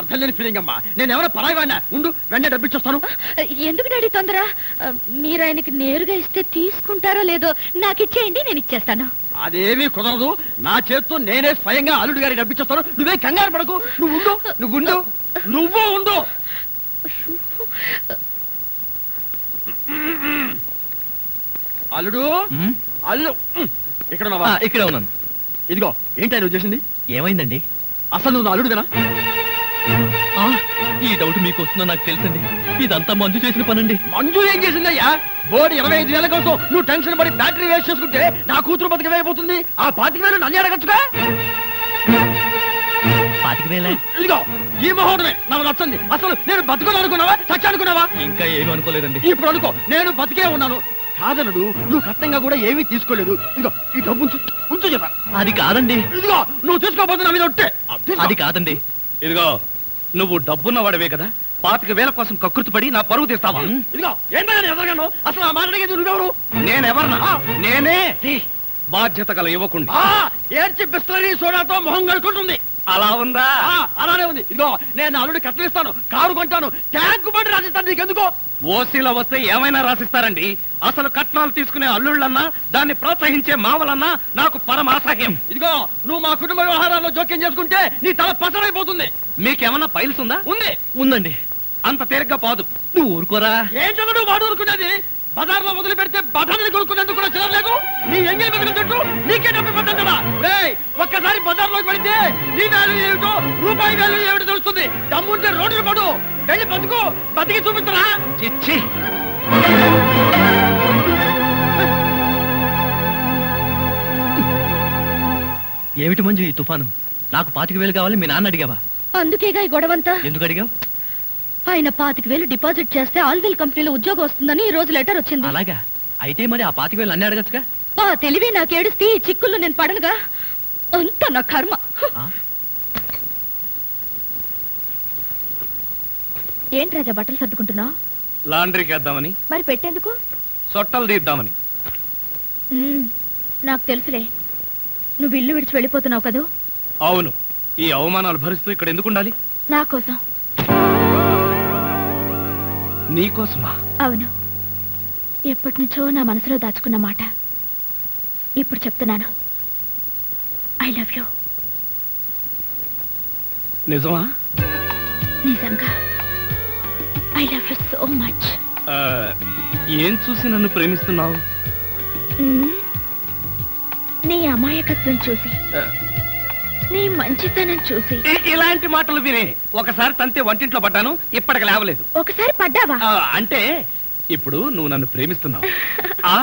అర్థం లేని ఫీలింగ్ అమ్మా. నేను ఎవరో పరాయివాడినా? ఉండు, వెంటనే డబ్బిచ్చేస్తాను. ఎందుకు డాడీ తొందర? మీరు ఆయనకి నేరుగా ఇస్తే తీసుకుంటారో లేదో. నాకు ఇచ్చేయండి, నేను ఇచ్చేస్తాను. అదేమీ కుదరదు. నా చేత్తో నేనే స్వయంగా అల్లుడు గారికి డబ్బిచ్చేస్తాను. నువ్వే కంగారు పడకు. నువ్వు ఉండు, నువ్వు ఉండు, నువ్వు ఉండు. అల్లుడు, అల్లు ఇక్కడ ఉన్నావా? ఇక్కడే ఉన్నాను. ఇదిగో ఏంటి ఆయన వచ్చేసింది? ఏమైందండి? అసలు నువ్వు అల్లుడువేనా? ఈ డౌట్ మీకు వస్తుందో నాకు తెలుసండి. ఇదంతా మంజు చేసిన పనండి. మంజు ఏం చేసిందయ్యా? బోర్డు ఇరవై ఐదు వేల కోసం నువ్వు టెన్షన్ పడి బ్యాటరీ వేస్ట్ చేసుకుంటే నా కూతురు బతికవేయబోతుంది. ఆ పాతిక వేలు నన్ను అడగచ్చుగా. పాతిక వేలే? ఇదిగో ఈ మహోడమే నాకు నచ్చింది. అసలు నేను బతుకుని అనుకున్నావా, చచ్చ అనుకున్నావా? ఇంకా ఏమి అనుకోలేదండి. ఇప్పుడు అనుకో, నేను బతికే ఉన్నాను. కాదనుడు, నువ్వు కష్టంగా కూడా ఏమీ తీసుకోలేదు. ఇదిగో ఈ డబ్బు ఉంచు చెప్పా. అది కాదండి. ఇదిగో నువ్వు తీసుకోబోతున్నా. అది కాదండి. ఇదిగో నువ్వు డబ్బున్న వాడవే కదా, పాతిక వేల కోసం కకృతి పడి నా పరువు తీస్తావా? ఇదిగో ఏంటో అసలు ఆ మాట్లాడేది నువ్వెవరు? నేనెవరన్నా? నేనే బాధ్యత గల యువకుండా ఏం చెప్పిస్తున్నా సోడాతో మొహం కడుకుంటుంది. అలా ఉందా? అలానే ఉంది. ఇదిగో నేను అల్లుడు కట్టలిస్తాను, కారు కొంటాను, ట్యాంక్ బండి రాసిస్తాను. నీకెందుకో? ఓసీలో వస్తే ఏమైనా రాసిస్తారండి. అసలు కట్నాలు తీసుకునే అల్లుళ్ళన్నా దాన్ని ప్రోత్సహించే మావలన్నా నాకు పరమ అసహ్యం. ఇదిగో నువ్వు మా కుటుంబ వ్యవహారాల్లో జోక్యం చేసుకుంటే నీ తల పసరైపోతుంది. మీకేమన్నా ఫైల్స్ ఉందా? ఉంది. ఉందండి. అంత తేలిగ్గా పోదు. నువ్వు ఊరుకోరా. ఏంటో నువ్వు వాడు ఊరుకునేది? బజార్లో మొదలు పెడితే బజార్ని కొనుక్కునేందుకు కూడా చిరలేదు. నీ ఎంగేజ్ చుట్టూ నీకే డబ్బు పట్టదా? ఒక్కసారి బజార్లోకి పడితే నీ వాల్యూ ఏమిటో, రూపాయి వాల్యూ ఏమిటో తెలుస్తుంది. దమ్ముంటే రోడ్లు పడు, వెళ్ళి బతుకు, బతికి చూపిస్తున్నా. చిచ్చి, ఏమిటి మంజు ఈ తుఫాను? నాకు పాతిక వేలు కావాలి, మీ నాన్న అడిగావా? అందుకేగా ఈ గొడవంతా. ఎందుకు అడిగావు? ఆయన పాతిక వేలు డిపాజిట్ చేస్తే ఆల్వెల్ కంపెనీలో ఉద్యోగం వస్తుందని ఈ రోజు లెటర్ వచ్చింది. అలాగా? అయితే మరి ఆ పాతిక వేలు అన్నీ అడగచ్చుగా. ఆ తెలివి నాకు ఏడుస్తే ఈ చిక్కుల్లో నేను పడనుగా. అంత నా కర్మ. ఏంటి రాజా బట్టలు సర్దుకుంటున్నా? లాండ్రీకి వేద్దామని. మరి పెట్టేందుకు? సొట్టలు తీద్దామని. నాకు తెలుసులే, నువ్వు ఇల్లు విడిచి వెళ్ళిపోతున్నావు కదా. అవును. ఈ అవమానాలు భరిస్తూ ఇక్కడ ఎందుకు ఉండాలి? నా కోసం. నీకోసమా? అవును. ఎప్పటి నుంచో నా మనసులో దాచుకున్న మాట ఇప్పుడు చెప్తున్నాను. I love you. నిజమా? నిజంగా. I love you so much. ఏం చూసి నన్ను ప్రేమిస్తున్నావు? నీ అమాయకత్వం చూసి, నీ మంచితనం చూసి. ఇలాంటి మాటలు వినే ఒకసారి తంతే వంటింట్లో పడ్డాను, ఇప్పటికి లేవలేదు. ఒకసారి పడ్డావా అంటే ఇప్పుడు నువ్వు నన్ను ప్రేమిస్తున్నావు. ఆ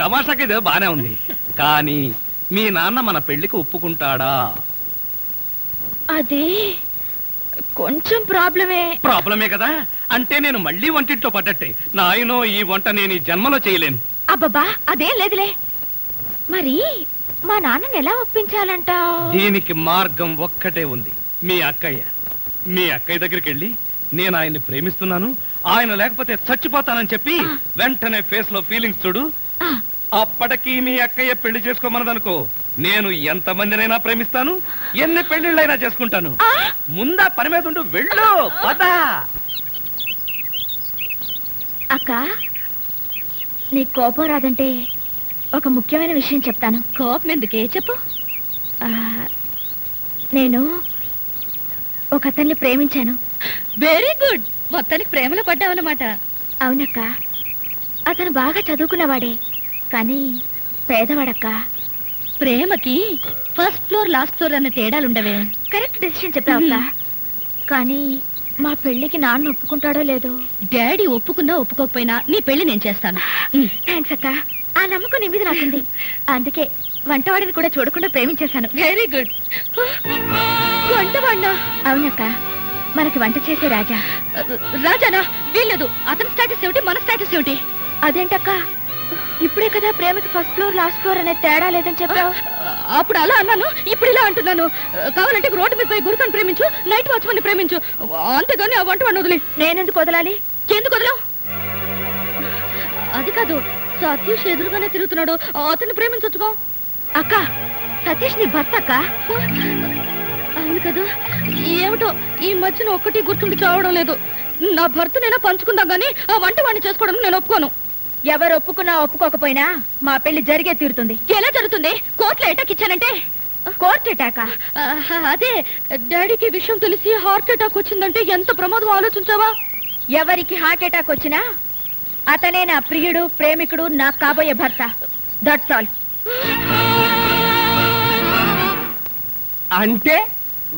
తమాషాకి ఇదే బానే ఉంది. కానీ మీ నాన్న మన పెళ్లికి ఒప్పుకుంటాడా? అది కొంచెం ప్రాబ్లమే. ప్రాబ్లమే కదా. అంటే నేను మళ్ళీ వంటింట్లో పడ్డట్టే. నాయనో, ఈ వంట నేను ఈ జన్మలో చేయలేను. అబ్బబ్బా, అదేం లేదులే. మరి మా నాన్నని ఎలా ఒప్పించాలంట? దీనికి మార్గం ఒక్కటే ఉంది. మీ అక్కయ్య, మీ అక్కయ్య దగ్గరికి వెళ్ళి నేను ఆయన్ని ప్రేమిస్తున్నాను, ఆయన లేకపోతే చచ్చిపోతానని చెప్పి వెంటనే ఫేస్ లో ఫీలింగ్స్ చూడు. అప్పటికి మీ అక్కయ్య పెళ్లి చేసుకోమన్నదనుకో, నేను ఎంత మందినైనా ప్రేమిస్తాను, ఎన్ని పెళ్లిళ్ళైనా చేసుకుంటాను. ముందా పని మీద ఉంటూ వెళ్ళు. అక్క, నీ కోపం రాదంటే ఒక ముఖ్యమైన విషయం చెప్తాను. కోపం ఎందుకే చెప్పు. నేను ఒక అతన్ని ప్రేమించాను. Very good. మొత్తానికి ప్రేమలో పడ్డావన్నమాట. అవునక్క. అతను బాగా చదువుకున్నవాడే, కానీ పేదవాడక్క. ప్రేమకి ఫస్ట్ ఫ్లోర్ లాస్ట్ ఫ్లోర్ అన్న తేడాలుండవే. Correct decision చెప్పావక్క. కానీ మా పెళ్ళికి నాన్న ఒప్పుకుంటాడో లేదో. డాడీ ఒప్పుకున్నా ఒప్పుకోకపోయినా నీ పెళ్లి నేను చేస్తాను. థ్యాంక్స్ అక్క, ఆ నమ్మకం నీ మీద నాకుంది. అందుకే వంటవాడిని కూడా చూడకుండా ప్రేమించేశాను. Very good. వంటవాడినా? అవునక్క, మనకి వంట చేసే రాజా. రాజానా? వీల్లేదు, అతని స్టేటస్ ఏమిటి మన స్టేటస్ ఏమిటి? అదేంటక్క, ఇప్పుడే కదా ప్రేమకి ఫస్ట్ ఫ్లోర్ లాస్ట్ ఫ్లోర్ అనే తేడా లేదని చెప్పావు. అప్పుడు అలా అన్నాను, ఇప్పుడు ఇలా అంటున్నాను. కావాలంటే రోడ్డు మీద పోయి గురుకని ప్రేమించు, నైట్ వాచ్మెన్ ని ప్రేమించు, అంతేగాని ఆ వంటవాడిని వదిలి. నేనెందుకు వదలాలి? ఎందుకు వదలవు? అది కాదు, సతీష్ ఎదురుగానే తిరుగుతున్నాడు, అతన్ని ప్రేమించొచ్చుకో. అక్క, సతీష్ నీ భర్త అక్క. అవును కదా. ఏమిటో ఈ మధ్యన ఒక్కటి గుర్తుండి చావడం లేదు. నా భర్త నేనా పంచుకుందాం గానీ ఆ వంటవాడిని చేసుకోవడం నేను ఒప్పుకోను. ఎవరు ఒప్పుకున్నా ఒప్పుకోకపోయినా మా పెళ్లి జరిగే తీరుతుంది. ఎలా జరుగుతుంది? కోర్టులో అటాక్ ఇచ్చానంటే. కోర్టు అటాకా? అదే, డాడీకి విషయం తెలిసి హార్ట్ అటాక్ వచ్చిందంటే ఎంత ప్రమాదం ఆలోచించావా? ఎవరికి హార్ట్ అటాక్ వచ్చినా అతనే నా ప్రియుడు, ప్రేమికుడు, నా కాబోయే భర్త. That's all. అంటే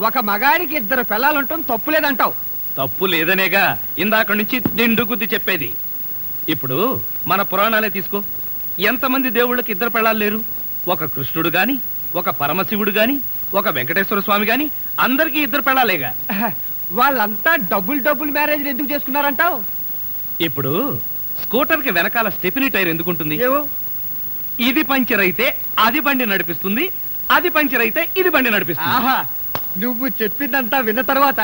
ఒక మగాడికి ఇద్దరు పిల్లలుంటాం తప్పు లేదంటావు? తప్పు లేదనేగా ఇందాక నుంచి నిండు గుద్ది చెప్పేది. ఇప్పుడు మన పురాణాలే తీసుకో. ఎంతమంది దేవుళ్ళకి ఇద్దరు పెళ్ళాలు లేరు? ఒక కృష్ణుడు గాని, ఒక పరమశివుడు గాని, ఒక వెంకటేశ్వర స్వామి గాని, అందరికీ ఇద్దరు పెళ్ళాలేగా. వాళ్ళంతా డబుల్ డబుల్ మ్యారేజ్ ఎందుకు చేసుకున్నారంటావు? ఇప్పుడు స్కూటర్ కి వెనకాల స్టెపినీ టైర్ ఎందుకుంటుంది? ఇది పంచర్ అయితే అది బండి నడిపిస్తుంది, అది పంచర్ అయితే ఇది బండి నడిపిస్తుంది. నువ్వు చెప్పిందంతా విన్న తర్వాత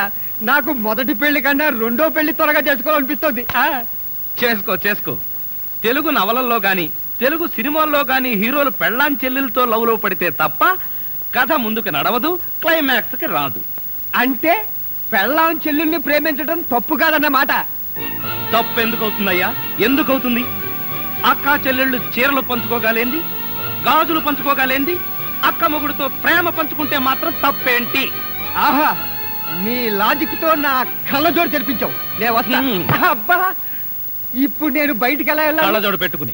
నాకు మొదటి పెళ్లి కన్నా రెండో పెళ్లి త్వరగా చేసుకోవాలనిపిస్తుంది. చేసుకో చేసుకో. తెలుగు నవలల్లో గాని తెలుగు సినిమాల్లో గాని హీరోలు పెళ్ళాం చెల్లెలతో లవ్లో పడితే తప్ప కథ ముందుకు నడవదు, క్లైమాక్స్ కి రాదు. అంటే పెళ్ళాం చెల్లెల్ని ప్రేమించడం తప్పు కాదన్నమాట. తప్పు ఎందుకవుతుందయ్యా? ఎందుకవుతుంది? అక్కా చెల్లెళ్ళు చీరలు పంచుకోగలేంది, గాజులు పంచుకోగలేంది, అక్క మొగుడుతో ప్రేమ పంచుకుంటే మాత్రం తప్పేంటి? ఆహా, నీ లాజిక్ తో నా కళ్ళజోడు తెరిపించావు. అబ్బా, ఇప్పుడు నేను బయటికి ఎలా వెళ్ళాలి? జోడు పెట్టుకుని.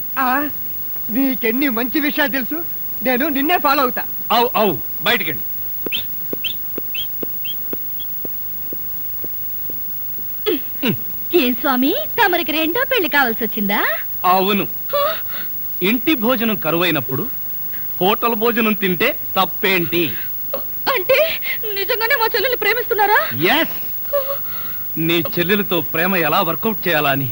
నీకెన్ని మంచి విషయాలు తెలుసు, నేను నిన్నే ఫాలో అవుతా. అవు అవు, బయటికి వెళ్ళి. ఏం స్వామి, తమరికి రెండో పెళ్లి కావాల్సి వచ్చిందా? అవును. ఇంటి భోజనం కరువైనప్పుడు హోటల్ భోజనం తింటే తప్పేంటి? అంటే నిజంగానే మా చెల్లెలు ప్రేమిస్తున్నారా? ఎస్, నీ చెల్లెలతో ప్రేమ ఎలా వర్కౌట్ చేయాలా అని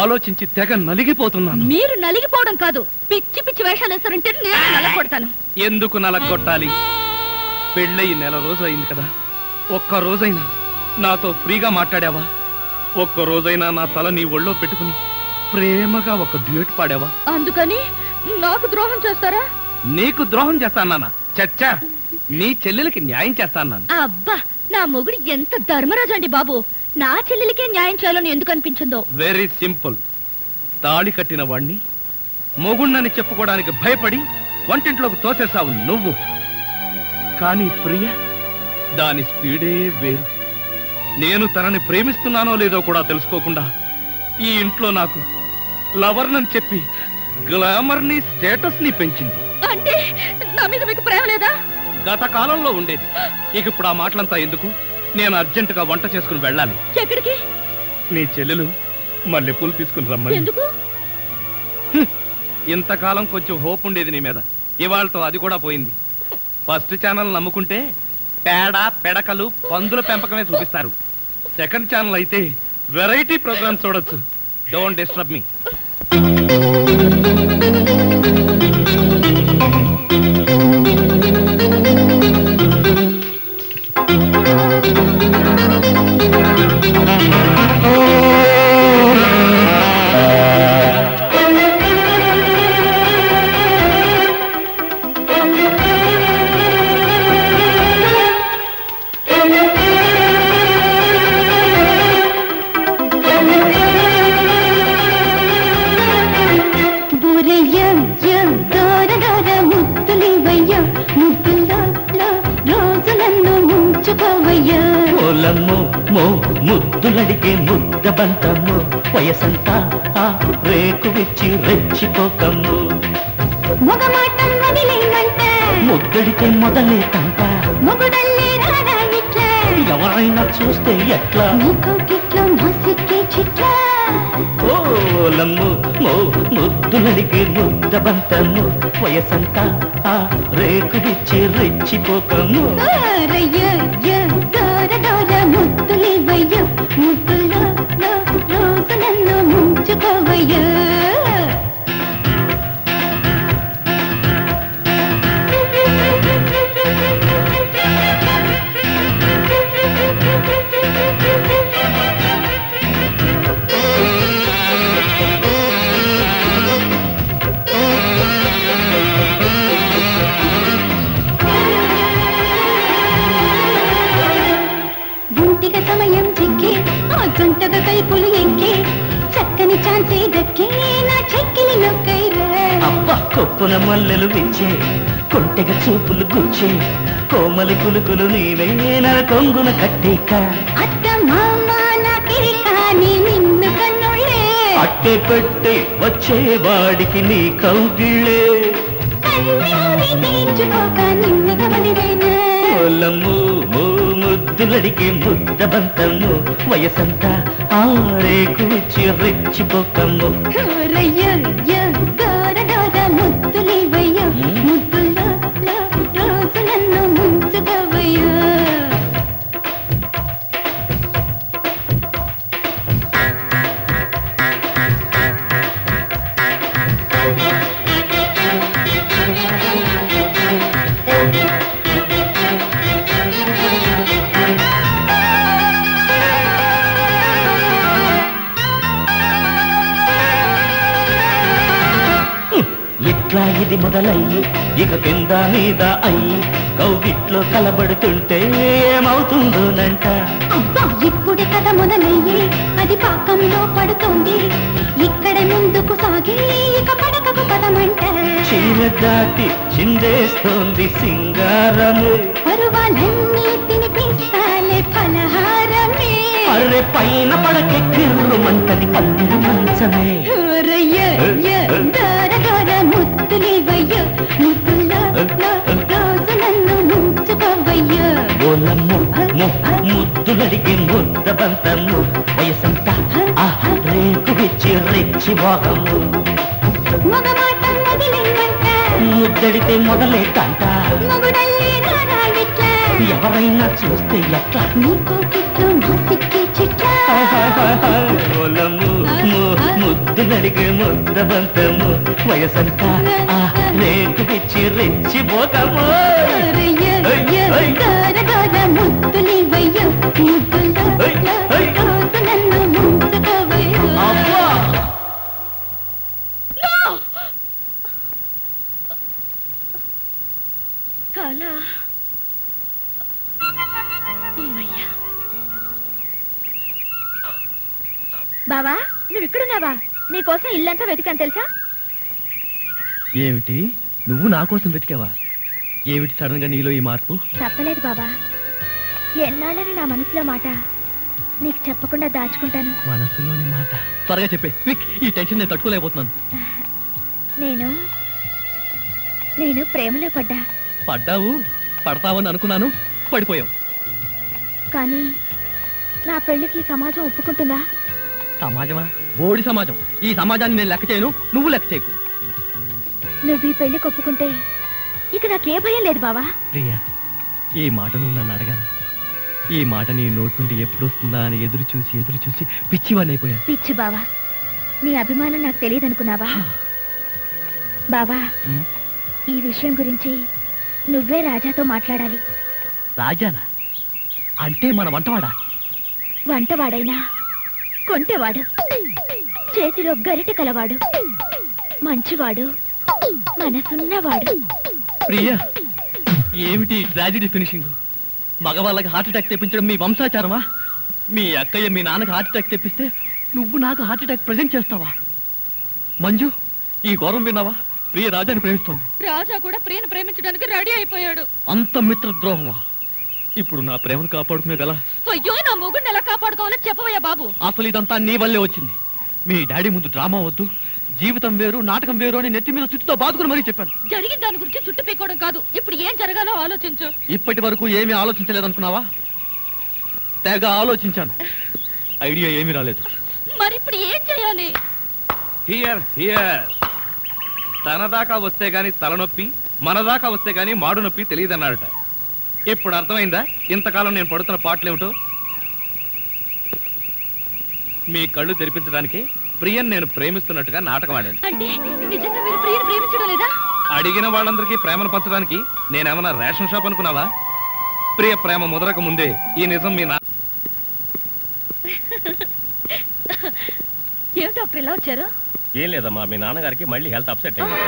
ఆలోచించి తెగ నలిగిపోతున్నాను. మీరు నలిగిపోవడం కాదు, పిచ్చి పిచ్చి వేషాలు వేస్తారంటే నేను నలగొడతాను. ఎందుకు నలగొట్టాలి? పెళ్ళయి నెల రోజు అయింది కదా, ఒక్క రోజైనా నాతో ఫ్రీగా మాట్లాడావా? ఒక్క రోజైనా నా తల నీ ఒళ్ళో పెట్టుకుని ప్రేమగా ఒక డ్యూట్ పాడావా? అందుకని నాకు ద్రోహం చేస్తారా? నీకు ద్రోహం చేస్తానా? చచ్చా, నీ చెల్లెలకి న్యాయం చేస్తాను. అబ్బా, నా మొగుడు ఎంత ధర్మరాజు అండి బాబు. నా చెల్లెలికే న్యాయం చేయాలని ఎందుకు అనిపించిందో? Very simple. తాళి కట్టిన వాణ్ణి మొగుణ్ణని చెప్పుకోవడానికి భయపడి వంటింట్లోకి తోసేసావు నువ్వు. కానీ ప్రియ, దాని స్పీడే వేరు. నేను తనని ప్రేమిస్తున్నానో లేదో కూడా తెలుసుకోకుండా ఈ ఇంట్లో నాకు లవర్నని చెప్పి గ్లామర్ని, స్టేటస్ని పెంచింది. అంటే నా మీద మీకు ప్రేమ లేదా? గత కాలంలో ఉండేది, ఇక ఇప్పుడు ఆ మాటలంతా ఎందుకు? నేను అర్జెంటుగా వంట చేసుకుని వెళ్ళాలి. ఎక్కడికి? నీ చెల్లెలు మల్లెపూలు తీసుకుని రమ్మని. ఎందుకు? ఇంతకాలం కొంచెం హోప్ ఉండేది నీ మీద, ఇవాళతో అది కూడా పోయింది. ఫస్ట్ ఛానల్ నమ్ముకుంటే పేడ పెడకలు పందుల పెంపకమే చూపిస్తారు. సెకండ్ ఛానల్ అయితే వెరైటీ ప్రోగ్రామ్స్ చూడొచ్చు. Don't disturb me. ముద్దులడిగే ముద్ద బంతము, వయసంతా ఆ రేకు విచ్చి రెచ్చిపోకము. ముద్దడితే మొదలే తంట, ఎవరై ఆయన చూస్తే ఎట్లా ఓలమ్ము ముద్దులడికి ముద్ద బంతము వయసంతా ఆ రేకు విచ్చి రెచ్చిపోకము ముద్దులేవయ్యా ముద్దులో రోజు నన్ను ముంచుకోవయ్యా కొప్పున మల్లెలు విచ్చే కొంటెగ చూపులు గుచ్చే కోమలి కులుకులు నీవే నా కొంగున కట్టిక అట్టే పెట్టే వచ్చే వాడికి నీ కౌగిళ్ళే ఓలమ్ము ముద్దులడికి ముద్ద బంతము వయసంతా ఆరే కూచి రెచ్చిపోకము మొదలయ్యి ఇక కింద మీద అయ్యి కౌగిట్లో కలబడుతుంటే ఏమవుతుందోనంట ఇప్పుడే కథ మొదలయ్యి అది పాకంలో పడుతుంది ఇక్కడ ముందుకు సాగి ఇక పడకకు పదమంట చీర దాటి చిందేస్తోంది సింగారమే పరువాలన్నీ తినిపిస్తాలే ఫలహారమే అరే పైన పడకెక్కిర్రు మంటది పల్లిన మంచమే ముద్దులడికి ముద్ద బంతము వయసంతా రేకు విచ్చి రెచ్చి వాగము ముద్దడితే మొదలే కంట ఎవరైనా చూస్తే ఎట్లా ముద్దులడికి ముద్ద బంతము వయసంతా రేకు విచ్చి రెచ్చి పోగము బావా నువ్వు ఇక్కడున్నావా నీకోసం ఇల్లంతా వెతికాను తెలుసా ఏమిటి నువ్వు నా కోసం వెతికావా ఏమిటి సడన్ గా నీలో ఈ మార్పు చెప్పలేదు బాబా ఎన్నాళ్ళని నా మనసులో మాట నీకు చెప్పకుండా దాచుకుంటాను మనసులోని మాట త్వరగా చెప్పే ఈ టెన్షన్ నేను తట్టుకోలేకపోతున్నాను నేను నేను ప్రేమలో పడ్డా పడ్డావు పడతావని అనుకున్నాను పడిపోయావు కానీ నా పెళ్లికి సమాజం ఒప్పుకుంటుందా సమాజమా బోడి సమాజం ఈ సమాజాన్ని నేను లెక్క చేయను నువ్వు లెక్క చేయకు నువ్వు ఈ పెళ్లికి ఒప్పుకుంటే ఇక నాకే భయం లేదు బావా ప్రియా ఈ మాట నువ్వు నన్ను అడగాను ఈ మాట నీ నోటి నుండి ఎప్పుడు వస్తుందా అని ఎదురు చూసి ఎదురు చూసి పిచ్చివాడిని అయిపోయా పిచ్చి బావా నీ అభిమానం నాకు తెలియదు అనుకున్నావా బావా ఈ విషయం గురించి నువ్వే రాజాతో మాట్లాడాలి రాజానా అంటే మన వంటవాడా వంటవాడైనా కొంటేవాడు చేతిలో గరిటె కలవాడు మంచివాడు మనసున్నవాడు ప్రియా ఏమిటి ట్రాజెడీ ఫినిషింగ్ మగవాళ్ళకి హార్ట్ అటాక్ తెప్పించడం మీ వంశాచారమా మీ అక్కయ్య మీ నాన్నకి హార్ట్ అటాక్ తెప్పిస్తే నువ్వు నాకు హార్ట్ అటాక్ ప్రెజెంట్ చేస్తావా మంజు ఈ గౌరవం విన్నావా ప్రియ రాజాని ప్రేమిస్తుంది రాజా కూడా ప్రియను ప్రేమించడానికి రెడీ అయిపోయాడు అంత మిత్ర ద్రోహమా ఇప్పుడు నా ప్రేమను కాపాడుకునేది ఎలా అయ్యో నా మొగుడిని ఎలా కాపాడుకోవాలో చెప్పవయ్యా బాబు అసలు ఇదంతా నీ వల్లే వచ్చింది మీ డాడీ ముందు డ్రామా వద్దు జీవితం వేరు నాటకం వేరు అని నెత్తి మీద చుట్టూతో బాదుకుని మరీ చెప్పాను జరిగిన దాని గురించి చుట్టు పీకోవడం కాదు ఇప్పుడు ఏం జరగాలో ఆలోచించు ఇప్పటి వరకు ఏమీ ఆలోచించలేదనుకున్నావా తెగ ఆలోచించాను, ఐడియా ఏమీ రాలేదు. మరి ఇప్పుడు ఏం చేయాలి? Here here. తన దాకా వస్తే గాని తలనొప్పి, మన దాకా వస్తే గాని మాడు నొప్పి తెలియదన్నాడట. ఇప్పుడు అర్థమైందా ఇంతకాలం నేను పడుతున్న పాటలేమిటో? మీ కళ్ళు తెరిపించడానికి ప్రియన్ నేను ప్రేమిస్తున్నట్టుగా నాటకం ఆడాను. అడిగిన వాళ్ళందరికీ ప్రేమను పంచడానికి నేనేమన్నా రేషన్ షాప్ అనుకున్నావా? ప్రియ ప్రేమ ముదరక ముందే ఈ నిజం మీ నా. ఏం లేదమ్మా, మీ నాన్నగారికి మళ్ళీ హెల్త్ అప్సెట్ అయింది.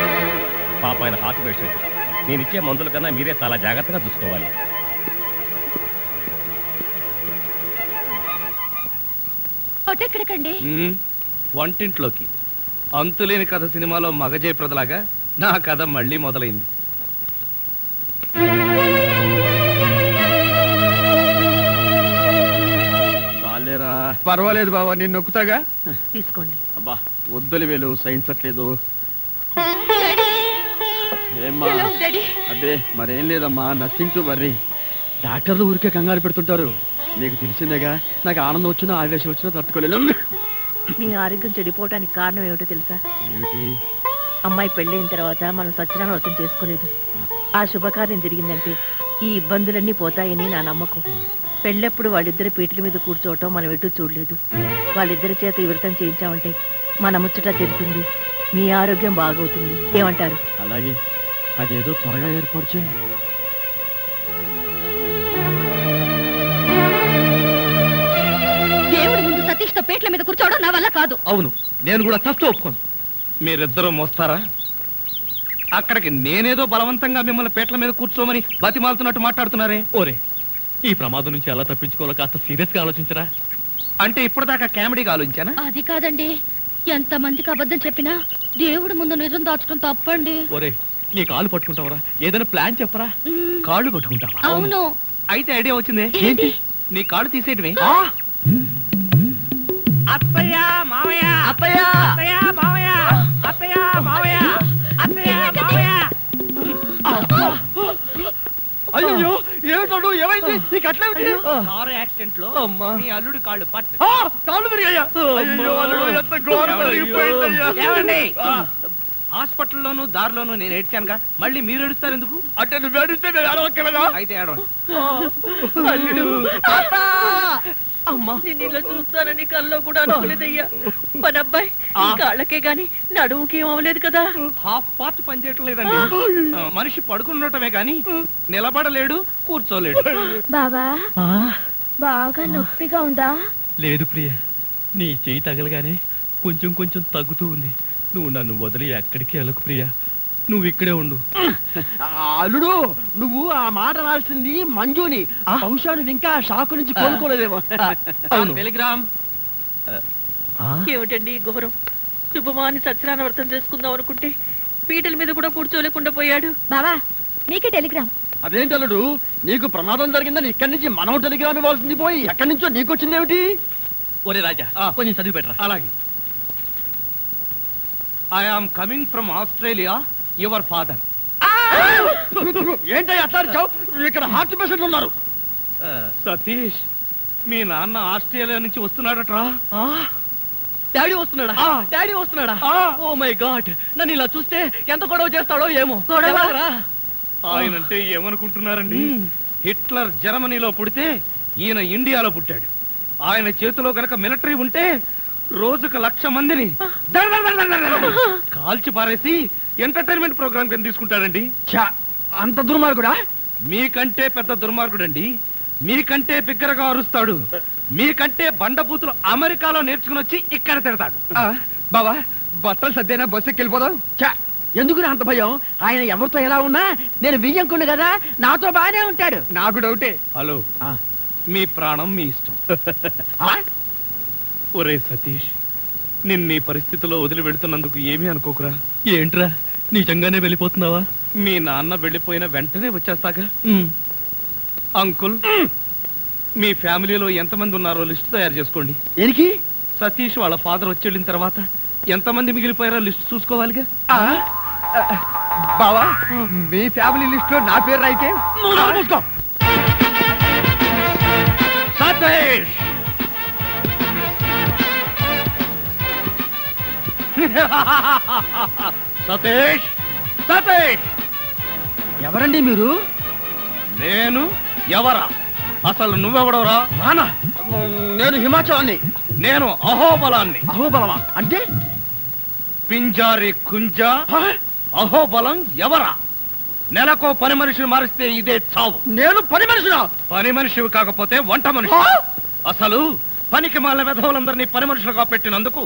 పాప ఆయన హార్ట్ పేషెంట్. నేనిచ్చే మందుల కన్నా మీరే చాలా జాగ్రత్తగా చూసుకోవాలి. వంటింట్లోకి అంతులేని కథ సినిమాలో మగజయప్రదలాగా నా కథ మళ్ళీ మొదలైంది. పర్వాలేదు బాబా, నేను నొక్కుతాగా, తీసుకోండి. అబ్బా వద్దులు వేలు సహించట్లేదు. అదే మరేం లేదమ్మా, నథింగ్ టు వర్రీ. డాక్టర్లు ఊరికే కంగారు పెడుతుంటారు. నీకు తెలిసిందేగా నాకు ఆనందం వచ్చినా ఆవేశం వచ్చినా తట్టుకోలేదు. మీ ఆరోగ్యం చెడిపోవటానికి కారణం ఏమిటో తెలుసా? అమ్మాయి పెళ్ళైన తర్వాత మనం సత్యనారాయణ వ్రతం చేసుకోలేదు. ఆ శుభకార్యం జరిగిందంటే ఈ ఇబ్బందులన్నీ పోతాయని నా నమ్మకం. పెళ్ళప్పుడు వాళ్ళిద్దరు పీటల మీద కూర్చోవటం మనం ఎటు చూడలేదు. వాళ్ళిద్దరి చేత ఈ వ్రతం చేయించామంటే మన ముచ్చట తెలుస్తుంది, మీ ఆరోగ్యం బాగవుతుంది. ఏమంటారు? అలాగే, అదేదో త్వరగా ఏర్పాటు చేయండి. దేవుడి ముందు సతీష్తో పీటల మీద కూర్చోవడం నా వల్ల కాదు. అవును, నేను కూడా తస్తూ ఒప్పుకోను. మీరిద్దరూ మోస్తారా? అక్కడికి నేనేదో బలవంతంగా మిమ్మల్ని పీటల మీద కూర్చోమని బతిమాలుతున్నట్టు మాట్లాడుతున్నారే. ఓరే, ఈ ప్రమాదం నుంచి ఎలా తప్పించుకోవాలో కాస్త సీరియస్గా ఆలోచించరా? అంటే ఇప్పటిదాకా కామెడీగా ఆలోచించానా? అది కాదండి, ఎంత మందికి అబద్ధం చెప్పినా దేవుడు ముందు నిజం దాచడం తప్పండి. ఒరే, నీ కాళ్ళు పట్టుకుంటావరా? ఏదైనా ప్లాన్ చెప్పరా? కాళ్ళు పట్టుకుంటావా? అవును. అయితే ఐడియా వచ్చింది. ఏంటి? నీ కాళ్ళు తీసేయటమే. అత్తయ్య మామయ్య, అత్తయ్య అత్తయ్య మామయ్య, అత్తయ్య మామయ్య, అత్తయ్య మామయ్య. అయ్యో ఏమిటో, ఏమైంది నీకు? అట్లా కారు యాక్సిడెంట్ లో నీ అల్లుడు కాళ్ళు పట్టు కాళ్ళు పెరిగాయా? ఏమండి, హాస్పిటల్లోనూ దారిలోనూ నేను ఏడ్చానుగా, మళ్ళీ మీరు ఏడుస్తారు ఎందుకు? అంటే నువ్వు ఏడిస్తే నేను ఏడవక్కలేదా? అయితే ఏడవండి. నిన్నిలా చూస్తానని కల్లో కూడా అనుకోలేదయ్యా. మన అబ్బాయి కాళ్ళకే గాని నడువుకి ఏం అవ్వలేదు కదా. హాఫ్ పార్ట్ పనిచేయటం లేదండి. మనిషి పడుకుండటమే గాని నిలబడలేడు, కూర్చోలేడు. బాబా, బాగా నొప్పిగా ఉందా? లేదు ప్రియ, నీ చేయి తగలగానే కొంచెం కొంచెం తగ్గుతూ ఉంది. నువ్వు నన్ను వదిలి ఎక్కడికి వెళ్ళకు ప్రియ, నువ్వు ఇక్కడే ఉండు. అల్లుడు, నువ్వు ఆ మాట రాల్సింది మంజుని. బహుశా నువ్వు ఇంకా షాకు నుంచి కోలుకోలేదేమో. టెలిగ్రామ్ ఏమిటండి ఘోరం? శుభమాని సత్యనారాయణ వ్రతం చేసుకుందాం అనుకుంటే పీటల మీద కూడా కూర్చోలేకుండా పోయాడు. బాబా, నీకే టెలిగ్రామ్. అదేంటి అల్లుడు, నీకు ప్రమాదం జరిగిందని ఇక్కడి నుంచి మనం టెలిగ్రామ్ ఇవ్వాల్సింది పోయి ఎక్కడి నుంచో నీకు వచ్చింది ఏమిటి? ఒరే రాజా, కొంచెం చదివి పెట్టరా. అలాగే. I am coming from Australia, your father. ఏంటో అట్లా ఇక్కడ హార్ట్ పేషెంట్లు ఉన్నారు. సతీష్, మీ నాన్న ఆస్ట్రేలియా నుంచి వస్తున్నాడట్రా. డాడీ వస్తున్నాడా? డాడీ వస్తున్నాడా? ఓ మై గాడ్, నన్ను ఇలా చూస్తే ఎంత గొడవ చేస్తాడో ఏమో. ఆయనంటే ఏమనుకుంటున్నారండి? హిట్లర్ జర్మనీలో పుడితే ఈయన ఇండియాలో పుట్టాడు. ఆయన చేతిలో గనక మిలిటరీ ఉంటే రోజుకు లక్ష మందిని కాల్చి పారేసి ఎంటర్టైన్మెంట్ ప్రోగ్రామ్ కింద తీసుకుంటాడండి. అంత దుర్మార్గుడా? మీకంటే పెద్ద దుర్మార్గుడండి. మీకంటే బిగ్గరగా అరుస్తాడు. మీకంటే బండబూతులు అమెరికాలో నేర్చుకుని వచ్చి ఇక్కడ తిడతాడు. బాబా, బట్టలు సర్దేనా? బస్సు ఎక్కిపోదాం. ఎందుకురా అంత భయం? ఆయన ఎవరితో ఎలా ఉన్నా నేను వియ్యంకున్నా కదా, నాతో బాగానే ఉంటాడు. నాకు డౌటే. హలో, మీ ప్రాణం మీ ఇష్టం. ఒరే సతీష్, నిన్నీ పరిస్థితిలో వదిలి వెళ్తున్నందుకు ఏమీ అనుకోకురా. ఏంట్రా, నిజంగానే వెళ్ళిపోతున్నావా? మీ నాన్న వెళ్ళిపోయిన వెంటనే వచ్చేస్తాగా. అంకుల్, మీ ఫ్యామిలీలో ఎంతమంది ఉన్నారో లిస్టు తయారు చేసుకోండి. ఏనికి? సతీష్ వాళ్ళ ఫాదర్ వచ్చి వెళ్ళిన తర్వాత ఎంతమంది మిగిలిపోయారో లిస్టు చూసుకోవాలిగా. బావా, మీ ఫ్యామిలీ లిస్టులో నా పేరు రాయితే देश। सतीश सतीश एवरंडी मीरू नेनु एवरा असलु नुव्वेवडवरा नाना नेनु हिमाचलान्नि नेनु अहोबलान्नि अहोबलमा अंटे पिंजारी कुंज अहोबलं एवरा नेलको पनि मनिषिनि मारिस्ते इदे चावु नेनु पनि मनिषिना पनि मनिषिवि काकपोते वंट मनिषि असलु पनिकि मालिन वेधवलंदर्नि पनि मनिषुलुगा पेट्टिनंदुकु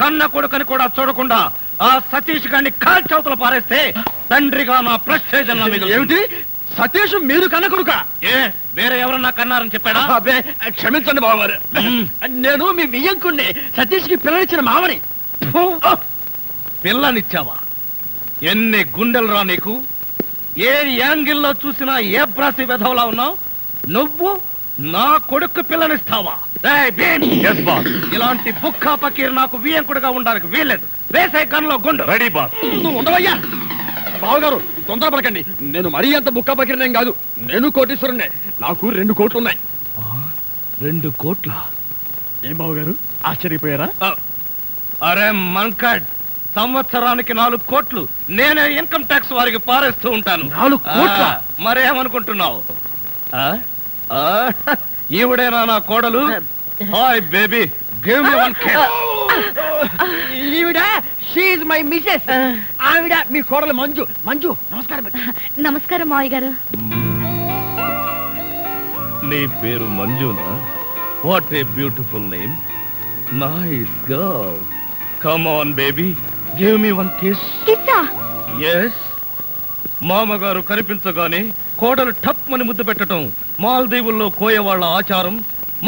कन्न कोडुकनि कूडा चूडकुंडा आ सतीश गारिनि काल्चवतल पारेस्ते తండ్రిగా నా ప్రెస్టేజ్ అన్న మీద ఏంటి సతీష్ మీరు కనకొడుక ఏ వేరే ఎవరన్నా కన్నారని చెప్పాడా అబ్బే క్షమించండి బావగారు నేను మీ వియ్యంకుణ్ణి సతీష్ కి పిల్లనిచ్చిన మామని పిల్లనిచ్చావా ఎన్ని గుండెలు రా నీకు ఏ యాంగిల్లో చూసినా ఏ ప్రాసి వెధవలా ఉన్నావు నువ్వు నా కొడుకు పిల్లనిస్తావా ఏయ్ బేన్ yes boss ఇలాంటి బుక్కా పకీర్ నాకు వియ్యంకుడుగా ఉండడానికి వీలేదు వేసే గన్లో గుండు రెడీ బాస్ నువ్వు ఉండవయ్యా బావగారు తొందర పడకండి నేను మరీ అంత బుక్క పకిరినేం కాదు నేను కోటీశ్వరుణ్ణే నాకు రెండు కోట్లు ఉన్నాయి రెండు కోట్ల ఏం బావగారు ఆశ్చర్యపోయారా అరే మంకడ్ సంవత్సరానికి నాలుగు కోట్లు నేనే ఇన్కమ్ ట్యాక్స్ వారికి పారేస్తూ ఉంటాను నాలుగు కోట్ల మరేమనుకుంటున్నావు ఈవిడేనా నా కోడలు hi baby give me one K ఈవిడ she is my missus avida mi koralu manju manju namaskaram namaskaram maaygaru nee peru manju na what a beautiful name nice girl come on baby give me one kiss kiss yes mama garu karipinchagane kodalu thap mani muddu pettatam maldivulo koya valla aacharam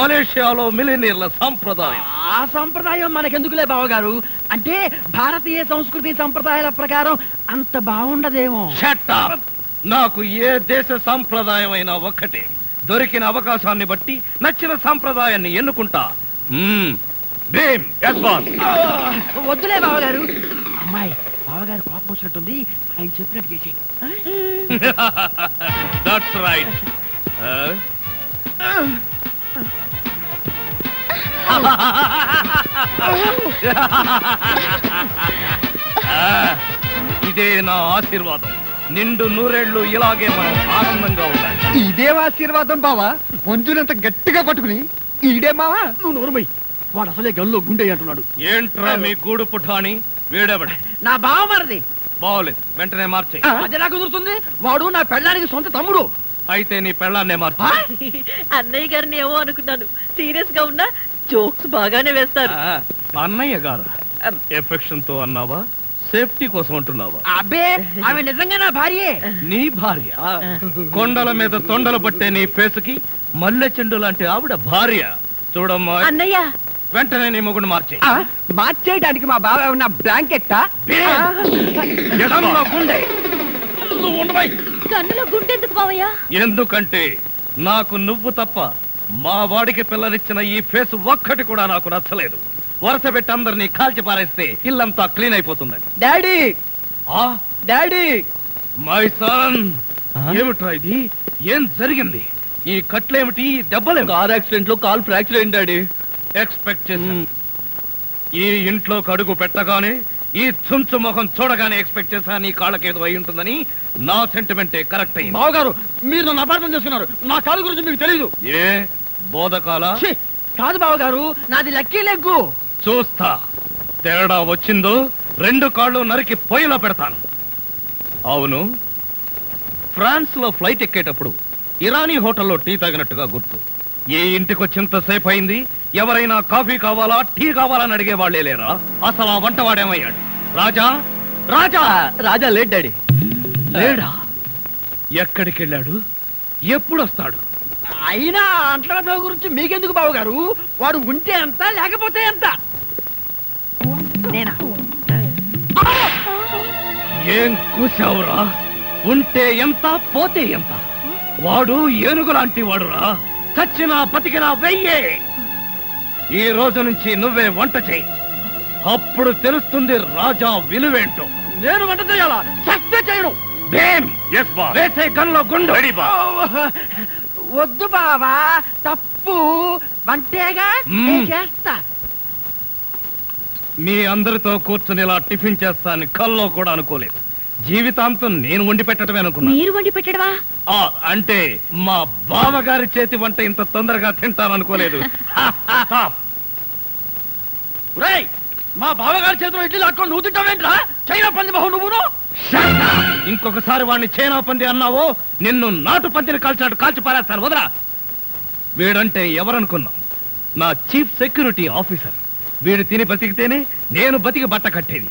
మలేషియాలో మిలినీర్ల సంప్రదాయం ఆ సంప్రదాయం మనకెందుకులే బావగారు అంటే భారతీయ సంస్కృతి సంప్రదాయాల ప్రకారం అంత బాగుండదేమో షట్ అప్ నాకు ఏ దేశ సంప్రదాయమైనా ఒక్కటే దొరికిన అవకాశాన్ని బట్టి నచ్చిన సంప్రదాయాన్ని ఎన్నుకుంటా భీమ్ yes boss వద్దులే బావగారు అమ్మాయి బావగారు కోపం వచ్చినట్టుంది ఆయన చెప్పినట్టు చేసేయ్ దట్స్ రైట్ ఇదే నా ఆశీర్వాదం నిండు నూరేళ్లు ఇలాగే మనం ఆనందంగా ఉండాలి ఇదే ఆశీర్వాదం బావా మంజునంత గట్టిగా పట్టుకుని ఇదే బావా నువ్వు నోరుమై వాడు అసలే గల్లో గుండె అంటున్నాడు ఏంట్రా మీ గూడు పుఠాని వేడేవాడు నా బావ మరిది బావలేదు వెంటనే మార్చే అది ఎలా కుదురుతుంది వాడు నా పెళ్ళానికి సొంత తమ్ముడు అయితే నీ పెళ్ళాన్నే మార్చు అన్నయ్య గారిని ఏమో అనుకున్నాను సీరియస్ గా ఉన్నా జోక్స్ బాగానే వేస్తారు అన్నయ్య గారు ఎఫెక్షన్ తో అన్నావా సేఫ్టీ కోసం అంటున్నావా అబ్బే ఆమె నిజంగా నా భార్యే నీ భార్య కొండల మీద తొండలు పట్టే నీ ఫేసుకి మల్లె చెండు లాంటి ఆవిడ భార్య చూడమ్మా అన్నయ్య వెంటనే నీ మొగుడు మార్చే మార్చేయడానికి మా బావ ఉన్న బ్లాంకెట్టా గుండె ఎందుకంటే నాకు నువ్వు తప్ప మా వాడికి పిల్లనిచ్చిన ఈ ఫేస్ ఒక్కటి కూడా నాకు నచ్చలేదు వరుస పెట్టి అందరినీ కాల్చి పారేస్తే ఇల్లంతా క్లీన్ అయిపోతుందని డాడీ డాడీ మై సన్ ఏమిట్రా ఇది ఏం జరిగింది ఈ కట్లేమిటి ఈ దెబ్బలే కార్ యాక్సిడెంట్ లో కాల్ ఫ్రాక్చర్ అయింది డాడీ ఎక్స్పెక్ట్ చేశాను ఈ ఇంట్లో కడుగు పెట్టగానే ఈ చుంచు మొహం చూడగానే ఎక్స్పెక్ట్ చేసా నీ కాళ్ళకేదో అయి ఉంటుందని నా సెంటిమెంటే కరెక్ట్ అయింది బావగారు మీరు నన్ను అపార్థం చేస్తున్నారు నా కాళ్ళ గురించి మీకు తెలియదు ఏ బోధకాల కాదు బావగారు నాది లక్కీ లెగ్గు చూస్తా తేడా వచ్చిందో రెండు కాళ్ళు నరికి పొయ్యిలో పెడతాను అవును ఫ్రాన్స్ లో ఫ్లైట్ ఎక్కేటప్పుడు ఇరానీ హోటల్లో టీ తాగినట్టుగా గుర్తు ఏ ఇంటికి వచ్చేంతసేపు అయింది ఎవరైనా కాఫీ కావాలా టీ కావాలా అని అడిగే వాళ్లే లేరా అసలు ఆ వంట వాడేమయ్యాడు రాజా రాజా రాజా లేడ్ డాడీ లేడా ఎక్కడికి వెళ్ళాడు ఎప్పుడు వస్తాడు అయినా అంటల గురించి మీకెందుకు బాబు గారు వాడు ఉంటే అంత లేకపోతే అంత ఏం కూసావురా ఉంటే ఎంత పోతే ఎంత వాడు ఏనుగు లాంటి వాడురా చచ్చినా బతికినా వెయ్యే ఈ రోజు నుంచి నువ్వే వంట చేయి అప్పుడు తెలుస్తుంది రాజా విలువేంటో నేను వంట చేయాలా చస్తే చేయను భీమ్ yes boss వేసే గన్లో గుండు రెడీ బాస్ వద్దు బావా తప్పు వంటేగా నేను చేస్తా. మీ అందరితో కూర్చుని ఇలా టిఫిన్ చేస్తాను కల్లో కూడా అనుకోలేదు. జీవితాంతం నేను వండి పెట్టడమే అనుకున్నా. మీరు వండి పెట్టడవా? అంటే మా బావగారి చేతి వంట ఇంత తొందరగా తింటాను అనుకోలేదు. మా బావగారి చేతిలో ఇడ్లీ లాక్కొని నువ్వు తింటావేంట్రా? చైనా పంది బాబు నువ్వు. ఇంకొకసారి వాడిని చైనా పంది అన్నావో నిన్ను నాటు పందిని కాల్చినట్టు కాల్చి పారేస్తాను. వదరా. వీడంటే ఎవరనుకున్నాం? నా చీఫ్ సెక్యూరిటీ ఆఫీసర్. వీడు తిని బతికితేనే నేను బతికి బట్ట కట్టేది.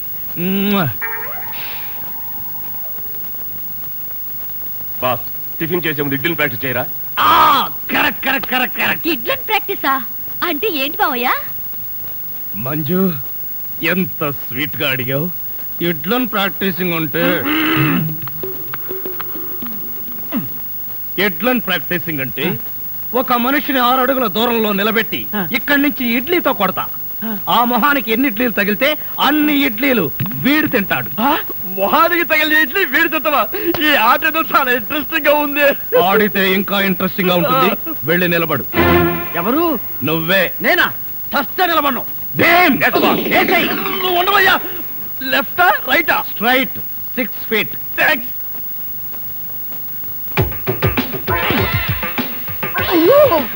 బాస్ టిఫిన్ చేసే ముందు ఇడ్లీని ప్రాక్టీస్ చేయరా? Correct correct correct correct. ఇడ్లీని ప్రాక్టీసా అంటే ఏంటి బావయ్యా? మంజు ఎంత స్వీట్ గా అడిగావు. ఇడ్లీని ప్రాక్టీసింగ్ అంటే ఇడ్లీని ప్రాక్టీసింగ్ అంటే ఒక మనిషిని ఆరు అడుగుల దూరంలో నిలబెట్టి ఇక్కడి నుంచి ఇడ్లీతో కొడతా. ఆ మొహానికి ఎన్ని ఇడ్లీలు తగిలితే అన్ని ఇడ్లీలు వీడు తింటాడు. మొహానికి తగిలిన ఇడ్లీ వీడు తింటావా? ఈ ఆట చాలా ఇంట్రెస్టింగ్ గా ఉంది. ఆడితే ఇంకా ఇంట్రెస్టింగ్ గా ఉంటుంది. వెళ్ళి నిలబడు. ఎవరు? నువ్వే. నేనా? ఫస్ట్ నిలబడను. ఉండవయ్యా. లెఫ్టా రైటా? స్ట్రైట్. Six feet. థ్యాంక్స్.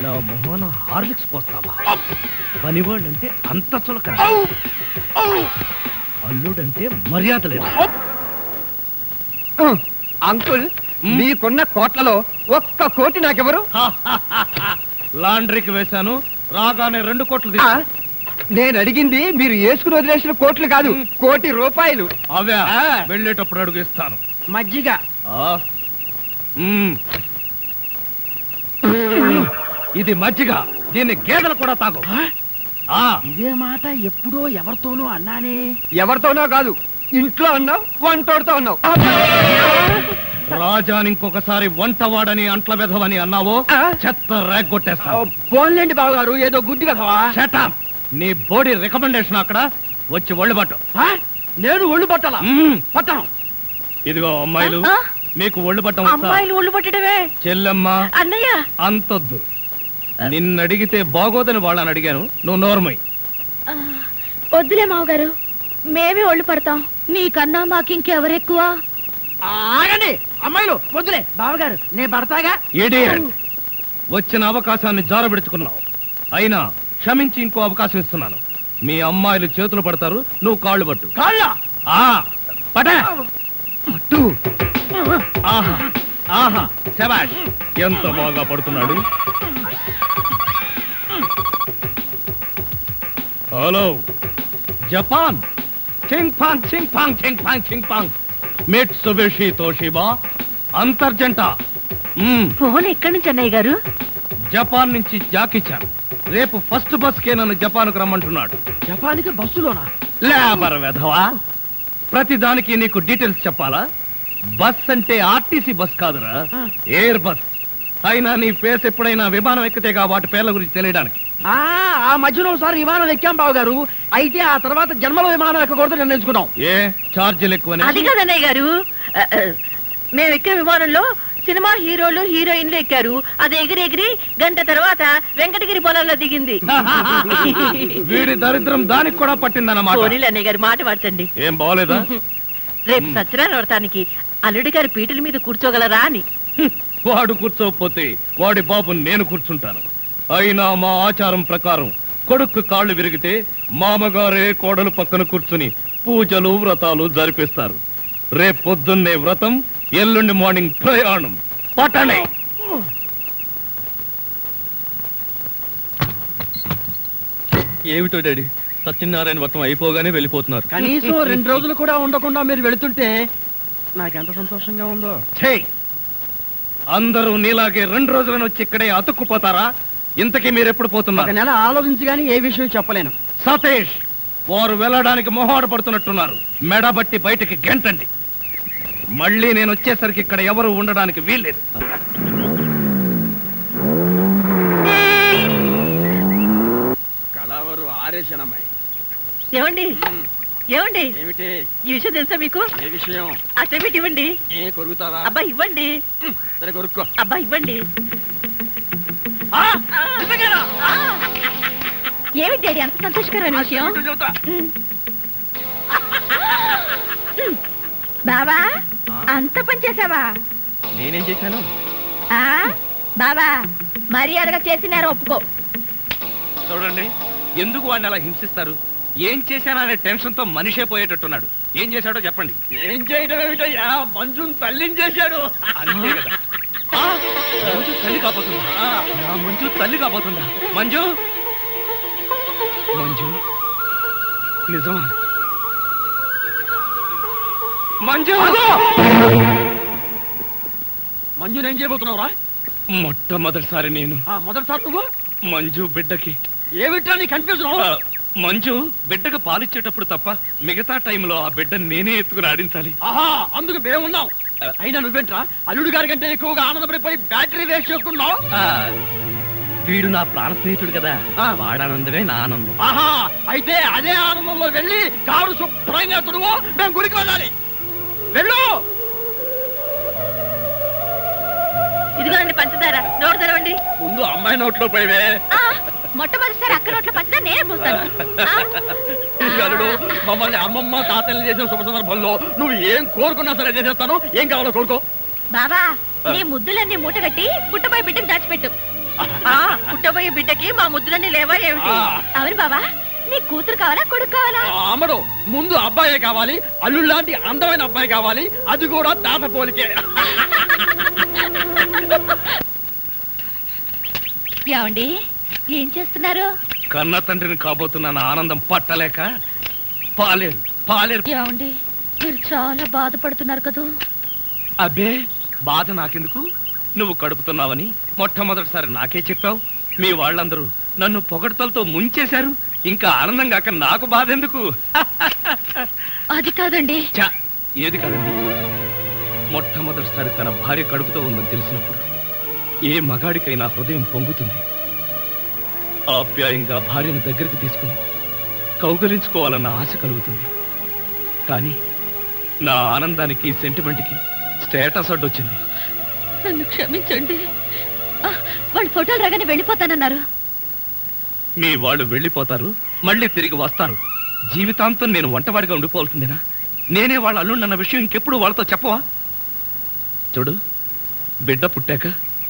నా మొహన హార్లిక్స్ పోస్తావా? పనివాడంటే అంత చులక. అల్లుడంటే మర్యాద లేదు. అంకుల్ మీకున్న కోట్లలో ఒక్క కోటి నాకెవరు? లాండ్రీకి వేశాను రాగానే రెండు కోట్లు తీసా. నేను అడిగింది మీరు వేసుకుని వదిలేసిన కోట్లు కాదు, కోటి రూపాయలు. అవే వెళ్ళేటప్పుడు అడుగు ఇస్తాను. మజ్జిగ. ఇది మజ్జిగ, దీన్ని గేదెలు కూడా తాగు. ఇదే మాట ఎప్పుడో ఎవరితోనో అన్నానే. ఎవరితోనో కాదు, ఇంట్లో అన్నావు, వంటోడుతో అన్నావు. రాజాని ఇంకొకసారి వంట వాడని అంట్ల వెధవని అన్నావో చెత్త రేగొట్టేస్తావు. పోన్లేండి బావగారు, ఏదో గుడ్డి వెధవా. షటప్. నీ బోడీ రికమెండేషన్ అక్కడ వచ్చి ఒళ్ళు పట్టు. నేను ఒళ్ళు పట్టాలా? పట్టను. ఇదిగో అమ్మాయిలు, మీకు ఒళ్ళు పట్టం. అమ్మాయిలు ఒళ్ళు పట్టడమే. చెల్లెమ్మ అన్నయ్య అంతొద్దు. నిన్ను అడిగితే బాగోదని వాళ్ళని అడిగాను, నువ్వు నోర్మై. వద్దులే మావగారు, మేమే ఒళ్ళు పడతాం. నీకన్నా మాకింకెవరెక్కువ? ఆగండి అమ్మాయిలు, వద్దులే బావగారు, నేను పడతాగా. ఇడియట్. వచ్చిన అవకాశాన్ని జారబెడుచుకున్నావు. అయినా క్షమించి ఇంకో అవకాశం ఇస్తున్నాను. మీ అమ్మాయిలు చేతులు పడతారు, నువ్వు కాళ్ళు పట్టు. కాళ్ళా? పట పట్టు. ఆహా ఆహా, శభాష్. ఎంత బాగా పడుతున్నాడు. Hello Japan. చింగ్పాంగ్ చింగ్పాంగ్ చింగ్పాంగ్ చింగ్పాంగ్. మిట్సుబిషి తోషిబా అంతర్జంట. ఫోన్ ఎక్కడి నుంచి అన్నయ్య గారు? జపాన్ నుంచి జాకిచాన్. రేపు ఫస్ట్ బస్ కే నన్ను జపాన్కు రమ్మంటున్నాడు. జపాన్కి బస్సులోనా? లేబర్ వెధవా, ప్రతిదానికి నీకు డీటెయిల్స్ చెప్పాలా? బస్ అంటే ఆర్టీసీ బస్ కాదురా, ఎయిర్ బస్. అయినా నీ ఫేస్ ఎప్పుడైనా విమానం ఎక్కితేగా వాటి పేర్ల గురించి తెలియడానికి. ఆ మధ్యలో ఒకసారి విమానం ఎక్కాం బాబు గారు. అయితే ఆ తర్వాత జన్మలో విమానం ఎక్కకూడదు నిర్ణయించుకున్నాం. ఏ చార్జీలు ఎక్కువ? అది కాదన్నయ్య గారు, మేము ఎక్కే విమానంలో సినిమా హీరోలు హీరోయిన్లు ఎక్కారు. అది ఎగిరి ఎగిరి గంట తర్వాత వెంకటగిరి పొలంలో దిగింది. వీడి దరిద్రం దానికి కూడా పట్టిందన్నమాట. అన్నయ్య గారు మాట మార్చండి. ఏం బాగోలేదా? రేపు సత్యనారాయణ వ్రతానికి అల్లుడి గారి పీటల మీద కూర్చోగలరా అని. వాడు కూర్చోకపోతే వాడి బాబుని నేను కూర్చుంటాను. అయినా మా ఆచారం ప్రకారం కొడుకు కాళ్ళు విరిగితే మామగారే కోడలు పక్కన కూర్చుని పూజలు వ్రతాలు జరిపిస్తారు. రేపు పొద్దున్నే వ్రతం, ఎల్లుండి మార్నింగ్ ప్రయాణం. పట్టణే. ఏమిటో డాడీ, సత్యనారాయణ వ్రతం అయిపోగానే వెళ్ళిపోతున్నారు. కనీసం రెండు రోజులు కూడా ఉండకుండా మీరు వెళుతుంటే నాకెంత సంతోషంగా ఉందో. అందరూ నీలాగే రెండు రోజులను వచ్చి ఇక్కడే అతుక్కుపోతారా? ఇంతకీ మీరు ఎప్పుడు పోతున్నారు? నెల ఆలోచించి గానీ ఏ విషయం చెప్పలేను. సతీష్, వారు వెళ్ళడానికి మొహాడ పడుతున్నట్టున్నారు. మెడబట్టి బయటికి గెంటండి. మళ్ళీ నేను వచ్చేసరికి ఇక్కడ ఎవరు ఉండడానికి వీల్లేదు. కలవరు ఆరేశనమ్మాయి. ఏమండి ఏమండి, ఈ విషయం తెలుసా మీకు? ఏ విషయం? అసలు ఇవ్వండి. అబ్బా ఇవ్వండి. అబ్బా ఇవ్వండి. ఏమిటి డాడీ అంత సంతోషకరమైన విషయం? బాబా అంత పని చేసావా? నేనేం చేశాను? బాబా మర్యాదగా చేసినారు ఒప్పుకో. చూడండి ఎందుకు వాడిని అలా హింసిస్తారు? ఏం చేశాననే టెన్షన్తో మనిషే పోయేటట్టున్నాడు. ఏం చేశాడో చెప్పండి. ఏం చేయడం ఏమిటయ్యా, మంజుని తల్లిని చేశాడు. అంతే కదా, మంజు తల్లి కాబోతుందా? నా మంజు తల్లి కాబోతుందా? మంజు మంజు నిజమా? మంజు మంజుని ఏం చేయబోతున్నావు రా? మొట్టమొదటిసారి నేను మొదటిసారి నువ్వు మంజు బిడ్డకి ఏమిటా నీ కన్ఫ్యూజన్? మంజు బిడ్డకు పాలిచ్చేటప్పుడు తప్ప మిగతా టైంలో ఆ బిడ్డ నేనే ఎత్తుకుని ఆడించాలి. ఆహా, అందుకు మేమున్నాం. అయినా నువ్వేంట్రా అల్లుడు గారి కంటే ఎక్కువగా ఆనందపడిపోయి బ్యాటరీ వేస్ట్ చేసుకున్నావు? వీడు నా ప్రాణ స్నేహితుడు కదా, వాడానందమే నా ఆనందం. ఆహా, అయితే అదే ఆనందంలో వెళ్ళి కారు శుభ్రంగా తుడువు, మేము గుడికి వెళ్ళాలి. వెళ్ళు. ఇదిగోండి పంచదార, నోరు తెరవండి. ముందు అమ్మాయి నోట్లో పోయివే. మొట్టమొదటిసారి అక్క నోట్లో పంచదార నేనే పోస్తాను. మమ్మల్ని అమ్మమ్మ తాతలు చేసిన శుభ సందర్భంలో నువ్వు ఏం కోరుకున్నా సరే చేసేస్తాను. ఏం కావాలో కోరుకో. బాబా నీ ముద్దులన్నీ మూటగట్టి పుట్టబోయే బిడ్డకి దాచిపెట్టు. పుట్టబోయే బిడ్డకి మా ముద్దులన్నీ లేవా ఏమిటి? అవును బాబా, నీ కూతురు కావాలా కొడుకు కావాలా? అమ్మడు ముందు అబ్బాయే కావాలి, అల్లుడు లాంటి అందమైన అబ్బాయి కావాలి, అది కూడా తాత పోలికే. ఏం చేస్తున్నారు? కన్న తండ్రిని కాబోతున్నాను ఆనందం పట్టలేక పాలేరు పాలేరు. ఏమండి మీరు చాలా బాధపడుతున్నారు కదూ? అబ్బే బాధ నాకెందుకు, నువ్వు కడుపుతున్నావని మొట్టమొదటిసారి నాకే చెప్పావు. మీ వాళ్ళందరూ నన్ను పొగడతలతో ముంచేశారు. ఇంకా ఆనందం కాక నాకు బాధ ఎందుకు? అది కాదండి. ఏది కాదండి? మొట్టమొదటిసారి తన భార్య కడుపుతో ఉందని తెలిసినప్పుడు ఏ మగాడికైనా హృదయం పొంగుతుంది. ఆప్యాయంగా భార్యను దగ్గరికి తీసుకుని కౌగలించుకోవాలన్న ఆశ కలుగుతుంది. కానీ నా ఆనందానికి సెంటిమెంట్కి స్టేటస్ అడ్డొచ్చింది. నన్ను క్షమించండి. వాళ్ళు ఫోటోలు రాగానే వెళ్ళిపోతానన్నారు. మీ వాళ్ళు వెళ్ళిపోతారు, మళ్ళీ తిరిగి వస్తారు. జీవితాంతం నేను వంటవాడిగా ఉండిపోవాల్సిందేనా? నేనే వాళ్ళ అల్లుండన్న విషయం ఇంకెప్పుడు వాళ్ళతో చెప్పవా? చూడు, బిడ్డ పుట్టాక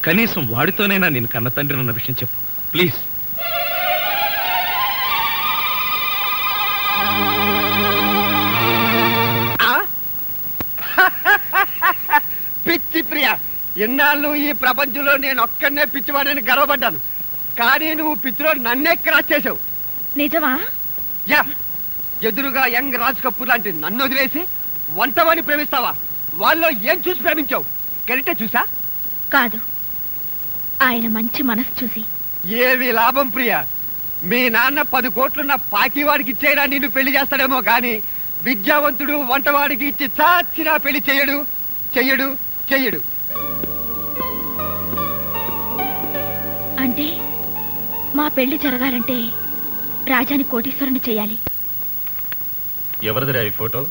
కనీసం వాడితోనైనా నేను కన్న తండ్రి అన్న విషయం చెప్పు ప్లీజ్. పిచ్చి ప్రియా, ఎన్నాళ్ళు ఈ ప్రపంచంలో నేను ఒక్కడనే పిచ్చివాడని గర్వపడ్డాను, కానీ నువ్వు పిచ్చిలో నన్నే క్రాస్ చేసావు. నిజమా? యా, ఎదురుగా యంగ్ రాజ్ కపూర్ లాంటి నన్ను వదిలేసి వంటవాడిని ప్రేమిస్తావా? వాళ్ళు ఏం చూసి ప్రేమించావు? కరెక్టే చూసా? కాదు, ఆయన మంచి మనసు చూసి. ఏది లాభం ప్రియా, మీ నాన్న పది కోట్లున్న పాకివాడికి ఇచ్చేనా నిన్ను పెళ్లి చేస్తాడేమో, కానీ విద్యావంతుడు వంటవాడికి ఇచ్చి చాచినా పెళ్లి చెయ్యడు చెయ్యడు చెయ్యడు. అంటే మా పెళ్లి జరగాలంటే రాజాని కోటీశ్వరుని చేయాలి. ఎవరిదిరా ఈ ఫోటో?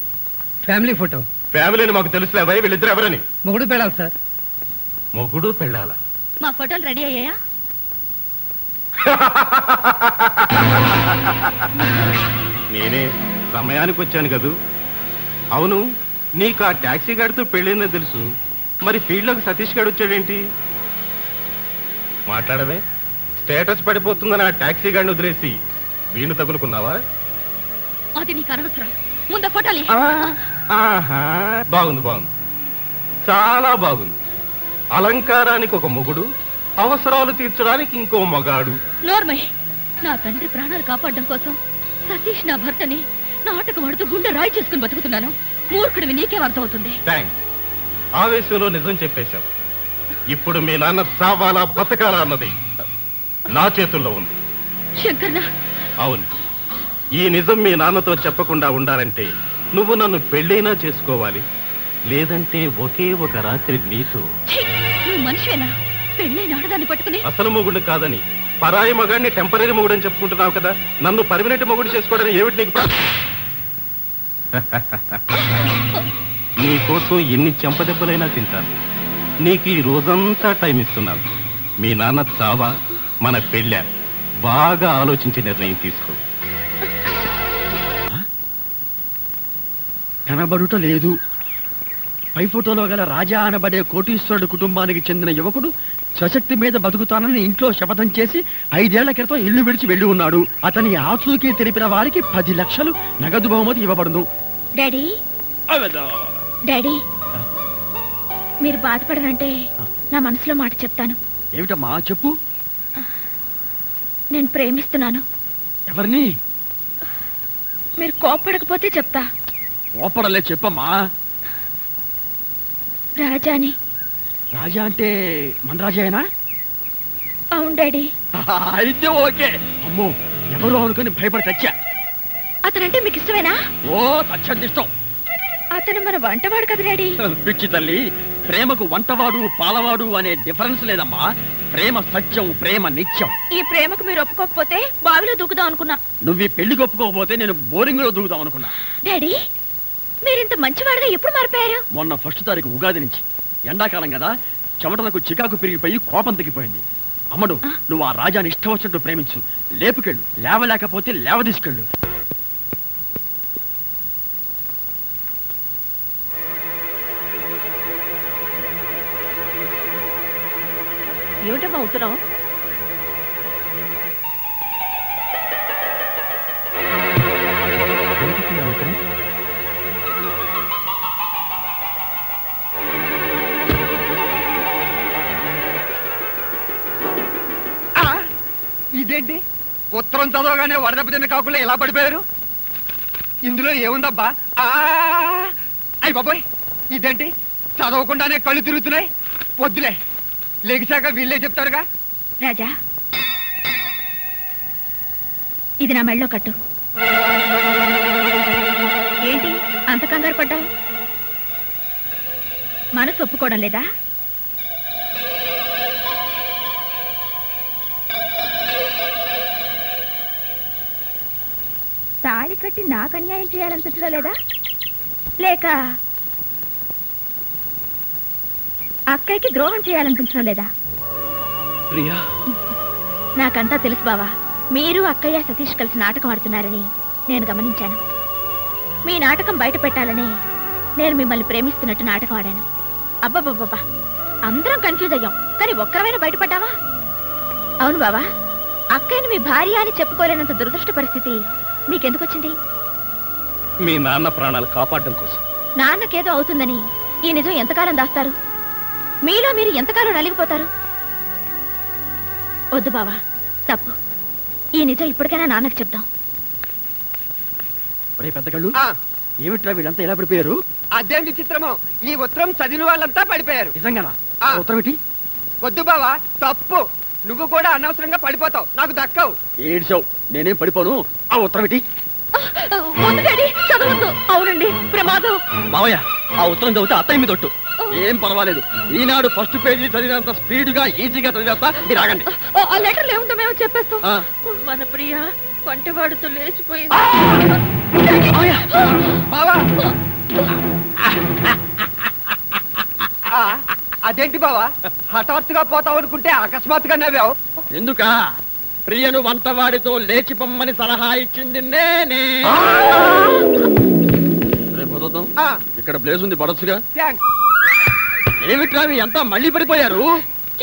Family photo. ఫ్యామిలీని మాకు తెలుసులేవా వీళ్ళిద్దరు ఎవరని? మొగుడు పెళ్ళాలి సార్. మొగుడు పెళ్ళాలా? మా ఫోటోలు రెడీ అయ్యాయా? నేనే సమయానికి వచ్చాను కదూ. అవును, నీకు ఆ టాక్సీ గాడితో పెళ్ళిందో తెలుసు, మరి ఫీల్డ్లోకి సతీష్ గారు వచ్చాడేంటి? మాట్లాడవే. స్టేటస్ పడిపోతుందని ఆ టాక్సీ గాడిని వదిలేసి వీణు తగులుకున్నావా? అది నీకు అనవసరం. ముందు ఫోటోలు. బాగుంది బాగుంది, చాలా బాగుంది. అలంకారానికి ఒక మొగుడు, అవసరాలు తీర్చడానికి ఇంకో మగాడు. నోర్మై, నా తండ్రి ప్రాణాలు కాపాడడం కోసం సతీష్ నా భర్తని నాటకం ఆడుతూ గుండె రాయి చేసుకుని బతుకుతున్నాను. మూర్ఖుడివి నీకేం అర్థమవుతుంది? థ్యాంక్స్, ఆవేశంలో నిజం చెప్పేశావు. ఇప్పుడు మీ నాన్న చావాలా బతకాలా అన్నది నా చేతుల్లో ఉంది. శంకర్నా? అవును, ఈ నిజం మీ నాన్నతో చెప్పకుండా ఉండాలంటే నువ్వు నన్ను పెళ్ళైనా చేసుకోవాలి, లేదంటే ఒకే ఒక రాత్రి నీతో. మనిషేనా పెళ్ళైన ఆడదాన్ని పట్టుకుని? అసలు మొగుడు కాదని పరాయి మగాడిని టెంపరీ మొగుడని చెప్పుకుంటున్నావు కదా, నన్ను పర్మనెంట్ మొగుడు చేసుకోవడానికి ఏమిటి నీకు? నీకోసం ఎన్ని చెంపదెబ్బలైనా తింటాను, నీకు ఈ రోజంతా టైం ఇస్తున్నాను. మీ నాన్న చావా మన పెళ్ళ బాగా ఆలోచించి నిర్ణయం తీసుకో. కనబడుట లేదు. పై ఫోటోలో గల రాజా అనబడే కోటీశ్వరుడు కుటుంబానికి చెందిన యువకుడు సశక్తి మీద బతుకుతానని ఇంట్లో శపథం చేసి ఐదేళ్ల క్రితం ఇల్లు విడిచి వెళ్ళి ఉన్నాడు. అతని ఆచూకీ తెలిపిన వారికి పది లక్షలు నగదు బహుమతి ఇవ్వబడును. డాడీ డాడీ మీరు బాధపడనంటే నా మనసులో మాట చెప్తాను. ఏమిటమ్మా చెప్పు. నేను ప్రేమిస్తున్నాను. ఎవరిని? మీరు కోపడకపోతే చెప్తా. కోపడలే చెప్పమ్మా. రాజాని. రాజా అంటే మన రాజాయేనా? అవును డాడీ. అయితే ఓకే. అమ్మో ఎవరు అనుకుని భయపడి తచ్చా. అతనంటే మీకు ఇష్టమేనా? ఓ తచ్చంది ఇష్టం. అతను మన వంటవాడు కదా డాడీ. పిచ్చి తల్లి, ప్రేమకు వంటవాడు పాలవాడు అనే డిఫరెన్స్ లేదమ్మా. ప్రేమ సత్యం, ప్రేమ నిత్యం. ఈ ప్రేమకు మీరు ఒప్పుకోకపోతే బావిలో దూకుదాం అనుకున్నా. నువ్వు ఈ పెళ్లికి ఒప్పుకోకపోతే నేను బోరింగ్ లో దూకుదాం అనుకున్నా. డాడీ మీరింత మంచివాడుగా ఎప్పుడు మారిపోయారు? మొన్న ఫస్ట్ తారీఖు ఉగాది నుంచి. ఎండాకాలం కదా, చెమటలకు చికాకు పెరిగిపోయి కోపం తగ్గిపోయింది. అమ్మడు నువ్వు ఆ రాజాని ఇష్టం వచ్చినట్టు ప్రేమించు. లేపుకెళ్ళు, లేవలేకపోతే లేవ తీసుకెళ్ళు. ఏమిటమ్మా ఉత్తరం? ఇదేంటి ఉత్తరం చదవగానే వడదెబ్బతిన్న కాకుండా ఎలా పడిపోయారు? ఇందులో ఏముందబ్బా? అయ్యి బాబోయ్, ఇదేంటి చదవకుండానే కళ్ళు తిరుగుతున్నాయి. వద్దులే, లేచాక వీళ్ళే చెప్తారుగా. రాజా ఇది నా మెళ్ళో కట్టు. ఏంటి అంత కంగారు పడ్డావు? మనసు ఒప్పుకోవడం లేదా? తాళి కట్టి నాకు అన్యాయం చేయాలనిపించడం లేదా? లేక అక్కడికి ద్రోహం చేయాలనిపించడం లేదా? ప్రియా నాకంతా తెలుసు బావా. మీరు అక్కయ్య సతీష్ కలిసి నాటకం ఆడుతున్నారని నేను గమనించాను. మీ నాటకం బయట పెట్టాలని నేను మిమ్మల్ని ప్రేమిస్తున్నట్టు నాటకం ఆడాను. అబ్బబ్బబ్బా అందరం కన్ఫ్యూజ్ అయ్యాం, కానీ ఒక్కరమైనా బయటపడ్డావా? అవును బావా, అక్కయ్యని మీ భార్య అని చెప్పుకోలేనంత దురదృష్ట పరిస్థితి మీకెందుకు వచ్చింది? మీ నాన్న ప్రాణాలు కాపాడడం కోసం. నాన్నకేదో అవుతుందని ఈ నిజం ఎంతకాలం దాస్తారు? మీలో మీరు ఎంతకాలం నలిగిపోతారు? వద్దు బావా, తప్పు. ఈ నిజం ఇప్పటికైనా నాన్నకు చెప్తాం. పెద్దకళ్ళు ఏమిట్రా వీళ్ళంతా ఎలా పడిపోయారు? అదే విచిత్రమో, ఈ ఉత్తరం చదివిన వాళ్ళంతా పడిపోయారు. నిజంగానా? ఉత్తరం ఏంటి? వద్దు బావా తప్పు. నువ్వు కూడా అనవసరంగా పడిపోతావు, నాకు దక్కవు. ఏడ్చావు, నేనేం పడిపోను. ఆ ఉత్తరం ఏంటి? అవునండి ప్రమాదం. మావయ్య ఆ ఉత్తరం చదివితే అత్తయ్య మీద ఒట్టు. ఏం పర్వాలేదు, ఈనాడు ఫస్ట్ పేజీ చదివినంత స్పీడ్ గా ఈజీగా చదివేస్తా. మీరు ఆగండి. ఆ లెటర్ ఏముందో మేము చెప్పేస్తాం. మన ప్రియ వంటవాడుతో లేచిపోయింది. అదేంటి బావా హఠాత్తుగా పోతావు అనుకుంటే అకస్మాత్తుగా నవ్వావు? ఎందుక ప్రియను వంటవాడితో లేచిపోమ్మని సలహా ఇచ్చింది నేనే. ఇక్కడ ప్లేస్ ఉంది బడస్సుగా. ఏమిట్రా ఎంత మళ్ళీ పడిపోయారు?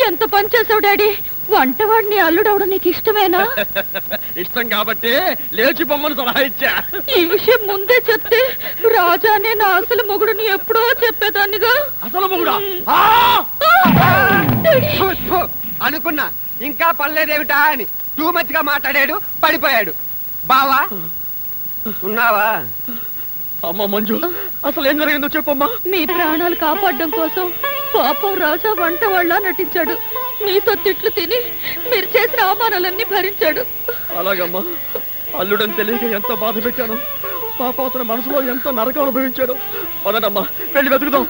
ఎంత పని చేసావు డాడీ. వంటవాడిని అల్లుడవడం నీకు ఇష్టమేనా? ఇష్టం కాబట్టి లేచిపోమ్మని సలహా ఇచ్చా. ఈ విషయం ముందే చెప్తే రాజానే నా అసలు మొగుడుని ఎప్పుడో చెప్పేదాన్నిగా. అసలు మొగుడా? అనుకున్నా ఇంకా పనిలేదేమిటా అని. టూ మచ్ గా మాట్లాడాడు, పడిపోయాడు. బావా ఉన్నావా? అమ్మ మంజు అసలు ఏం జరిగిందో చెప్పమ్మా. మీ ప్రాణాలు కాపాడడం కోసం పాపం రాజా వంట వాళ్ళ నటించాడు. మీతో తిట్లు తిని మీరు చేసిన అవమానాలన్నీ భరించాడు. అలాగమ్మా, అల్లుడని తెలియక ఎంత బాధ పెట్టాను. పాప అతని మనసులో ఎంత నరకం అనుభవించాడు. పదనమ్మా వెళ్ళి వెతుకుదాం.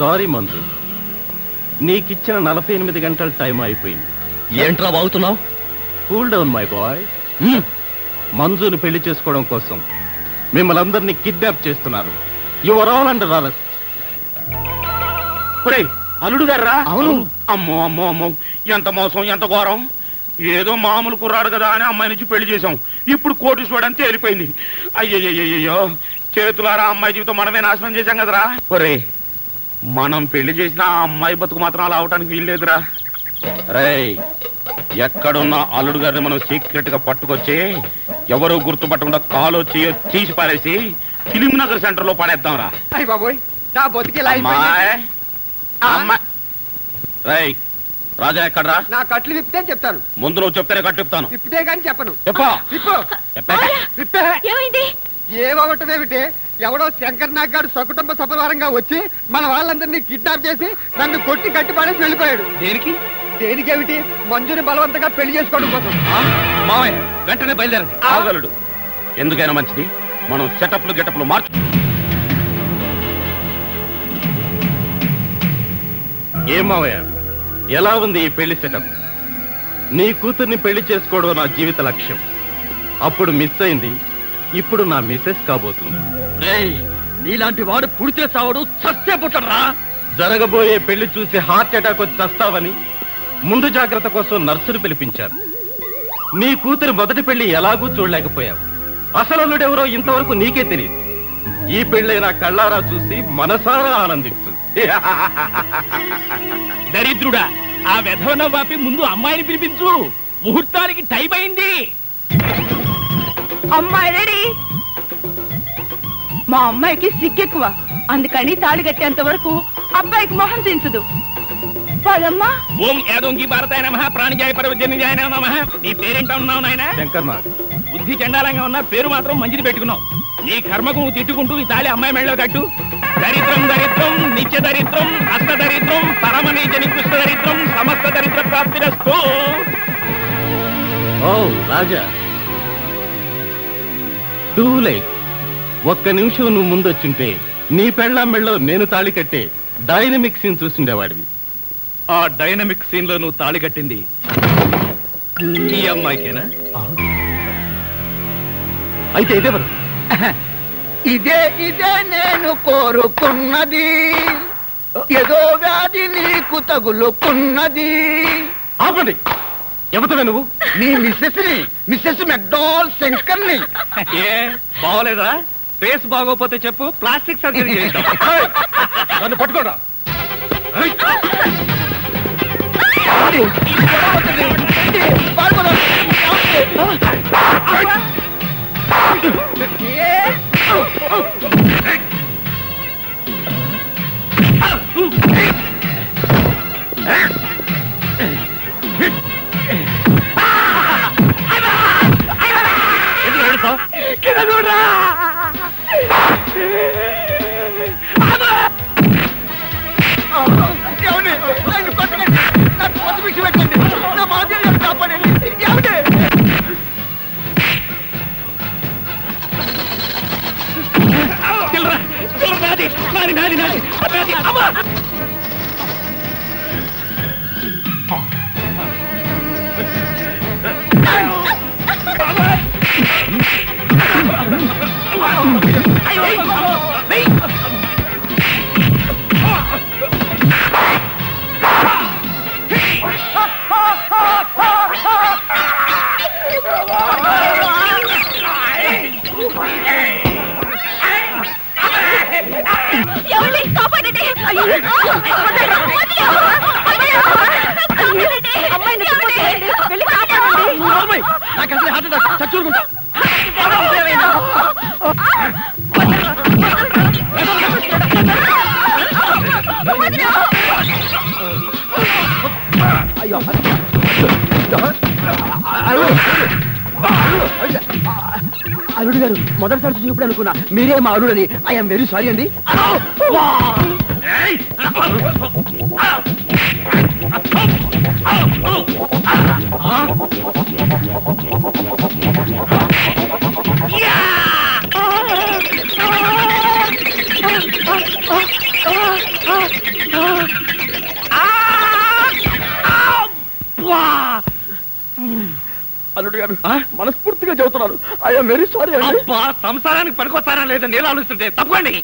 సారీ మంజు, నీకిచ్చిన నలభై ఎనిమిది గంటల టైం అయిపోయింది. ఏంట్రా బాగుతున్నావు? Cool down my boy. మంజుని పెళ్లి చేసుకోవడం కోసం మిమ్మల్ని అందర్ని కిడ్నాప్ చేస్తున్నారు. You are all under arrest. ఒరేయ్ అల్లుడు గారా? అవును. అమ్మో అమ్మో అమ్మో, ఎంత మోసం, ఎంత ఘోరం. ఏదో మామూలు కుర్రాడు కదా అని అమ్మాయి నుంచి పెళ్లి చేశాం, ఇప్పుడు కోటీశ్వరుడు అని తేలిపోయింది. అయ్యయ్యో చేతులారా, అమ్మాయి జీవితం మనమే నాశనం చేశాం కదరా. ఒరే మనం పెళ్లి చేసిన ఆ అమ్మాయి బతుకు మాత్రం అలా అవటానికి వీల్లేదురా. రేయ్ ఎక్కడున్న అల్లుడు గారిని మనం సీక్రెట్ గా పట్టుకొచ్చి ఎవరూ గుర్తుపట్టకుండా కాలో చేయో తీసి పారేసి ఫిలిం నగర్ సెంటర్ లో పడేద్దాం రా. రేయ్ రాజా ఎక్కడరా? నా కట్లు విప్తే చెప్తాను. ముందు నువ్వు చెప్తేనే కట్లు విప్తాను. విప్తే కానీ చెప్పను. ఏమైంది? ఏమవటమేమిటి? ఎవడో శంకర్ నాగ్ గారు సకుటుంబ సపరివారంగా వచ్చి మన వాళ్ళందరినీ కిడ్నాప్ చేసి నన్ను కొట్టి కట్టి పడేసి వెళ్ళిపోయాడు. దేనికి? దేనికేమిటి? మంజుని బలవంతంగా పెళ్లి చేసుకోవడం కోసం. మామయ్య వెంటనే బయలుదేరండి. ఆగలడు. ఎందుకైనా మంచిది మనం సెటప్లు గెటప్లు మార్చు. ఏం మామయ్య ఎలా ఉంది ఈ పెళ్లి సెటప్? నీ కూతుర్ని పెళ్లి చేసుకోవడం నా జీవిత లక్ష్యం. అప్పుడు మిస్ అయింది, ఇప్పుడు నా మిస్సెస్ కాబోతుంది. నీలాంటి వాడు పుడితే సావడు, చస్తే పుట్టరా. జరగబోయే పెళ్లి చూసి హార్ట్ అటాక్ వచ్చి చస్తావని ముందు జాగ్రత్త కోసం నర్సును పిలిపించారు. నీ కూతురు మొదటి పెళ్లి ఎలాగూ చూడలేకపోయావు. అసలు అల్లుడెవరో ఇంతవరకు నీకే తెలియదు. ఈ పెళ్ళైనా కళ్ళారా చూసి మనసారా ఆనందించు. దరిద్రుడా, ఆ వెధవన వాపి ముందు అమ్మాయిని పిలిపించు, ముహూర్తానికి టైం అయింది. అమ్మాయి రెడీ. మా అమ్మాయికి సిక్కెక్కువ, అందుకని తాళి కట్టేంత వరకు అబ్బాయికి మొహం దించదు. బుద్ధి చండాలంగా ఉన్న పేరు మాత్రం మంచిది పెట్టుకున్నావు. నీ కర్మకు నువ్వు తిట్టుకుంటూ ఈ తాళి అమ్మాయి మెళ్ళలో కట్టు. దరిద్రం దరిద్రం నిత్య దరిద్రం అష్ట దరిద్రం పరమ నీచ నికృష్ట దరిద్రం సమస్త దరిద్ర ప్రాప్తిరస్తు. ఓ రాజా, టూ లైట్. ఒక్క నిమిషం నువ్వు ముందొచ్చుంటే నీ పెళ్ళ మెళ్ళలో నేను తాళి కట్టే డైనమిక్ సీన్ చూసిండేవాడివి. ఆ డైనమిక్ సీన్ లో నువ్వు తాళి కట్టింది ఈ అమ్మాయికేనా? అయితే ఇదేవరు? ఇదే ఇదే నేను కోరుకున్నది. ఏదో వ్యాధి నీకు తగులుకున్నది. ఆపండి, ఎవతవే నువ్వు? నీ మిస్సెస్ ని, మిస్సెస్ మెక్డాల్ శంకర్ ని. ఏ బాగోలేదా? ఫేస్ బాగోపోతే చెప్పు, ప్లాస్టిక్ సర్జరీ చేద్దాం. నన్ను పట్టుకోరా. అల్లుడు గారు మొదటిసారి చూసినప్పుడు అనుకున్నా మీరే మా అల్లుడని. ఐఎమ్ వెరీ సారీ అండి. అల్లుడు గారు మనస్ఫూర్తిగా చెబుతున్నాను. ఐఎమ్ వెరీ సారీ అండి. అబ్బా సంసారానికి పనికొస్తారా లేదని నేను ఆలోచిస్తుంటే తప్పకండి.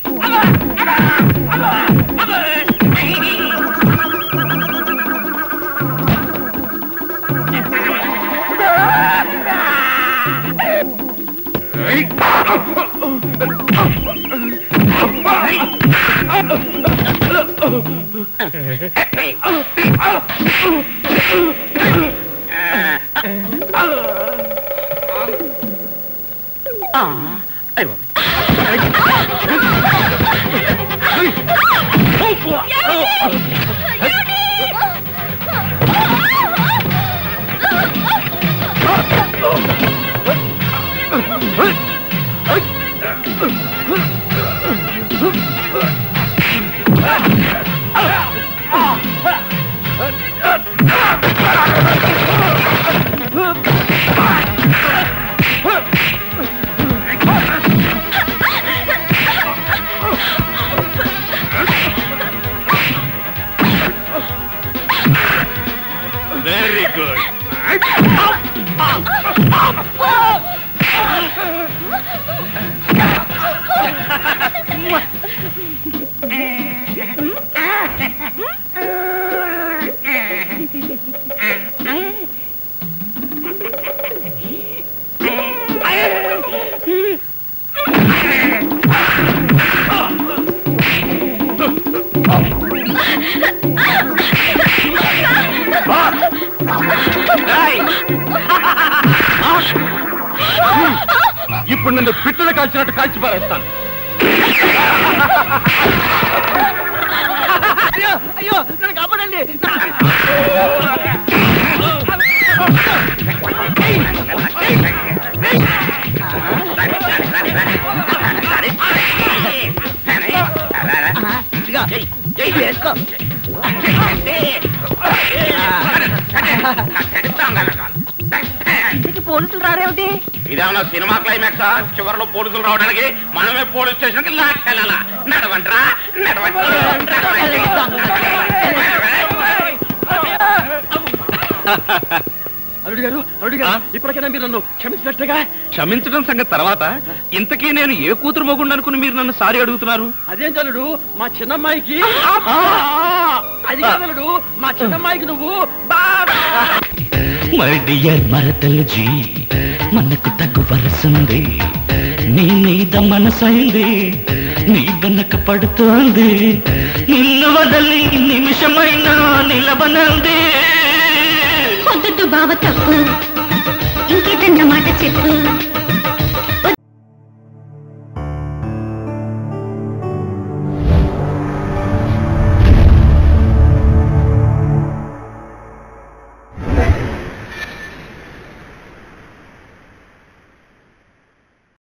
పోలీసులు రావడానికి మనమే పోలీస్ స్టేషన్ కి లాక్కెళ్ళాలా? నడవంట్రా అరుడు గారు. అరుడు గారు ఇప్పటికైనా మీరు నన్ను క్షమించినట్లుగా. క్షమించడం సంగతి తర్వాత, ఇంతకీ నేను ఏ కూతురు మొగుండు అనుకుని మీరు నన్ను సారీ అడుగుతున్నారు? అదేం చలుడు, మా చిన్నమ్మాయికి. అది చలుడు, మా చిన్నమ్మాయికి నువ్వు మరతలు జీ మనకు తగ్గు వరసింది. నీ మీద మనసైంది, నీ వెనక పడుతోంది. నిన్ను వదలి నిమిషమైనా నిలబనంది. వద్దు బావ తప్పు, ఇంకేదన్న మాట చెప్పు.